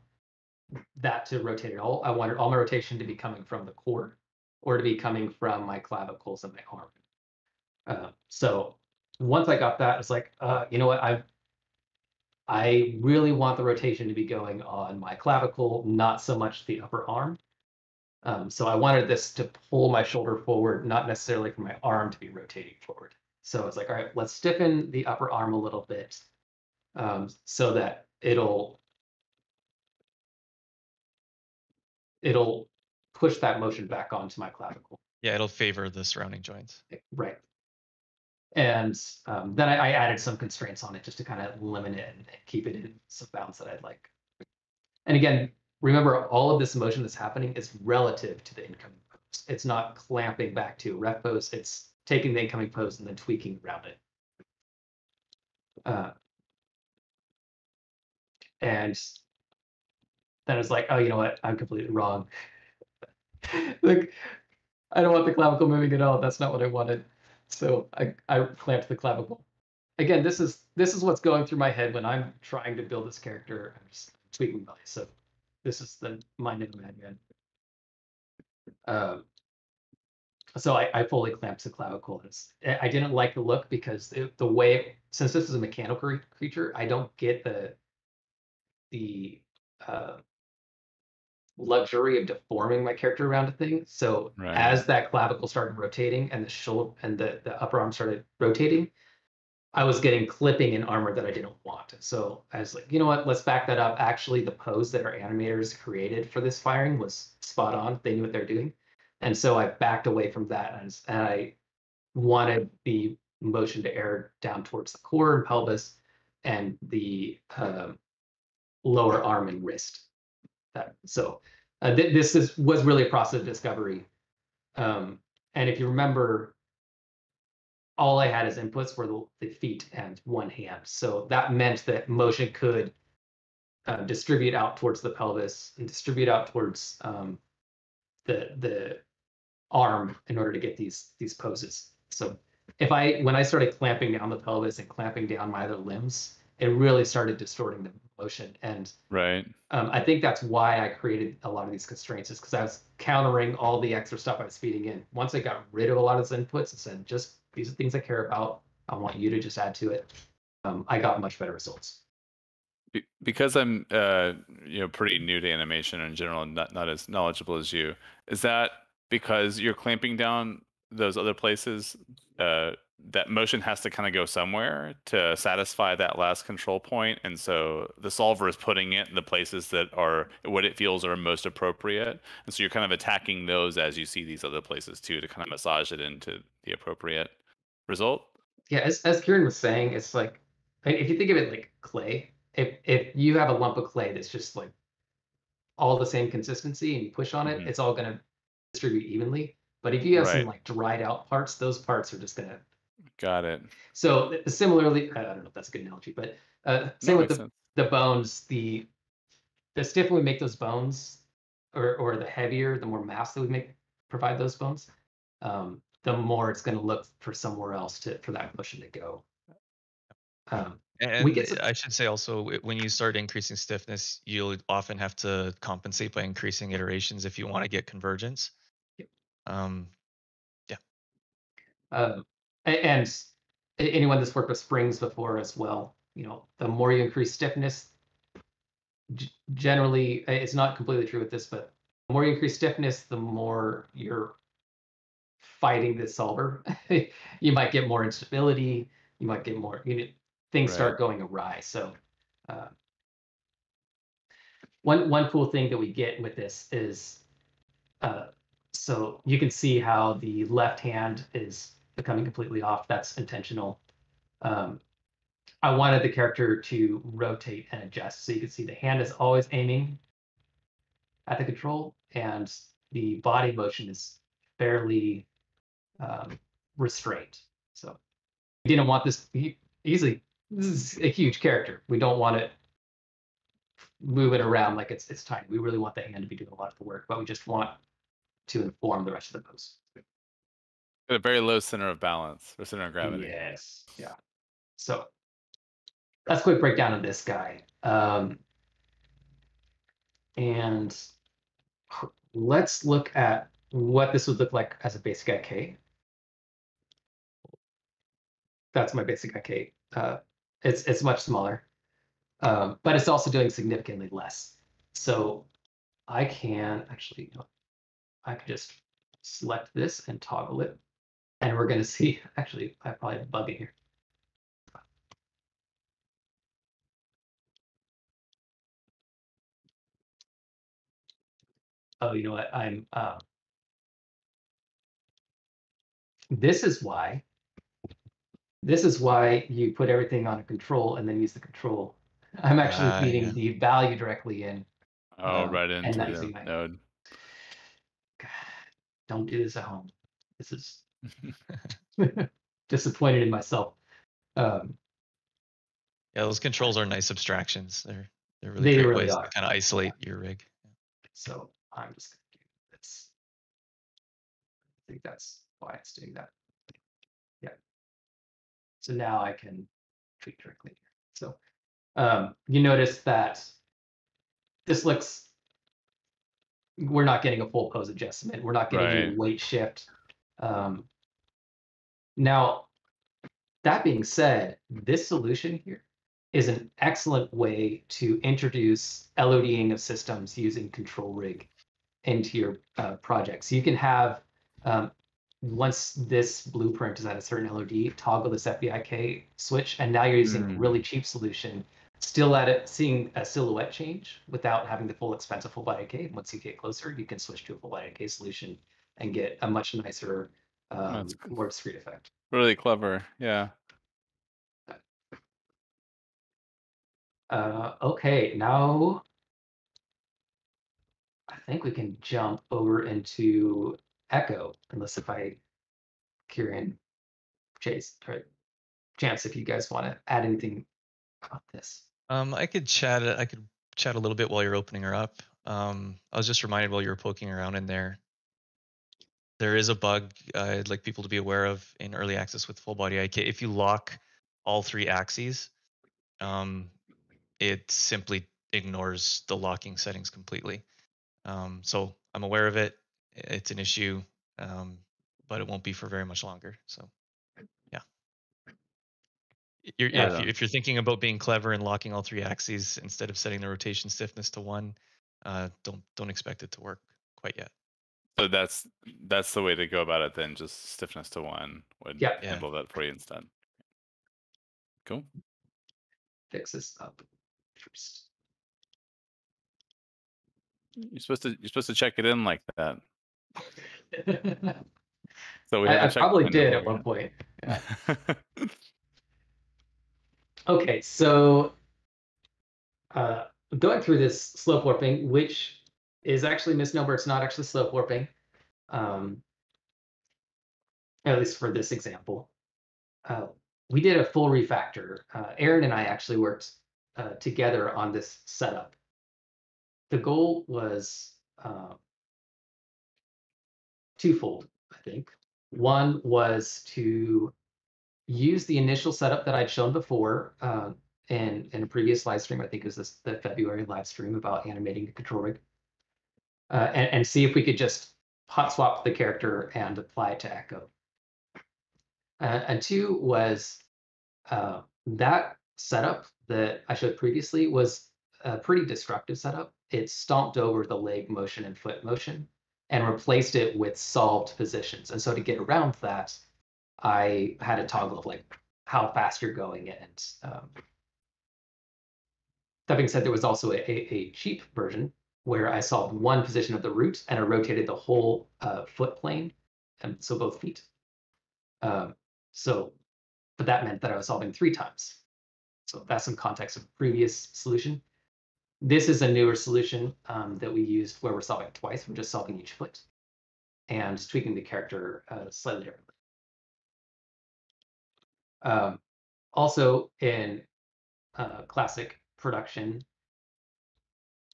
that to rotate at all. I wanted all my rotation to be coming from the core or to be coming from my clavicles and my arm. Uh, so once I got that, it's like, uh, you know what? I I really want the rotation to be going on my clavicle, not so much the upper arm. Um, so I wanted this to pull my shoulder forward, not necessarily for my arm to be rotating forward. So it's like, all right, let's stiffen the upper arm a little bit um, so that it'll it'll push that motion back onto my clavicle. Yeah, it'll favor the surrounding joints. Right. And um, then I, I added some constraints on it just to kind of limit it and keep it in some bounds that I'd like. And again, remember, all of this motion that's happening is relative to the incoming pose. It's not clamping back to a ref pose. It's taking the incoming pose and then tweaking around it. Uh, and then it's like, oh, you know what? I'm completely wrong. Look, I don't want the clavicle moving at all. That's not what I wanted. So I, I clamped the clavicle. Again, this is this is what's going through my head when I'm trying to build this character. I'm just tweaking values. So this is the mind of a madman. Um, so I, I fully clamped the clavicle. I didn't like the look because it, the way, since this is a mechanical creature, I don't get the the uh, luxury of deforming my character around a thing. So right. as that clavicle started rotating and the shoulder and the, the upper arm started rotating, I was getting clipping in armor that I didn't want. So I was like, you know what, let's back that up. Actually, the pose that our animators created for this firing was spot on. They knew what they're doing. And so I backed away from that. And, and I wanted the motion to err down towards the core and pelvis and the um, lower arm and wrist. That, so uh, th this is, was really a process of discovery. Um, and if you remember, all I had as inputs were the, the feet and one hand. So that meant that motion could uh, distribute out towards the pelvis and distribute out towards um, the the arm in order to get these these poses. So if I when I started clamping down the pelvis and clamping down my other limbs, it really started distorting the motion. And right. um, I think that's why I created a lot of these constraints, is because I was countering all the extra stuff I was feeding in. Once I got rid of a lot of those inputs and said, just these are things I care about. I want you to just add to it. Um, I got much better results. Because I'm, uh, you know, pretty new to animation in general, and not not as knowledgeable as you. Is that because you're clamping down those other places? Uh, that motion has to kind of go somewhere to satisfy that last control point, and so the solver is putting it in the places that are what it feels are most appropriate, and so you're kind of attacking those as you see these other places too to kind of massage it into the appropriate result. Yeah, as, as Kieran was saying, it's like, if you think of it like clay, if if you have a lump of clay that's just like all the same consistency and you push on it, mm-hmm. it's all going to distribute evenly. But if you have right. some like dried out parts, those parts are just going to. Got it. So similarly, I don't know if that's a good analogy, but uh, same with the, sense. the bones, the the stiffer we make those bones, or or the heavier, the more mass that we make provide those bones, um, the more it's going to look for somewhere else to for that cushion to go. Um, and we get some... I should say also, when you start increasing stiffness, you'll often have to compensate by increasing iterations if you want to get convergence. Yep. Um, yeah. Uh, and anyone that's worked with springs before as well, you know, the more you increase stiffness, generally, it's not completely true with this, but the more you increase stiffness, the more you're fighting the solver. You might get more instability. You might get more, you know, things right. start going awry. So uh, one one cool thing that we get with this is, uh, so you can see how the left hand is becoming completely off. That's intentional. Um, I wanted the character to rotate and adjust. So you can see the hand is always aiming at the control, and the body motion is fairly um, restrained. So we didn't want this easily. This is a huge character. We don't want it moving around like it's it's tiny. We really want the hand to be doing a lot of the work, but we just want to inform the rest of the pose. At a very low center of balance or center of gravity. Yes. Yeah. So that's a quick breakdown of this guy. Um, and let's look at what this would look like as a basic I K. That's my basic I K. Uh, it's, it's much smaller, um, but it's also doing significantly less. So I can actually, you know, I can just select this and toggle it. And we're going to see, actually, I probably have a bug in here. Oh, you know what? I'm. Uh, this is why. This is why you put everything on a control and then use the control. I'm actually uh, feeding yeah. the value directly in. Oh, um, right into the my... node. God, don't do this at home. This is disappointed in myself. Um, yeah, those controls are nice abstractions. They're they're really they great really ways are. to kind of isolate yeah. your rig. So I'm just going to do this. I think that's why it's doing that. Yeah. So now I can tweak directly here. So um, you notice that this looks, we're not getting a full pose adjustment. We're not getting right. a weight shift. Um, now, that being said, this solution here is an excellent way to introduce LODing of systems using Control Rig into your uh, project. So you can have, um, once this blueprint is at a certain L O D, toggle this F B I K switch, and now you're using mm. a really cheap solution, still at it, seeing a silhouette change without having the full expense of full body I K. Once you get closer, you can switch to a full body I K solution and get a much nicer, um, cool. more discrete effect. Really clever, yeah. Uh, okay, now I think we can jump over into Echo, unless if I, Kieran, Chase, or Chance, if you guys want to add anything about this. Um, I could chat. I could chat a little bit while you're opening her up. Um, I was just reminded while you were poking around in there, there is a bug I'd like people to be aware of in early access with full body I K. If you lock all three axes, um, it simply ignores the locking settings completely. Um, so I'm aware of it. It's an issue, um, but it won't be for very much longer. So, yeah. You're, yeah, yeah. If, you, if you're thinking about being clever and locking all three axes instead of setting the rotation stiffness to one, uh, don't don't expect it to work quite yet. So that's that's the way to go about it. Then just stiffness to one would yeah. handle that for you instead. Cool. Fix this up. First. You're supposed to you're supposed to check it in like that. So we I, I probably did at one point. Yeah. Okay, so uh, going through this slope warping, which is actually a misnomer. It's not actually slope warping, um, at least for this example. Uh, we did a full refactor. Uh, Aaron and I actually worked uh, together on this setup. The goal was uh, twofold, I think. One was to use the initial setup that I'd shown before uh, in, in a previous live stream. I think it was this, the February live stream about animating the control rig, uh, and, and see if we could just hot swap the character and apply it to Echo. Uh, and two was uh, that setup that I showed previously was a pretty destructive setup. It stomped over the leg motion and foot motion and replaced it with solved positions. And so to get around that, I had a toggle of like how fast you're going. And um, that being said, there was also a, a cheap version where I solved one position of the root and I rotated the whole uh, foot plane, and so both feet. Um, so, but that meant that I was solving three times. So that's some context of previous solution. This is a newer solution um, that we used where we're solving twice. We're just solving each foot and tweaking the character uh, slightly differently. Um, also, in uh, classic production,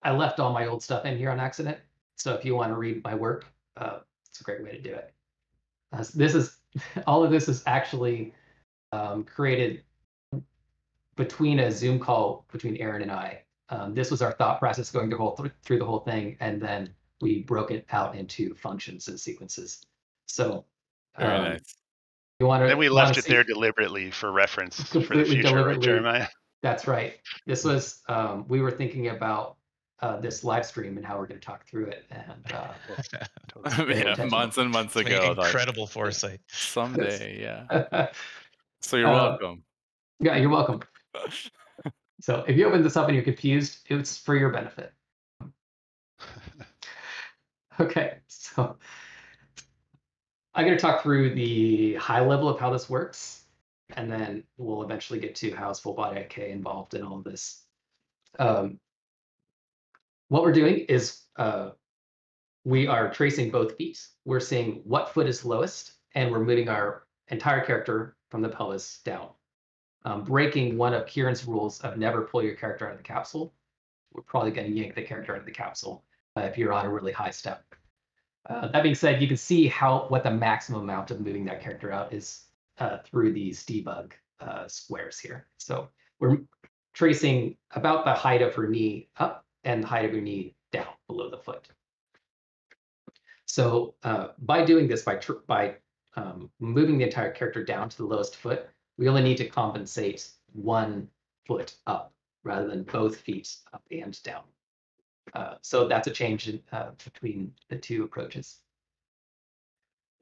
I left all my old stuff in here on accident. So if you want to read my work, uh, it's a great way to do it. Uh, this is all of this is actually um, created between a Zoom call between Aaron and I. Um, this was our thought process going the whole th through the whole thing, and then we broke it out into functions and sequences. So. Um, all right. You want to, then we left it there deliberately for reference for the future, right, Jeremiah? That's right. This was, um, we were thinking about uh, this live stream and how we're going to talk through it. And uh, totally yeah, months and months ago. Incredible like, foresight. Someday, yeah. So you're uh, welcome. Yeah, you're welcome. So if you open this up and you're confused, it's for your benefit. Okay, so. I'm going to talk through the high level of how this works, and then we'll eventually get to how is full body I K involved in all of this. Um, what we're doing is uh, we are tracing both feet. We're seeing what foot is lowest, and we're moving our entire character from the pelvis down, um, breaking one of Kieran's rules of never pull your character out of the capsule. We're probably going to yank the character out of the capsule uh, if you're on a really high step. Uh, that being said, you can see how what the maximum amount of moving that character out is uh, through these debug uh, squares here. So we're tracing about the height of her knee up and the height of her knee down below the foot. So uh, by doing this, by, tr by um, moving the entire character down to the lowest foot, we only need to compensate one foot up rather than both feet up and down. Uh, so that's a change in, uh, between the two approaches.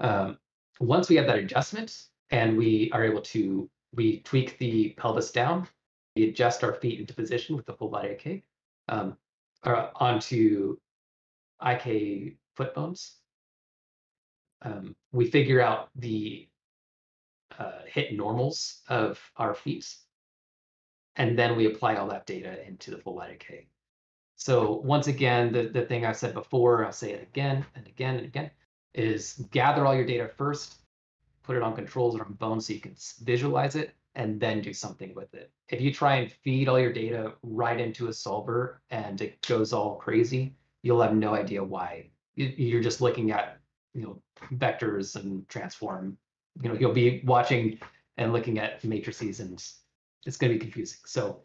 Um, once we have that adjustment and we are able to, we tweak the pelvis down, we adjust our feet into position with the full body I K um, or onto I K foot bones. Um, we figure out the uh, hit normals of our feet, and then we apply all that data into the full body I K. So once again, the, the thing I've said before, I'll say it again and again and again, is gather all your data first, put it on controls or on bones so you can visualize it, and then do something with it. If you try and feed all your data right into a solver and it goes all crazy, you'll have no idea why. You, you're just looking at, you know, vectors and transform. You know, you'll be watching and looking at matrices, and it's going to be confusing. So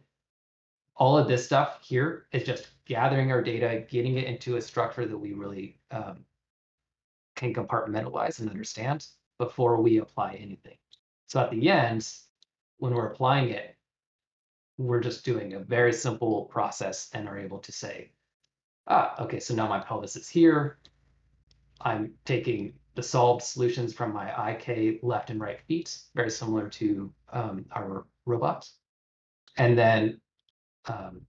all of this stuff here is just gathering our data, getting it into a structure that we really um, can compartmentalize and understand before we apply anything. So at the end, when we're applying it, we're just doing a very simple process and are able to say, ah, okay, so now my pelvis is here. I'm taking the solved solutions from my I K left and right feet, very similar to um, our robot. And then Um,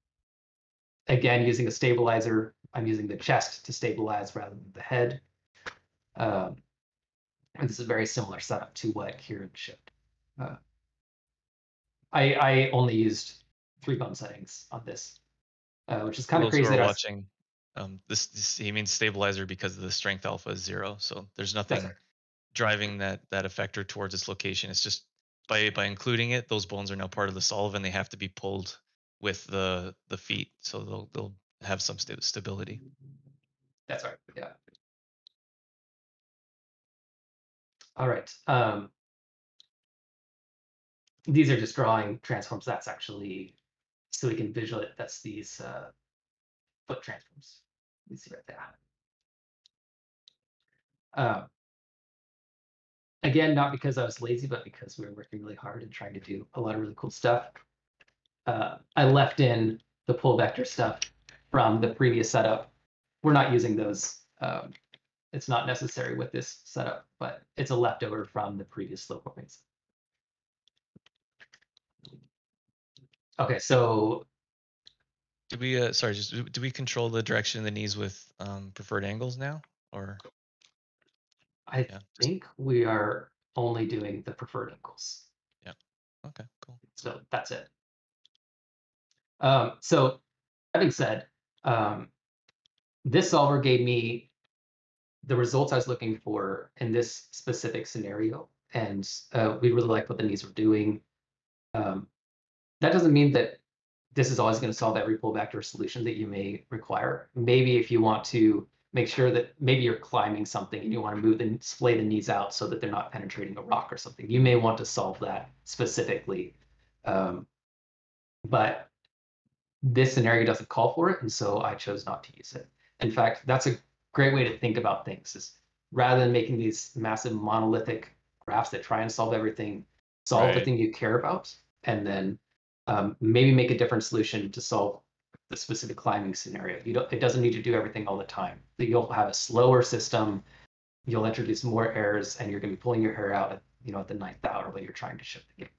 again, using a stabilizer, I'm using the chest to stabilize rather than the head. Um, and this is a very similar setup to what Kieran showed. Uh, I, I only used three bone settings on this, uh, which is kind of crazy. That watching Um, this, this he means stabilizer because the strength alpha is zero, so there's nothing Perfect. driving that that effector towards its location. It's just by by including it, those bones are now part of the solve, and they have to be pulled with the the feet, so they'll they'll have some st stability. That's right. Yeah. All right. Um, these are just drawing transforms. That's actually so we can visualize. That's these uh, foot transforms. You see right there. Um, again, not because I was lazy, but because we were working really hard and trying to do a lot of really cool stuff. Uh, I left in the pull vector stuff from the previous setup. We're not using those. Um, it's not necessary with this setup, but it's a leftover from the previous slope warpings. Okay, so do we? Uh, sorry, just do we control the direction of the knees with um, preferred angles now, or? I yeah. think we are only doing the preferred angles. Yeah. Okay. Cool. So that's it. Um, so having said, um, this solver gave me the results I was looking for in this specific scenario, and uh, we really liked what the knees were doing. Um, that doesn't mean that this is always going to solve every pull vector solution that you may require. Maybe if you want to make sure that maybe you're climbing something and you want to move and splay the knees out so that they're not penetrating a rock or something, you may want to solve that specifically. Um, but this scenario doesn't call for it, and so I chose not to use it. In fact, that's a great way to think about things, is rather than making these massive monolithic graphs that try and solve everything, solve right. the thing you care about, and then um, maybe make a different solution to solve the specific climbing scenario. You don't, it doesn't need to do everything all the time. You'll have a slower system, you'll introduce more errors, and you're going to be pulling your hair out at, you know, at the ninth hour when you're trying to ship the game.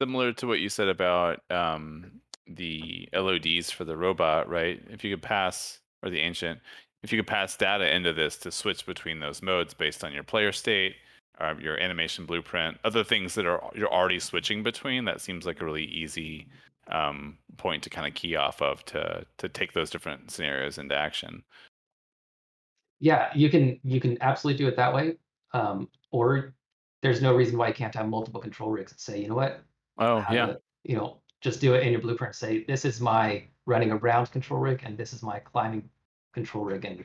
Similar to what you said about um, the L O Ds for the robot, right? If you could pass, or the ancient, if you could pass data into this to switch between those modes based on your player state, or your animation blueprint, other things that are you're already switching between, that seems like a really easy Um, point to kind of key off of to to take those different scenarios into action. Yeah, you can you can absolutely do it that way. Um, or there's no reason why you can't have multiple control rigs and say, you know what? Oh yeah. To, you know, just do it in your blueprint. Say this is my running around control rig, and this is my climbing control rig, and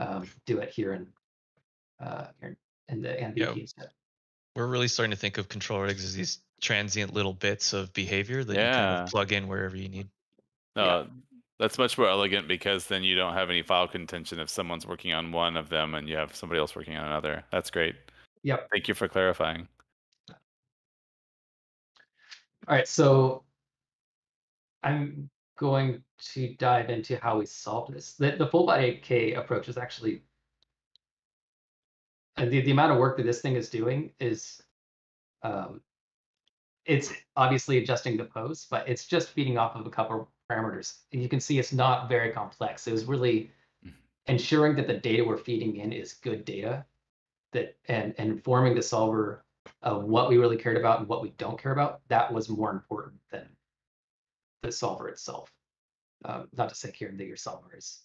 um, do it here in uh, here in the M V P instead. We're really starting to think of control rigs as these transient little bits of behavior that yeah. you kind of plug in wherever you need. No, yeah. That's much more elegant, because then you don't have any file contention if someone's working on one of them and you have somebody else working on another. That's great. Yep. Thank you for clarifying. All right, so I'm going to dive into how we solve this. The, the full body eight K approach is actually, and the, the amount of work that this thing is doing is, um, it's obviously adjusting the pose, but it's just feeding off of a couple of parameters. And you can see it's not very complex. It was really ensuring that the data we're feeding in is good data, that and, and informing the solver of what we really cared about and what we don't care about. That was more important than the solver itself. Um, not to say, Kieran, that your solver is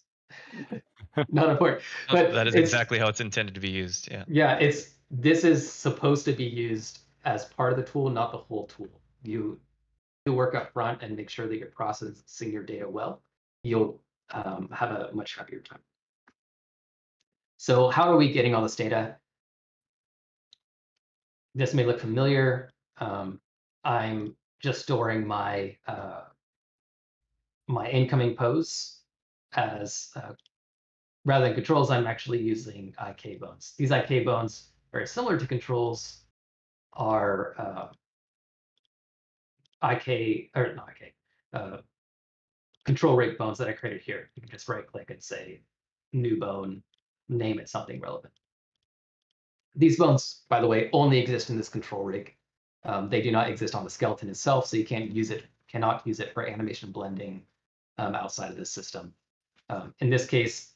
not important, but that is exactly how it's intended to be used. Yeah. Yeah. It's, this is supposed to be used as part of the tool, not the whole tool. You do work up front and make sure that you're processing your data well. You'll um, have a much happier time. So how are we getting all this data? This may look familiar. Um, I'm just storing my uh, my incoming pose as uh, rather than controls. I'm actually using I K bones. These I K bones, very similar to controls, are uh, I K or not I K uh, control rig bones that I created here. You can just right click and say new bone, name it something relevant. These bones, by the way, only exist in this control rig. Um, they do not exist on the skeleton itself, so you can't use it, cannot use it for animation blending um, outside of this system. Um, in this case,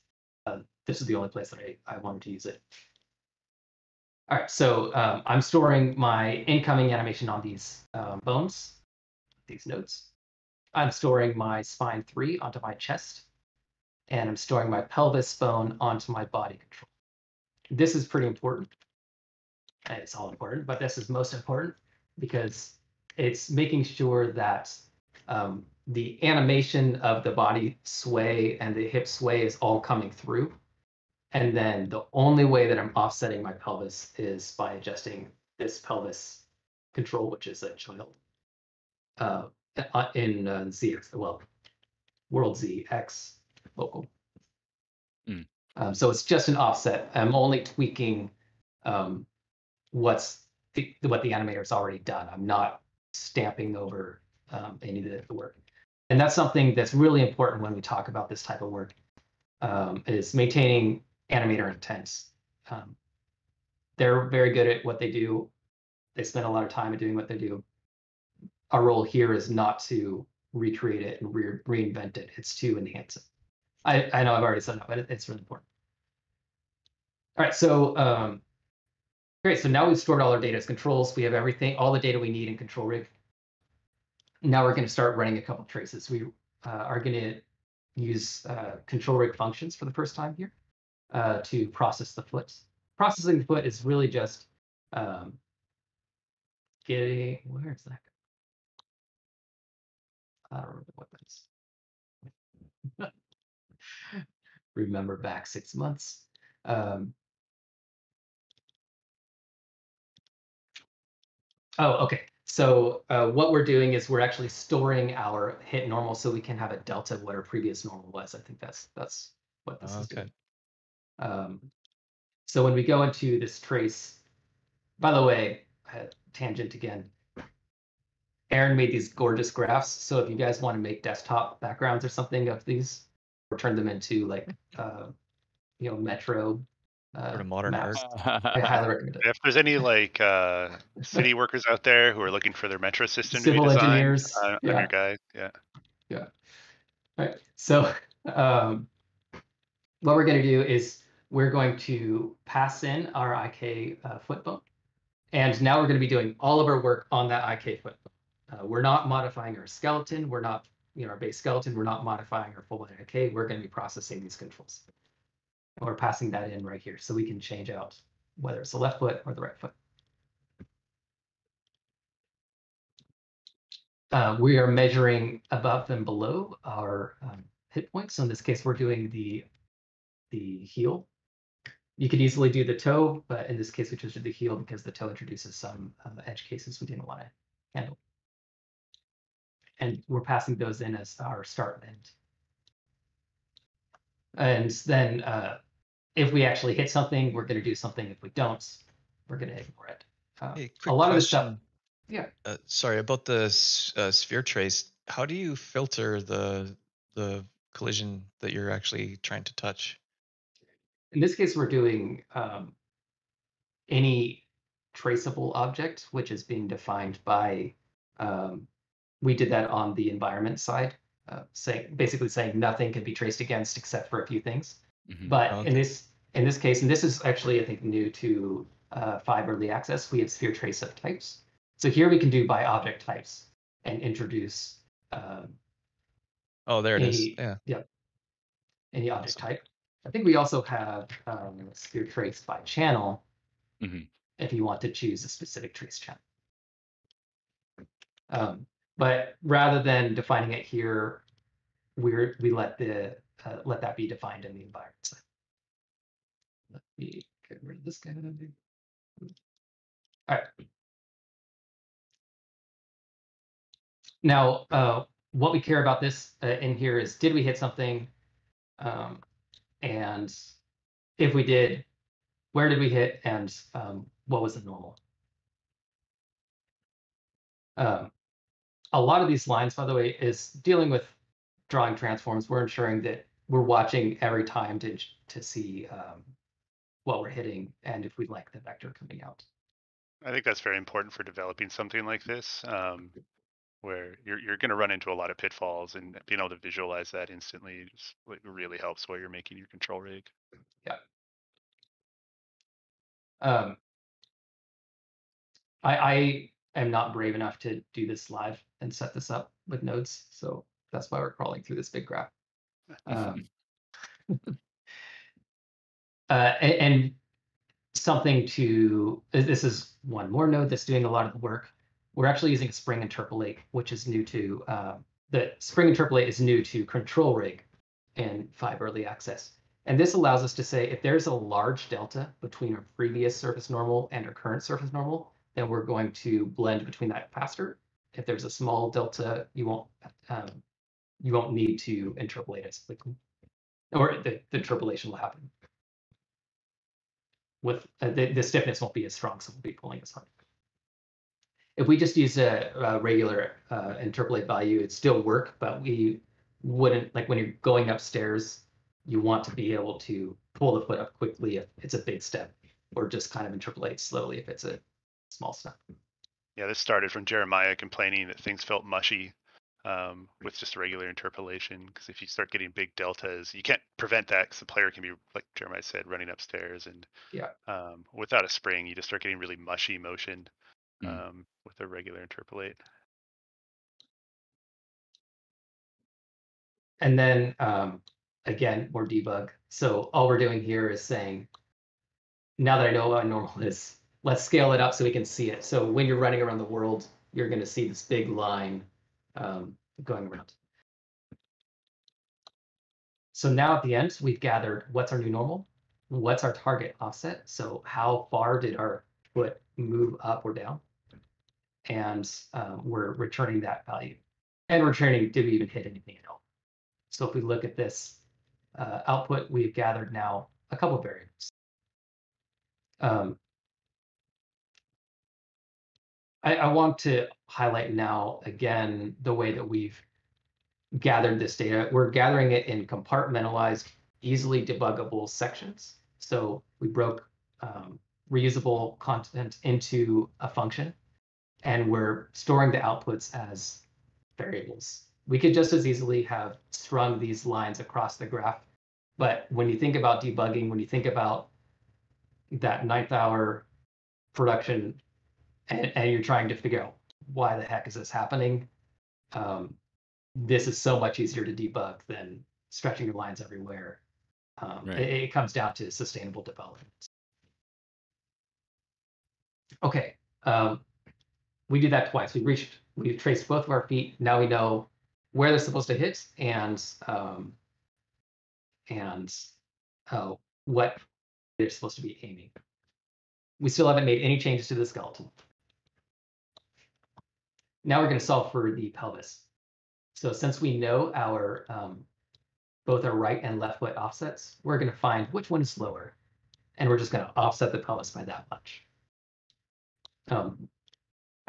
uh, this is the only place that I, I wanted to use it. All right, so um, I'm storing my incoming animation on these um, bones, these nodes. I'm storing my spine three onto my chest. and I'm storing my pelvis bone onto my body control. This is pretty important. It's all important, but this is most important because it's making sure that um, the animation of the body sway and the hip sway is all coming through. And then the only way that I'm offsetting my pelvis is by adjusting this pelvis control, which is a child uh, in uh, Z X, well, World Z X local. Mm. Um, so it's just an offset. I'm only tweaking um, what's the, what the animator's already done. I'm not stamping over um, any of the work. And that's something that's really important when we talk about this type of work, um, is maintaining animator intents. Um, they're very good at what they do. They spend a lot of time at doing what they do. Our role here is not to recreate it and re reinvent it. It's to enhance it. I, I know I've already said that, but it, it's really important. All right, so um, great. So now we've stored all our data as controls. We have everything, all the data we need in Control Rig. Now we're going to start running a couple of traces. We uh, are going to use uh, Control Rig functions for the first time here uh, to process the foot. Processing the foot is really just um, getting, where is that? I don't remember what that is. Remember back six months. Um, oh, OK. So uh, what we're doing is we're actually storing our hit normal so we can have a delta of what our previous normal was. I think that's that's what this is doing. Um, so when we go into this trace, by the way, uh, tangent again, Aaron made these gorgeous graphs. So if you guys want to make desktop backgrounds or something of these, or turn them into like, uh, you know, Metro. Uh, or modern art. I highly recommend it. If there's any like uh, city workers out there who are looking for their Metro system, civil to be designed, engineers, uh, yeah. Your guys. yeah, yeah. All right. So um, what we're going to do is we're going to pass in our I K uh, foot bump, and now we're going to be doing all of our work on that I K foot bump. Uh, we're not modifying our skeleton. We're not. You know, our base skeleton, we're not modifying our full I K, we're going to be processing these controls. And we're passing that in right here so we can change out whether it's the left foot or the right foot. Uh, we are measuring above and below our um, hit points. So in this case, we're doing the, the heel. You could easily do the toe, but in this case, we chose to do the heel because the toe introduces some um, edge cases we didn't want to handle. And we're passing those in as our start and end. And then uh, if we actually hit something, we're going to do something. If we don't, we're going to ignore it. Uh, hey, a lot question. of this stuff. Yeah. Uh, sorry, about the uh, sphere trace. How do you filter the the collision that you're actually trying to touch? In this case, we're doing um, any traceable object, which is being defined by. Um, We did that on the environment side, uh, saying basically saying nothing can be traced against except for a few things. Mm-hmm. But okay. in this in this case, and this is actually I think new to uh, five early access, we have sphere trace of types. So here we can do by object types and introduce. Um, oh, there it any, is. Yeah. Yep. Any object awesome. type. I think we also have um, sphere trace by channel. Mm-hmm. If you want to choose a specific trace channel. Um, But rather than defining it here, we're, we let the uh, let that be defined in the environment side. Let me get rid of this guy. All right. Now, uh, what we care about this uh, in here is did we hit something, um, and if we did, where did we hit, and um, what was the normal? Um, A lot of these lines, by the way, is dealing with drawing transforms. We're ensuring that we're watching every time to, to see um, what we're hitting and if we like the vector coming out. I think that's very important for developing something like this, um, where you're, you're going to run into a lot of pitfalls, and being able to visualize that instantly just really helps while you're making your control rig. Yeah. Um, I... I I'm not brave enough to do this live and set this up with nodes. So that's why we're crawling through this big graph. Um, uh, and something to, this is one more node that's doing a lot of the work. We're actually using Spring Interpolate, which is new to, uh, the Spring Interpolate is new to Control Rig and five early access. And this allows us to say, if there's a large delta between our previous surface normal and our current surface normal, then we're going to blend between that faster. If there's a small delta, you won't um, you won't need to interpolate as quickly, or the, the interpolation will happen. With uh, the, the stiffness won't be as strong, so we'll be pulling as hard. If we just use a, a regular uh, interpolate value, it'd still work, but we wouldn't, like when you're going upstairs, you want to be able to pull the foot up quickly if it's a big step, or just kind of interpolate slowly if it's a small step. Yeah, this started from Jeremiah complaining that things felt mushy um, with just regular interpolation, because if you start getting big deltas, you can't prevent that because the player can be, like Jeremiah said, running upstairs. And yeah, um, without a spring, you just start getting really mushy motion um, mm-hmm. with a regular interpolate. And then, um, again, more debug. So all we're doing here is saying, now that I know what normal is, let's scale it up so we can see it. So when you're running around the world, you're going to see this big line um, going around. So now at the end, we've gathered what's our new normal, what's our target offset. So how far did our foot move up or down? And uh, we're returning that value. And returning, did we even hit anything at all? So if we look at this uh, output, we've gathered now a couple of variables. Um, I, I want to highlight now, again, the way that we've gathered this data. We're gathering it in compartmentalized, easily debuggable sections. So we broke um, reusable content into a function, and we're storing the outputs as variables. We could just as easily have strung these lines across the graph. But when you think about debugging, when you think about that ninth hour production, And, and you're trying to figure out why the heck is this happening, um, this is so much easier to debug than stretching your lines everywhere. Um, right. it, it comes down to sustainable development. Okay, um, we did that twice. We've reached, we've traced both of our feet. Now we know where they're supposed to hit and um, and uh, what they're supposed to be aiming. We still haven't made any changes to the skeleton. Now we're going to solve for the pelvis. So since we know our um, both our right and left foot offsets, we're going to find which one is lower, and we're just going to offset the pelvis by that much. Um,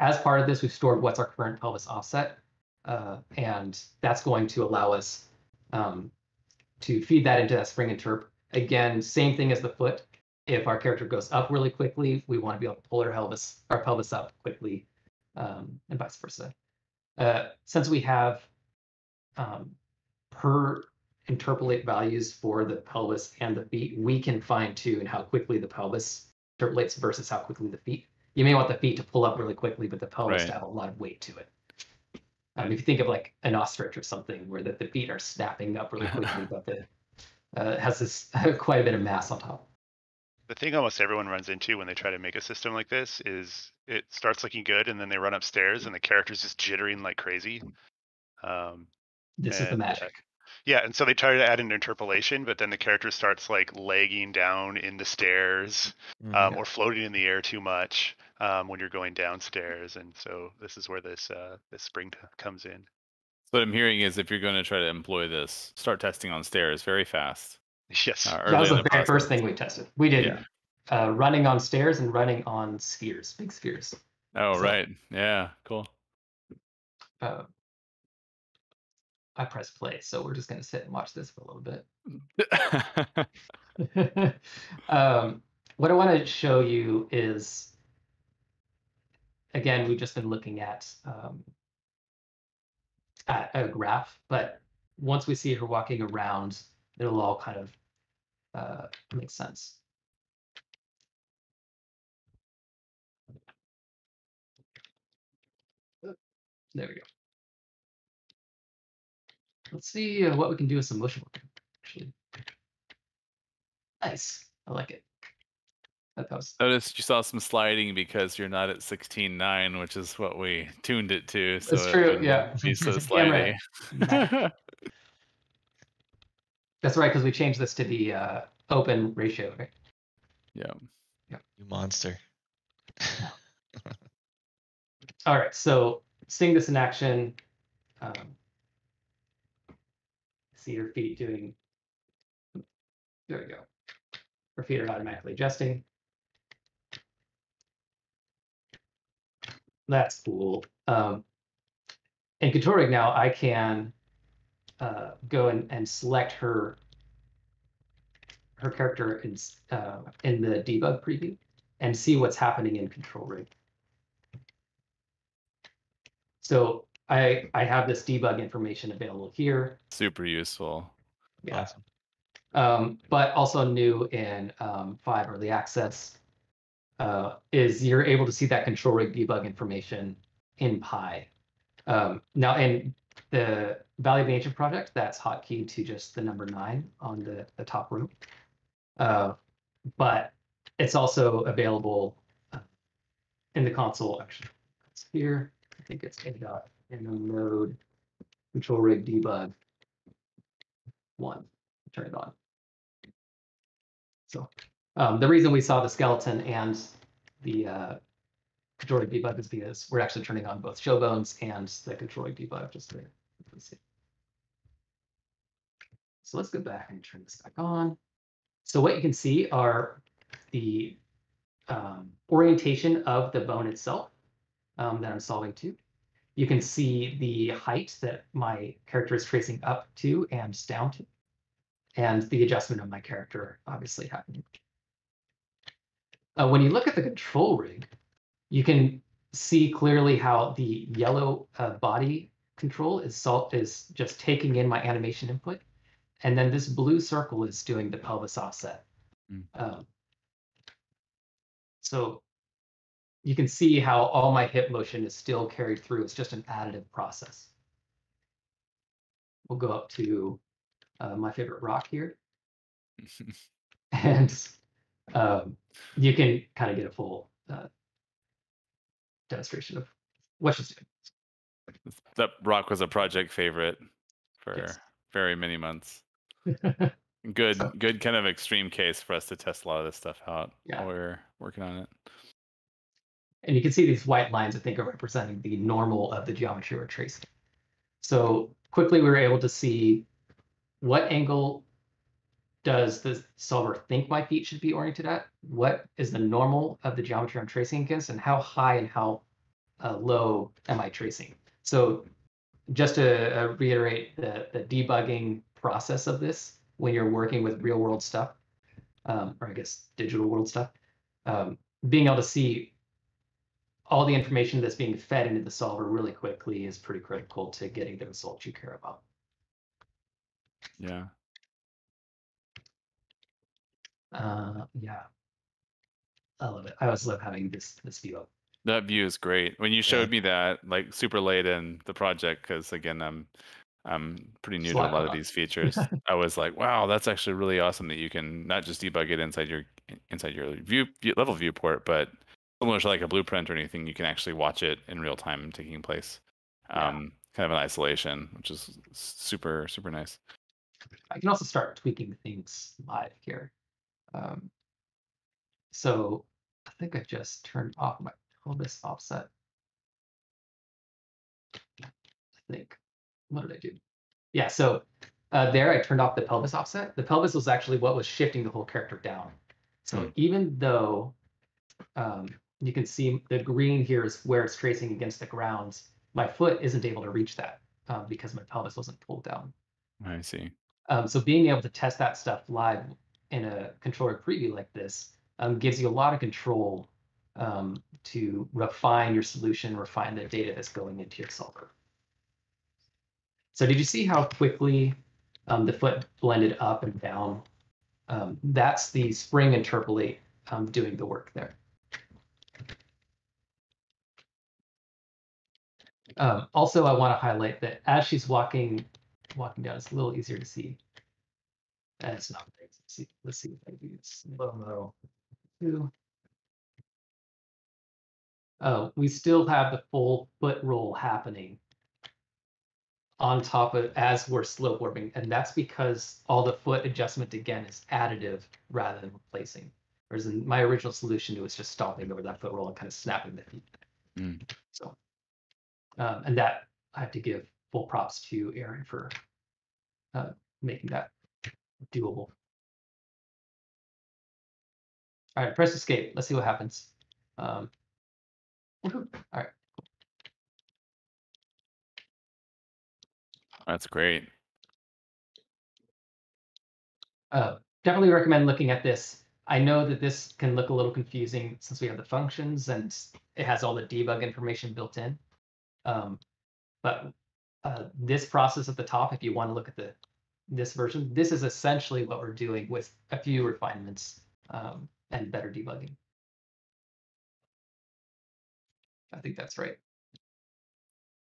as part of this, we've stored what's our current pelvis offset, uh, and that's going to allow us um, to feed that into that spring interp. Again, same thing as the foot. If our character goes up really quickly, we want to be able to pull our pelvis, our pelvis up quickly. Um, and vice versa. Uh, since we have um, per interpolate values for the pelvis and the feet, we can fine tune how quickly the pelvis interpolates versus how quickly the feet. You may want the feet to pull up really quickly, but the pelvis right. to have a lot of weight to it. Um, if you think of like an ostrich or something, where the, the feet are snapping up really quickly, but the uh, has this quite a bit of mass on top. The thing almost everyone runs into when they try to make a system like this is it starts looking good, and then they run upstairs, and the character's just jittering like crazy. Um, this and, is the magic. Yeah, and so they try to add an interpolation, but then the character starts like lagging down in the stairs mm-hmm. um, or floating in the air too much um, when you're going downstairs, and so this is where this uh, this spring comes in. What I'm hearing is if you're going to try to employ this, start testing on stairs very fast. Yes, uh, that was the, the very process. first thing we tested. We did yeah. uh, running on stairs and running on spheres, big spheres. Oh, so, right. Yeah, cool. Uh, I press play, so we're just going to sit and watch this for a little bit. um, what I want to show you is, again, we've just been looking at, um, at a graph, but once we see her walking around, it'll all kind of uh, make sense. There we go. Let's see uh, what we can do with some motion work, actually. Nice. I like it. That was... Notice you saw some sliding because you're not at sixteen nine, which is what we tuned it to. So that's true. It yeah. Be so sliding. Right. That's right, because we changed this to the uh, open ratio, right? Yeah. Yeah. You monster. All right. So seeing this in action, um, see your feet doing. There we go. Your feet are automatically adjusting. That's cool. Um, in Control Rig now, I can uh, go and, and select her her character in uh, in the debug preview and see what's happening in Control Rig. So I I have this debug information available here. Super useful. Yeah. Awesome. Um, but also new in um, five early access uh, is you're able to see that Control Rig debug information in Pi. Um, now in the Valley of the Ancient project, that's hotkeyed to just the number nine on the, the top row. Uh, but it's also available in the console. Actually, it's here. I think it's in dot in the mode Control Rig debug one. Turn it on. So um, the reason we saw the skeleton and the uh, Control Rig debug is because we're actually turning on both show bones and the Control Rig debug just there. Let's see. So let's go back and turn this back on. So what you can see are the um, orientation of the bone itself um, that I'm solving to. You can see the height that my character is tracing up to and down to, and the adjustment of my character obviously happening. Uh, when you look at the Control Rig, you can see clearly how the yellow uh, body control is, salt, is just taking in my animation input. And then this blue circle is doing the pelvis offset. Mm. Um, so you can see how all my hip motion is still carried through. It's just an additive process. We'll go up to Uh, my favorite rock here. And um, you can kind of get a full uh, demonstration of what she's doing. That rock was a project favorite for yes. very many months. Good, so, good kind of extreme case for us to test a lot of this stuff out yeah. while we were working on it. And you can see these white lines, I think, are representing the normal of the geometry we're tracing. So quickly, we were able to see what angle does the solver think my feet should be oriented at? What is the normal of the geometry I'm tracing against? And how high and how uh, low am I tracing? So just to uh, reiterate the, the debugging process of this, when you're working with real world stuff, um, or I guess digital world stuff, um, being able to see all the information that's being fed into the solver really quickly is pretty critical to getting the results you care about. Yeah. Uh, yeah. I love it. I always love having this this view up. That view is great. When you showed yeah. me that, like, super late in the project, because again, I'm I'm pretty new Slide to a lot of these features. I was like, wow, that's actually really awesome that you can not just debug it inside your inside your view, view level viewport, but similar to like a blueprint or anything, you can actually watch it in real time taking place, yeah. um, kind of in isolation, which is super super nice. I can also start tweaking things live here. Um, so I think I just turned off my pelvis offset. I think, what did I do? Yeah, so uh, there I turned off the pelvis offset. The pelvis was actually what was shifting the whole character down. So mm. even though um, you can see the green here is where it's tracing against the ground, my foot isn't able to reach that um, because my pelvis wasn't pulled down. I see. Um, so being able to test that stuff live in a Control Rig preview like this um, gives you a lot of control um, to refine your solution, refine the data that's going into your solver. So did you see how quickly um, the foot blended up and down? Um, that's the spring interpolate um, doing the work there. Um, also, I want to highlight that as she's walking Walking down, it's a little easier to see. And it's not Let's see, let's see if I do this low model two. Oh, we still have the full foot roll happening on top of as we're slope warping, and that's because all the foot adjustment again is additive rather than replacing. Whereas in my original solution, it was just stomping over that foot roll and kind of snapping the feet. Mm. So, um, and that I have to give full props to Aaron for uh, making that doable. All right, press escape. Let's see what happens. Um, All right. That's great. Uh, definitely recommend looking at this. I know that this can look a little confusing since we have the functions and it has all the debug information built in. Um, but uh, this process at the top, if you want to look at the this version, this is essentially what we're doing with a few refinements um, and better debugging. I think that's right.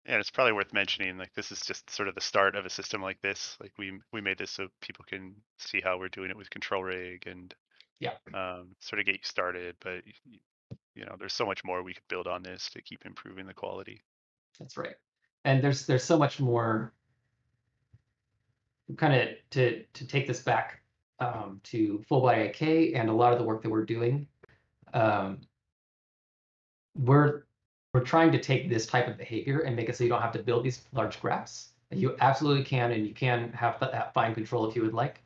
And it's probably worth mentioning, like, this is just sort of the start of a system like this. Like we we made this so people can see how we're doing it with Control Rig and yeah, um, sort of get you started. But you know, there's so much more we could build on this to keep improving the quality. That's right. And there's there's so much more. Kind of to to take this back um, to full by I K and a lot of the work that we're doing. Um, we're We're trying to take this type of behavior and make it so you don't have to build these large graphs. You absolutely can, and you can have that fine control if you would like.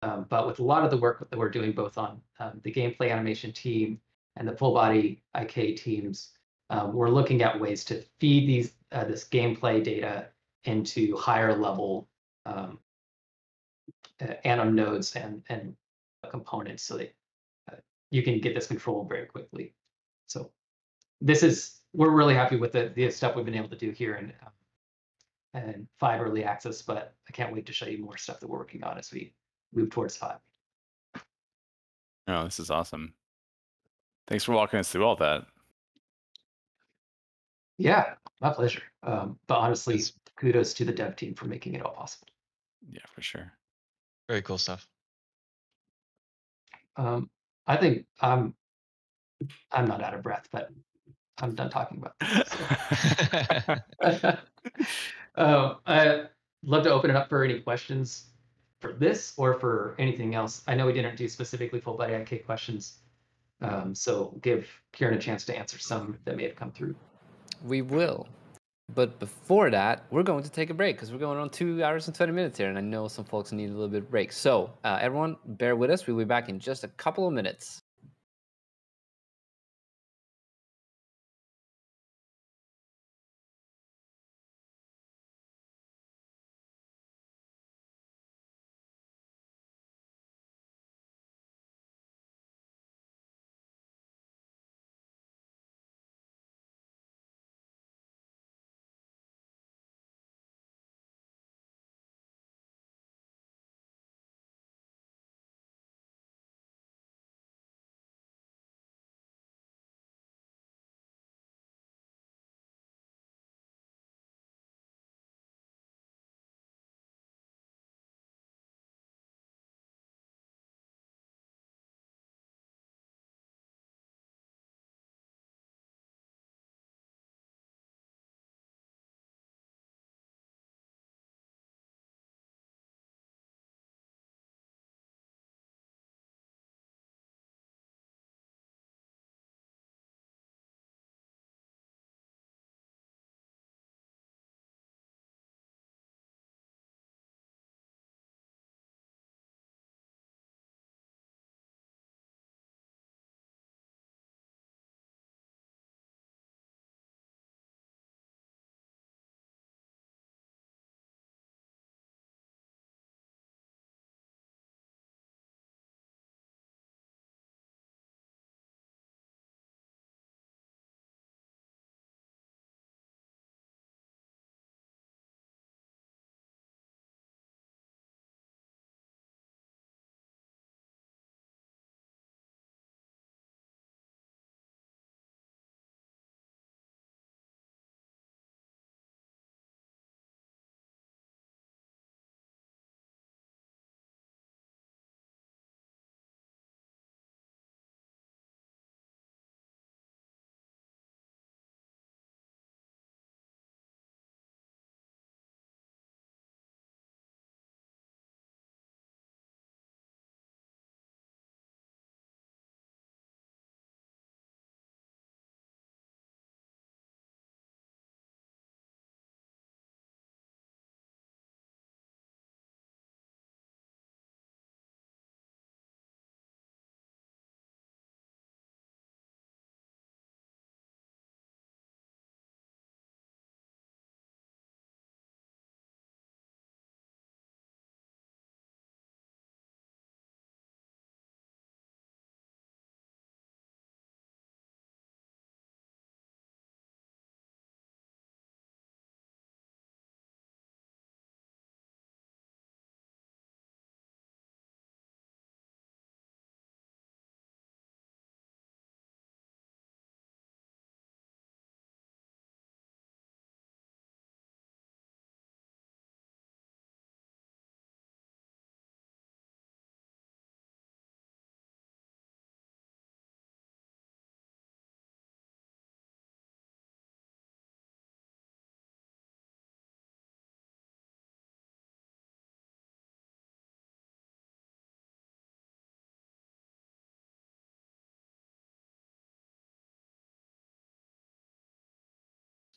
Um, but with a lot of the work that we're doing, both on um, the gameplay animation team and the full body I K teams, um, we're looking at ways to feed these uh, this gameplay data into higher level um, uh, anim nodes and and components, so that uh, you can get this control very quickly. So this is. We're really happy with the, the stuff we've been able to do here in, um, in five early access, but I can't wait to show you more stuff that we're working on as we move towards five. Oh, this is awesome. Thanks for walking us through all that. Yeah, my pleasure. Um, but honestly, kudos to the dev team for making it all possible. Yeah, for sure. Very cool stuff. Um, I think I'm, I'm not out of breath, but I'm done talking about this. So. um, I'd love to open it up for any questions for this or for anything else. I know we didn't do specifically full body I K questions, um, so give Kieran a chance to answer some that may have come through. We will. But before that, we're going to take a break because we're going on two hours and twenty minutes here, and I know some folks need a little bit of break. So uh, everyone, bear with us. We'll be back in just a couple of minutes.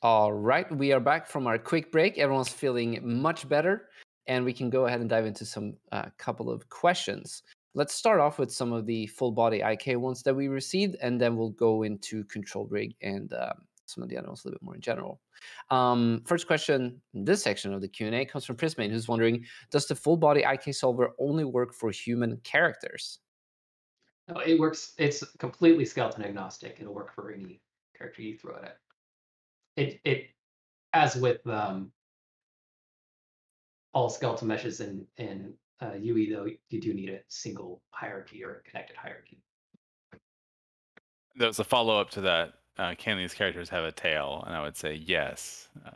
All right, we are back from our quick break. Everyone's feeling much better, and we can go ahead and dive into some uh, couple of questions. Let's start off with some of the full body I K ones that we received, and then we'll go into Control Rig and uh, some of the other ones a little bit more in general. Um, first question in this section of the Q and A comes from Prismane, who's wondering, does the full body I K solver only work for human characters? No, it works. It's completely skeleton agnostic. It'll work for any character you throw it at. It, it as with um, all skeletal meshes in, in uh, U E, though, you do need a single hierarchy or a connected hierarchy. There's a follow-up to that. Uh, can these characters have a tail? And I would say yes. Uh,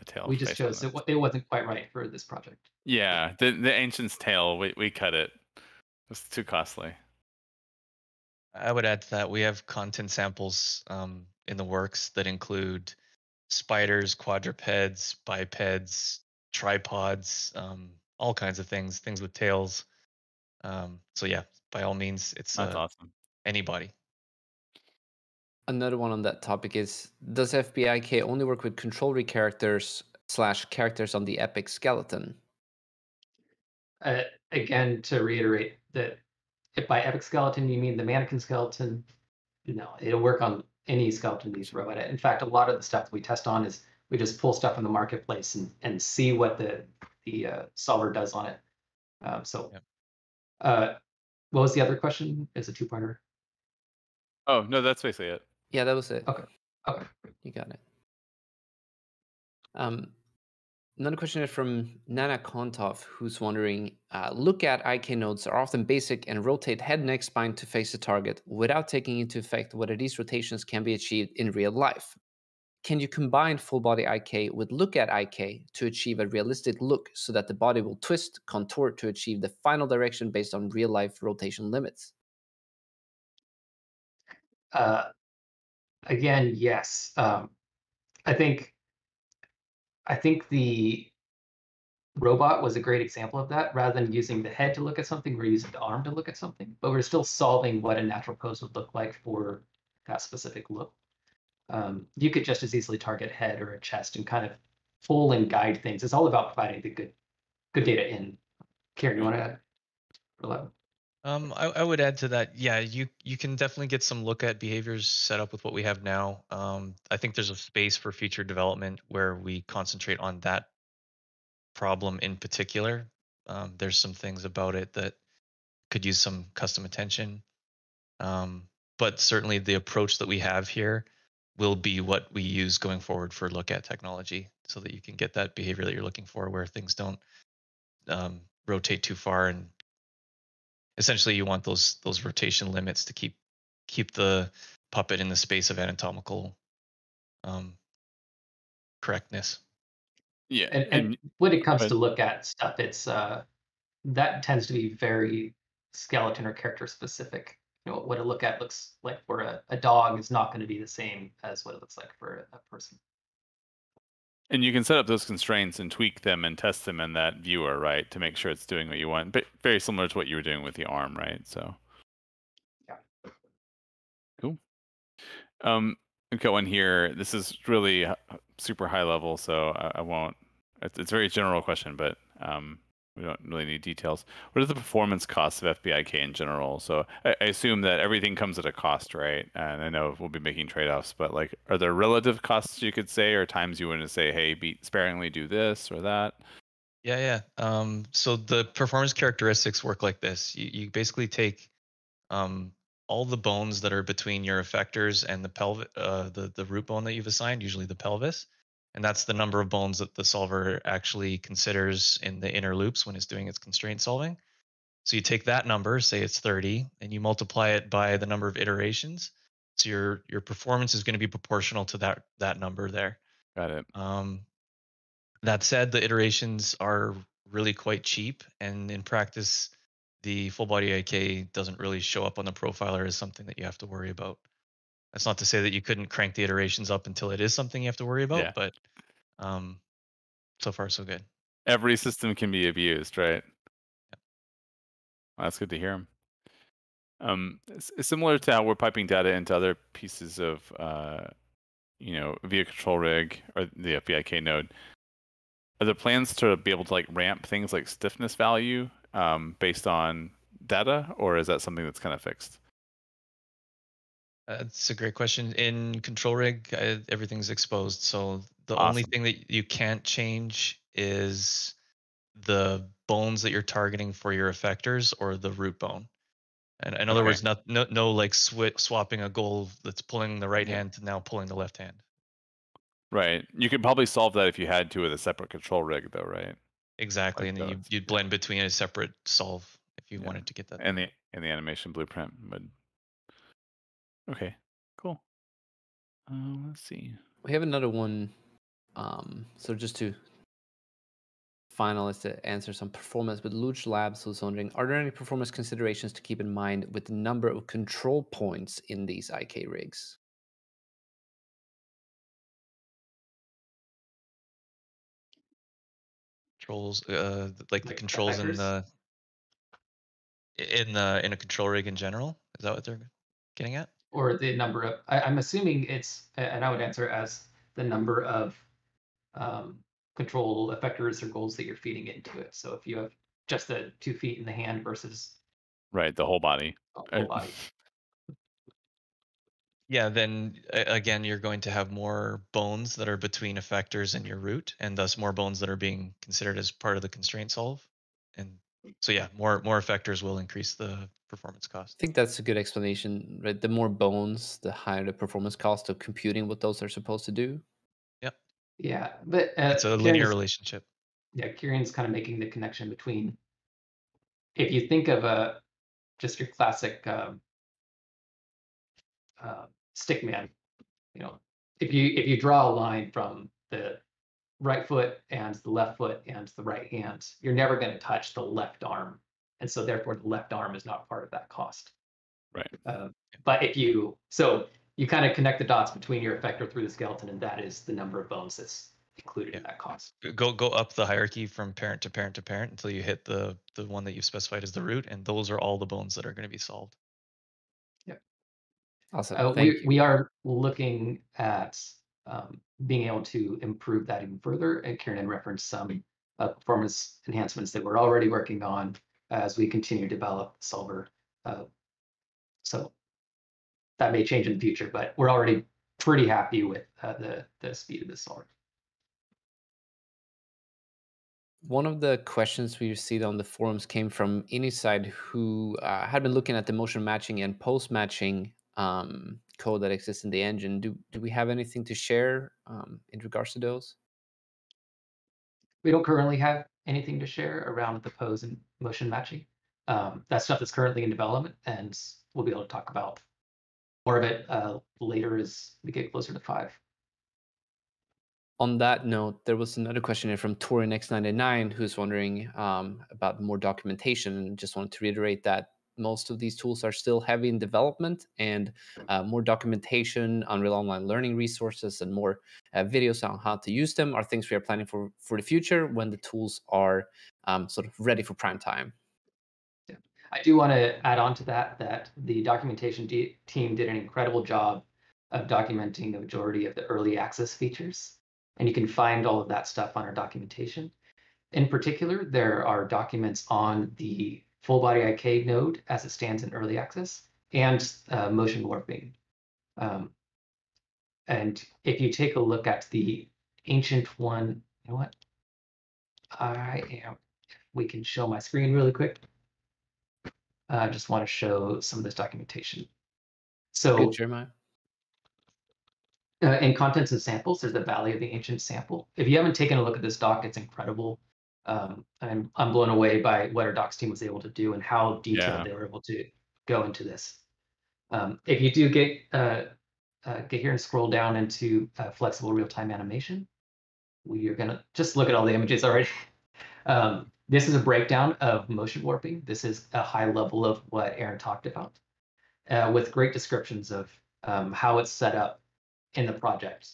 a tail. We just chose it, it wasn't quite right for this project. Yeah, the, the Ancient's tail, we, we cut it. It was too costly. I would add to that, we have content samples um, in the works that include spiders, quadrupeds, bipeds, tripods, um, all kinds of things, things with tails. Um, so yeah, by all means, it's uh, awesome. Anybody. Another one on that topic is, does F B I K only work with control rig characters slash characters on the Epic skeleton? Uh, again, to reiterate that if by Epic skeleton you mean the mannequin skeleton, no, it'll work on any skeleton you throw at it. In fact, a lot of the stuff that we test on is we just pull stuff in the marketplace and, and see what the, the uh, solver does on it. Um, so yep. uh, what was the other question? It's a two-parter. Oh, no, that's basically it. Yeah, that was it. Okay. Okay. You got it. Um, another question is from Nana Kontov, who's wondering, uh, look at I K nodes are often basic and rotate head, neck, spine to face the target without taking into effect whether these rotations can be achieved in real life. Can you combine full body I K with look at I K to achieve a realistic look so that the body will twist, contort to achieve the final direction based on real life rotation limits? Uh, again, yes. Um, I think I think the robot was a great example of that. Rather than using the head to look at something, we're using the arm to look at something, but we're still solving what a natural pose would look like for that specific look. Um, you could just as easily target head or a chest and kind of pull and guide things. It's all about providing the good good data in. Kieran, you want to add? Hello. Um, I, I would add to that, yeah, you, you can definitely get some look at behaviors set up with what we have now. Um, I think there's a space for future development where we concentrate on that problem in particular. Um, there's some things about it that could use some custom attention. Um, but certainly the approach that we have here will be what we use going forward for look at technology so that you can get that behavior that you're looking for where things don't um, rotate too far and essentially, you want those those rotation limits to keep keep the puppet in the space of anatomical um, correctness. Yeah, and, and, and when it comes but, to look at stuff, it's uh, that tends to be very skeleton or character specific. You know, what a look at looks like for a, a dog is not going to be the same as what it looks like for a person. And you can set up those constraints and tweak them and test them in that viewer, right, to make sure it's doing what you want. But very similar to what you were doing with the arm, right? So, yeah, cool. Um, I've got one here. This is really super high level, so I, I won't. It's, it's a very general question, but um, we don't really need details. What is the performance cost of F B I K in general? So I, I assume that everything comes at a cost, right? And I know we'll be making trade-offs, but like, are there relative costs you could say, or times you want to say, hey, be sparingly do this or that? Yeah, yeah. Um, so the performance characteristics work like this. You, you basically take um, all the bones that are between your effectors and the pelvis, uh, the, the root bone that you've assigned, usually the pelvis. And that's the number of bones that the solver actually considers in the inner loops when it's doing its constraint solving. So you take that number, say it's thirty, and you multiply it by the number of iterations. So your your performance is going to be proportional to that that number there. Got it. Um, that said, the iterations are really quite cheap, and in practice, the full body I K doesn't really show up on the profiler as something that you have to worry about. That's not to say that you couldn't crank the iterations up until it is something you have to worry about, yeah. but um, so far, so good. Every system can be abused, right? Yeah. Well, that's good to hear. Um, it's, it's similar to how we're piping data into other pieces of uh, you know, via Control Rig or the F B I K node, are there plans to be able to like ramp things like stiffness value um, based on data, or is that something that's kind of fixed? That's a great question. In Control Rig, uh, everything's exposed. So the awesome. only thing that you can't change is the bones that you're targeting for your effectors or the root bone. And in other okay. words, not, no, no like sw swapping a goal that's pulling the right yeah. hand to now pulling the left hand. Right. You could probably solve that if you had to with a separate Control Rig, though, right? Exactly. Like and then you, you'd blend between a separate solve if you yeah. wanted to get that. And the, and the animation blueprint would... Okay, cool. Uh, let's see. We have another one. Um, so just to finalize to answer some performance, but Luge Labs was wondering, are there any performance considerations to keep in mind with the number of control points in these I K rigs? Controls, uh, like the like controls the in the in the in a control rig in general. Is that what they're getting at? Or the number of, I, I'm assuming it's, and I would answer as the number of um, control effectors or goals that you're feeding into it. So if you have just the two feet in the hand versus... Right, the whole body. The whole body. Yeah, then again, you're going to have more bones that are between effectors and your root, and thus more bones that are being considered as part of the constraint solve. And so yeah, more more effectors will increase the performance cost. I think that's a good explanation, right? The more bones, the higher the performance cost of computing what those are supposed to do. Yep. Yeah, but uh, it's a linear Kieran's, relationship. Yeah, Kieran's kind of making the connection between, if you think of a just your classic um, uh, stickman, you know, if you if you draw a line from the right foot and the left foot and the right hand, you're never going to touch the left arm. And so therefore the left arm is not part of that cost. Right. Uh, but if you, so you kind of connect the dots between your effector through the skeleton, and that is the number of bones that's included yeah. in that cost. Go go up the hierarchy from parent to parent to parent until you hit the, the one that you've specified as the root. And those are all the bones that are going to be solved. Yeah. Awesome. Uh, we, we are looking at um, being able to improve that even further. And Kieran referenced some uh, performance enhancements that we're already working on as we continue to develop the solver. Uh, so that may change in the future, but we're already pretty happy with uh, the, the speed of the solver. One of the questions we received on the forums came from Inside, who uh, had been looking at the motion matching and post matching um, code that exists in the engine. Do, do we have anything to share um, in regards to those? We don't currently have anything to share around the pose and motion matching. Um, that stuff that's currently in development, and we'll be able to talk about more of it uh, later as we get closer to five. On that note, there was another question here from Torin X ninety-nine, who's wondering um, about more documentation, and just wanted to reiterate that most of these tools are still heavy in development, and uh, more documentation, Unreal Online Learning resources, and more uh, videos on how to use them are things we are planning for for the future when the tools are um, sort of ready for prime time. Yeah. I do want to add on to that that the documentation de team did an incredible job of documenting the majority of the early access features, and you can find all of that stuff on our documentation. In particular, there are documents on the full body I K node as it stands in early access, and uh, motion warping. Um, and if you take a look at the Ancient One, you know what? I am, we can show my screen really quick. I uh, just want to show some of this documentation. So good, Jeremiah. Uh, in contents and samples, there's the Valley of the Ancient sample. If you haven't taken a look at this doc, it's incredible. Um, I'm, I'm blown away by what our docs team was able to do and how detailed yeah. they were able to go into this. Um, if you do get uh, uh, get here and scroll down into uh, flexible real-time animation, we're gonna just look at all the images already. um, this is a breakdown of motion warping. This is a high level of what Aaron talked about, uh, with great descriptions of um, how it's set up in the project.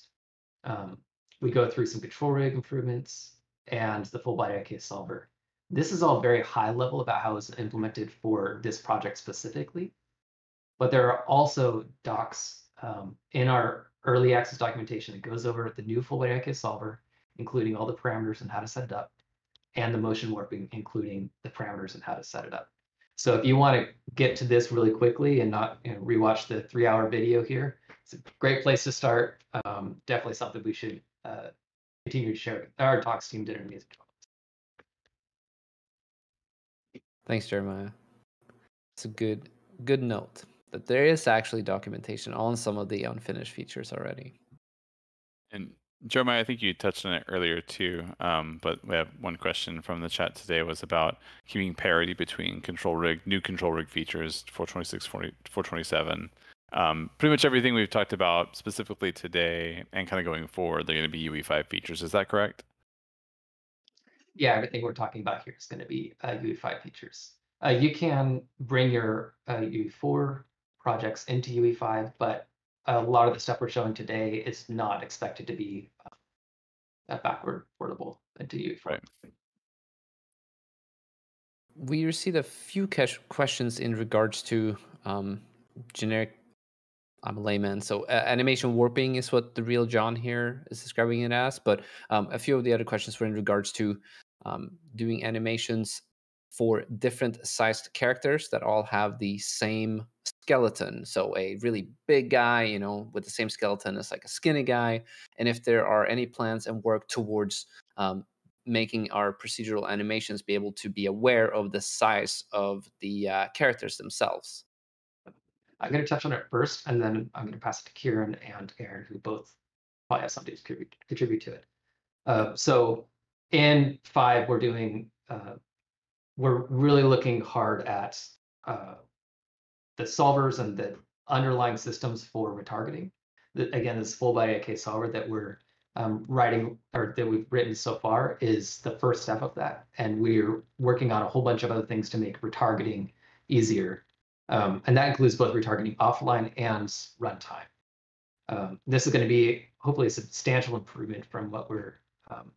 Um, we go through some control rig improvements and the full body I K solver. This is all very high level about how it's implemented for this project specifically, but there are also docs um, in our early access documentation that goes over the new F B I K solver, including all the parameters and how to set it up, and the motion warping, including the parameters and how to set it up. So if you want to get to this really quickly and not you know, rewatch the three hour video here, it's a great place to start. Um, definitely something we should uh, continue to share. Our talks team did an amazing job. Thanks, Jeremiah. It's a good, good note that there is actually documentation on some of the unfinished features already. And Jeremiah, I think you touched on it earlier too, um, but we have one question from the chat today was about keeping parity between control rig, new control rig features, four twenty-six, four twenty-seven. Um, pretty much everything we've talked about specifically today and kind of going forward, they're going to be U E five features. Is that correct? Yeah, everything we're talking about here is going to be uh, U E five features. Uh, you can bring your uh, U E four projects into U E five, but a lot of the stuff we're showing today is not expected to be uh, backward portable into U E four. Right. We received a few questions in regards to um, generic, I'm a layman, so uh, animation warping is what the real John here is describing it as, but um, a few of the other questions were in regards to um, doing animations for different sized characters that all have the same skeleton. So a really big guy, you know, with the same skeleton as like a skinny guy. And if there are any plans and work towards um, making our procedural animations be able to be aware of the size of the uh, characters themselves. I'm going to touch on it first, and then I'm going to pass it to Kieran and Aaron, who both probably have something to contribute, contribute to it. Uh, so in five, we're doing, uh, we're really looking hard at uh, the solvers and the underlying systems for retargeting. The, again, this full body A K solver that we're um, writing or that we've written so far is the first step of that. And we're working on a whole bunch of other things to make retargeting easier. Um, and that includes both retargeting offline and runtime. Um, this is going to be hopefully a substantial improvement from what we're um,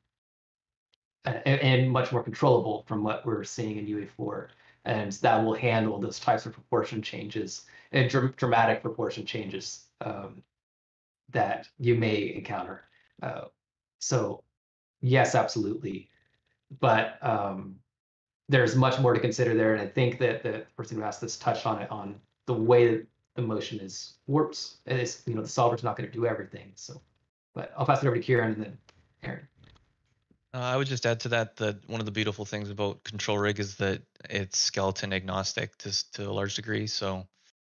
and, and much more controllable from what we're seeing in U E four, and that will handle those types of proportion changes and dr dramatic proportion changes um, that you may encounter. Uh, so, yes, absolutely, but um, there's much more to consider there, and I think that the person who asked this touched on it on the way that the motion is warps. It's, you know, the solver's not going to do everything. So, but I'll pass it over to Kieran and then Aaron. Uh, I would just add to that that one of the beautiful things about Control Rig is that it's skeleton agnostic to to a large degree. So,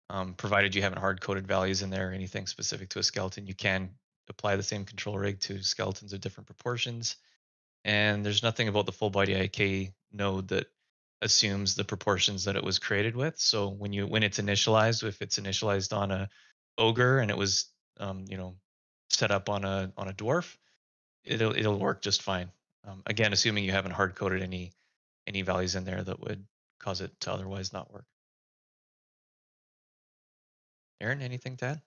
um, provided you haven't hard coded values in there or anything specific to a skeleton, you can apply the same Control Rig to skeletons of different proportions. And there's nothing about the full body I K node that assumes the proportions that it was created with. So when you when it's initialized, if it's initialized on a ogre and it was um, you know set up on a on a dwarf, it'll it'll work just fine. Um, again, assuming you haven't hard coded any any values in there that would cause it to otherwise not work. Aaron, anything to add?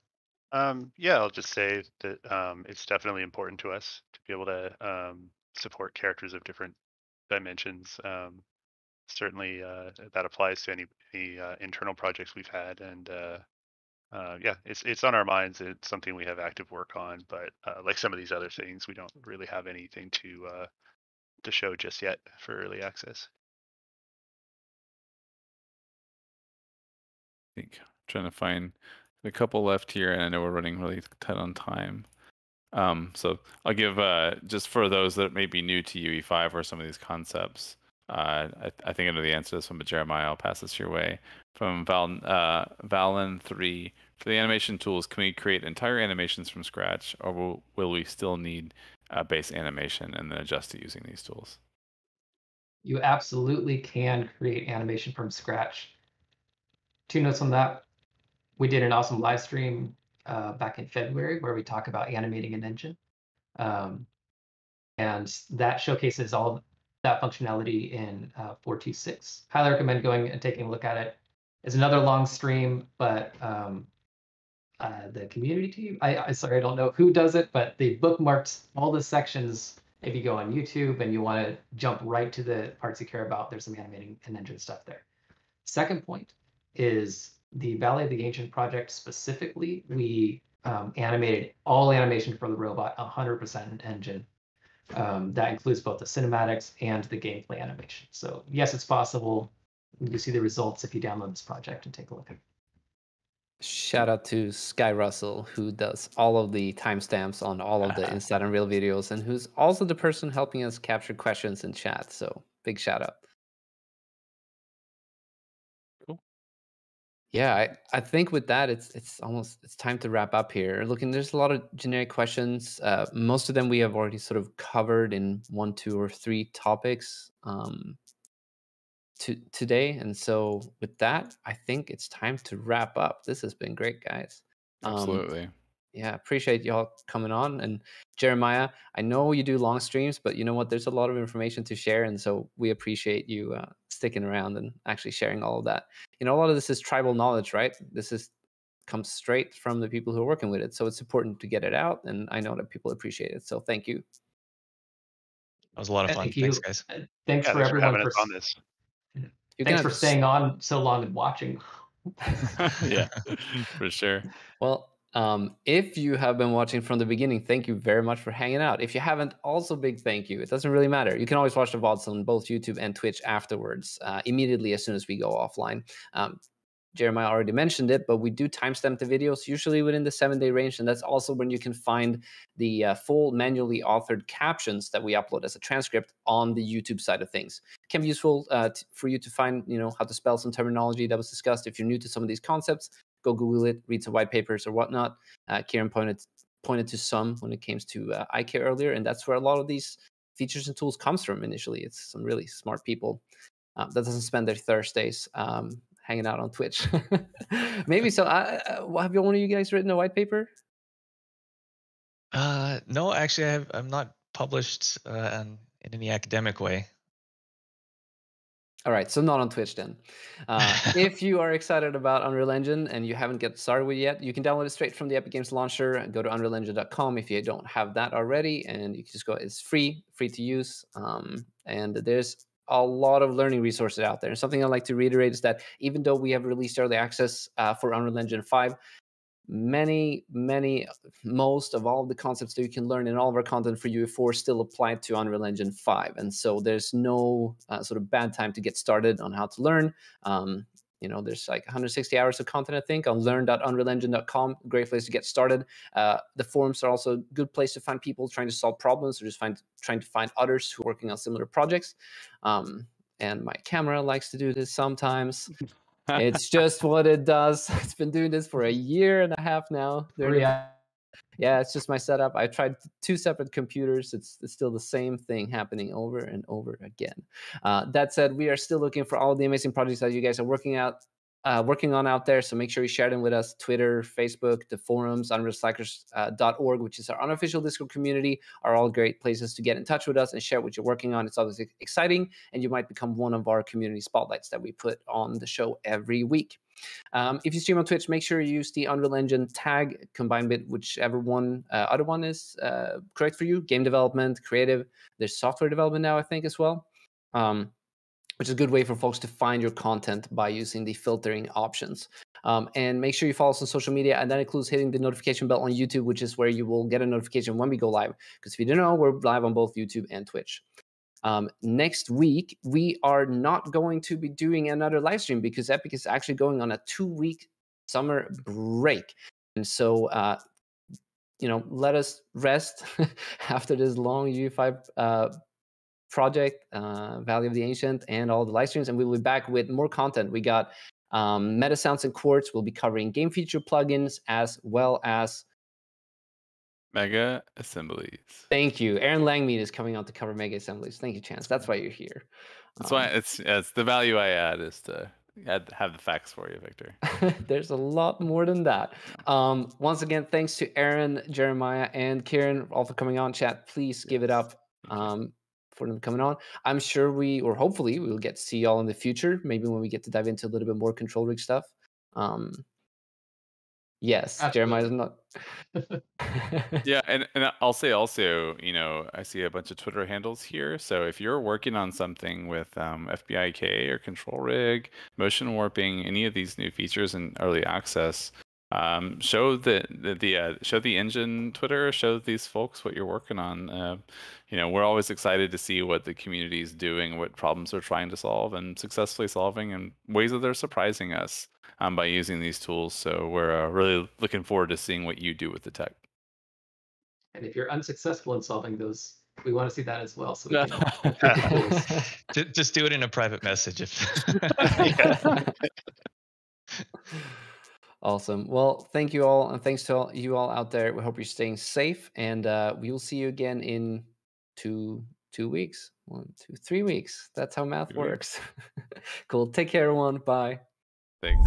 Um, yeah, I'll just say that um, it's definitely important to us to be able to um, support characters of different dimensions. Um, certainly, uh, that applies to any any uh, internal projects we've had, and uh, uh, yeah, it's it's on our minds. It's something we have active work on, but uh, like some of these other things, we don't really have anything to uh, to show just yet for early access. I think I'm trying to find a couple left here, and I know we're running really tight on time. Um, so I'll give uh, just for those that may be new to U E five or some of these concepts. Uh, I, I think I know the answer to this one, but Jeremiah, I'll pass this your way. From Val, uh, Valen three, for the animation tools, can we create entire animations from scratch, or will, will we still need uh, base animation and then adjust to using these tools? You absolutely can create animation from scratch. Two notes on that. We did an awesome live stream uh, back in February where we talk about animating an engine. Um, and that showcases all that functionality in uh, four two six. Highly recommend going and taking a look at it. It's another long stream, but um, uh, the community team, I, I sorry, I don't know who does it, but they bookmarked all the sections. If you go on YouTube and you want to jump right to the parts you care about, there's some animating and engine stuff there. Second point is the Valley of the Ancient project specifically. We um, animated all animation for the robot, one hundred percent in engine. Um, that includes both the cinematics and the gameplay animation. So yes, it's possible. You can see the results if you download this project and take a look at it. Shout out to Sky Russell, who does all of the timestamps on all of the Inside Unreal videos, and who's also the person helping us capture questions in chat. So big shout out. Cool. Yeah, I, I think with that, it's it's almost it's time to wrap up here. Looking, there's a lot of generic questions. Uh, most of them we have already sort of covered in one, two, or three topics. Um, To today. And so with that, I think it's time to wrap up. This has been great, guys. Um, Absolutely. Yeah, appreciate y'all coming on. And Jeremiah, I know you do long streams, but you know what? There's a lot of information to share. And so we appreciate you uh, sticking around and actually sharing all of that. You know, a lot of this is tribal knowledge, right? This is comes straight from the people who are working with it. So it's important to get it out. And I know that people appreciate it. So thank you. That was a lot of fun. Thank Thanks, you. guys. Thanks yeah, for everyone for having us on this. You Thanks for staying on so long and watching. Yeah, for sure. Well, um, if you have been watching from the beginning, thank you very much for hanging out. If you haven't, also big thank you. It doesn't really matter. You can always watch the V O Ds on both YouTube and Twitch afterwards, uh, immediately as soon as we go offline. Um, Jeremiah already mentioned it, but we do timestamp the videos usually within the seven-day range, and that's also when you can find the uh, full manually authored captions that we upload as a transcript on the YouTube side of things. It can be useful uh, for you to find, you know, how to spell some terminology that was discussed. If you're new to some of these concepts, go Google it, read some white papers or whatnot. Uh, Kieran pointed pointed to some when it came to uh, I K earlier, and that's where a lot of these features and tools comes from initially. It's some really smart people uh, that doesn't spend their Thursdays Um, hanging out on Twitch. Maybe so. I, I, have one of you guys written a white paper? Uh, no, actually, I have, I'm not published uh, in any academic way. All right, so not on Twitch then. Uh, if you are excited about Unreal Engine and you haven't got started with it yet, you can download it straight from the Epic Games Launcher and go to unreal engine dot com if you don't have that already. And you can just go, it's free, free to use. Um, and there's a lot of learning resources out there. And something I'd like to reiterate is that even though we have released early access uh, for Unreal Engine five, many, many, most of all of the concepts that you can learn in all of our content for U E four still apply to Unreal Engine five. And so there's no uh, sort of bad time to get started on how to learn. Um, you know, there's like one hundred sixty hours of content, I think, on learn dot unreal engine dot com. Great place to get started. Uh, the forums are also a good place to find people trying to solve problems or just find trying to find others who are working on similar projects. Um, and my camera likes to do this sometimes. It's just what it does. It's been doing this for a year and a half now. There we are. Yeah, it's just my setup. I tried two separate computers. It's, it's still the same thing happening over and over again. Uh, that said, we are still looking for all the amazing projects that you guys are working out, uh, working on out there. So make sure you share them with us: Twitter, Facebook, the forums, unreal slackers dot org, which is our unofficial Discord community, are all great places to get in touch with us and share what you're working on. It's always exciting, and you might become one of our community spotlights that we put on the show every week. Um, if you stream on Twitch, make sure you use the Unreal Engine tag combined with whichever one uh, other one is uh, correct for you. Game development, creative. There's software development now, I think, as well, um, which is a good way for folks to find your content by using the filtering options. Um, and make sure you follow us on social media, and that includes hitting the notification bell on YouTube, which is where you will get a notification when we go live. Because if you don't know, we're live on both YouTube and Twitch. Um, next week, we are not going to be doing another live stream because Epic is actually going on a two-week summer break. And so, uh, you know, let us rest after this long U E five uh, project, uh, Valley of the Ancient, and all the live streams. And we'll be back with more content. We got um, Meta Sounds and Quartz. We'll be covering game feature plugins as well as Mega Assemblies. Thank you. Aaron Langmead is coming out to cover Mega Assemblies. Thank you, Chance. That's why you're here. That's um, why it's, yeah, it's the value I add is to add, have the facts for you, Victor. There's a lot more than that. Um, once again, thanks to Aaron, Jeremiah, and Kieran all for coming on. Chat, please give it up um, for them coming on. I'm sure we, or hopefully, we'll get to see y'all in the future, maybe when we get to dive into a little bit more Control Rig stuff. Um, Yes, Jeremiah's not. Yeah, and, and I'll say also, you know, I see a bunch of Twitter handles here. So if you're working on something with um, F B I K or Control Rig, motion warping, any of these new features in early access, Um, show the the, the uh, show the engine Twitter. Show these folks what you're working on. Uh, you know, we're always excited to see what the community is doing, what problems they're trying to solve and successfully solving, and ways that they're surprising us um, by using these tools. So we're uh, really looking forward to seeing what you do with the tech. And if you're unsuccessful in solving those, we want to see that as well. So we can just, just do it in a private message. If Awesome. Well, thank you all. And thanks to all, you all out there. We hope you're staying safe. And uh, we will see you again in two, two weeks. One, two, three weeks. That's how math three works. Cool. Take care, everyone. Bye. Thanks.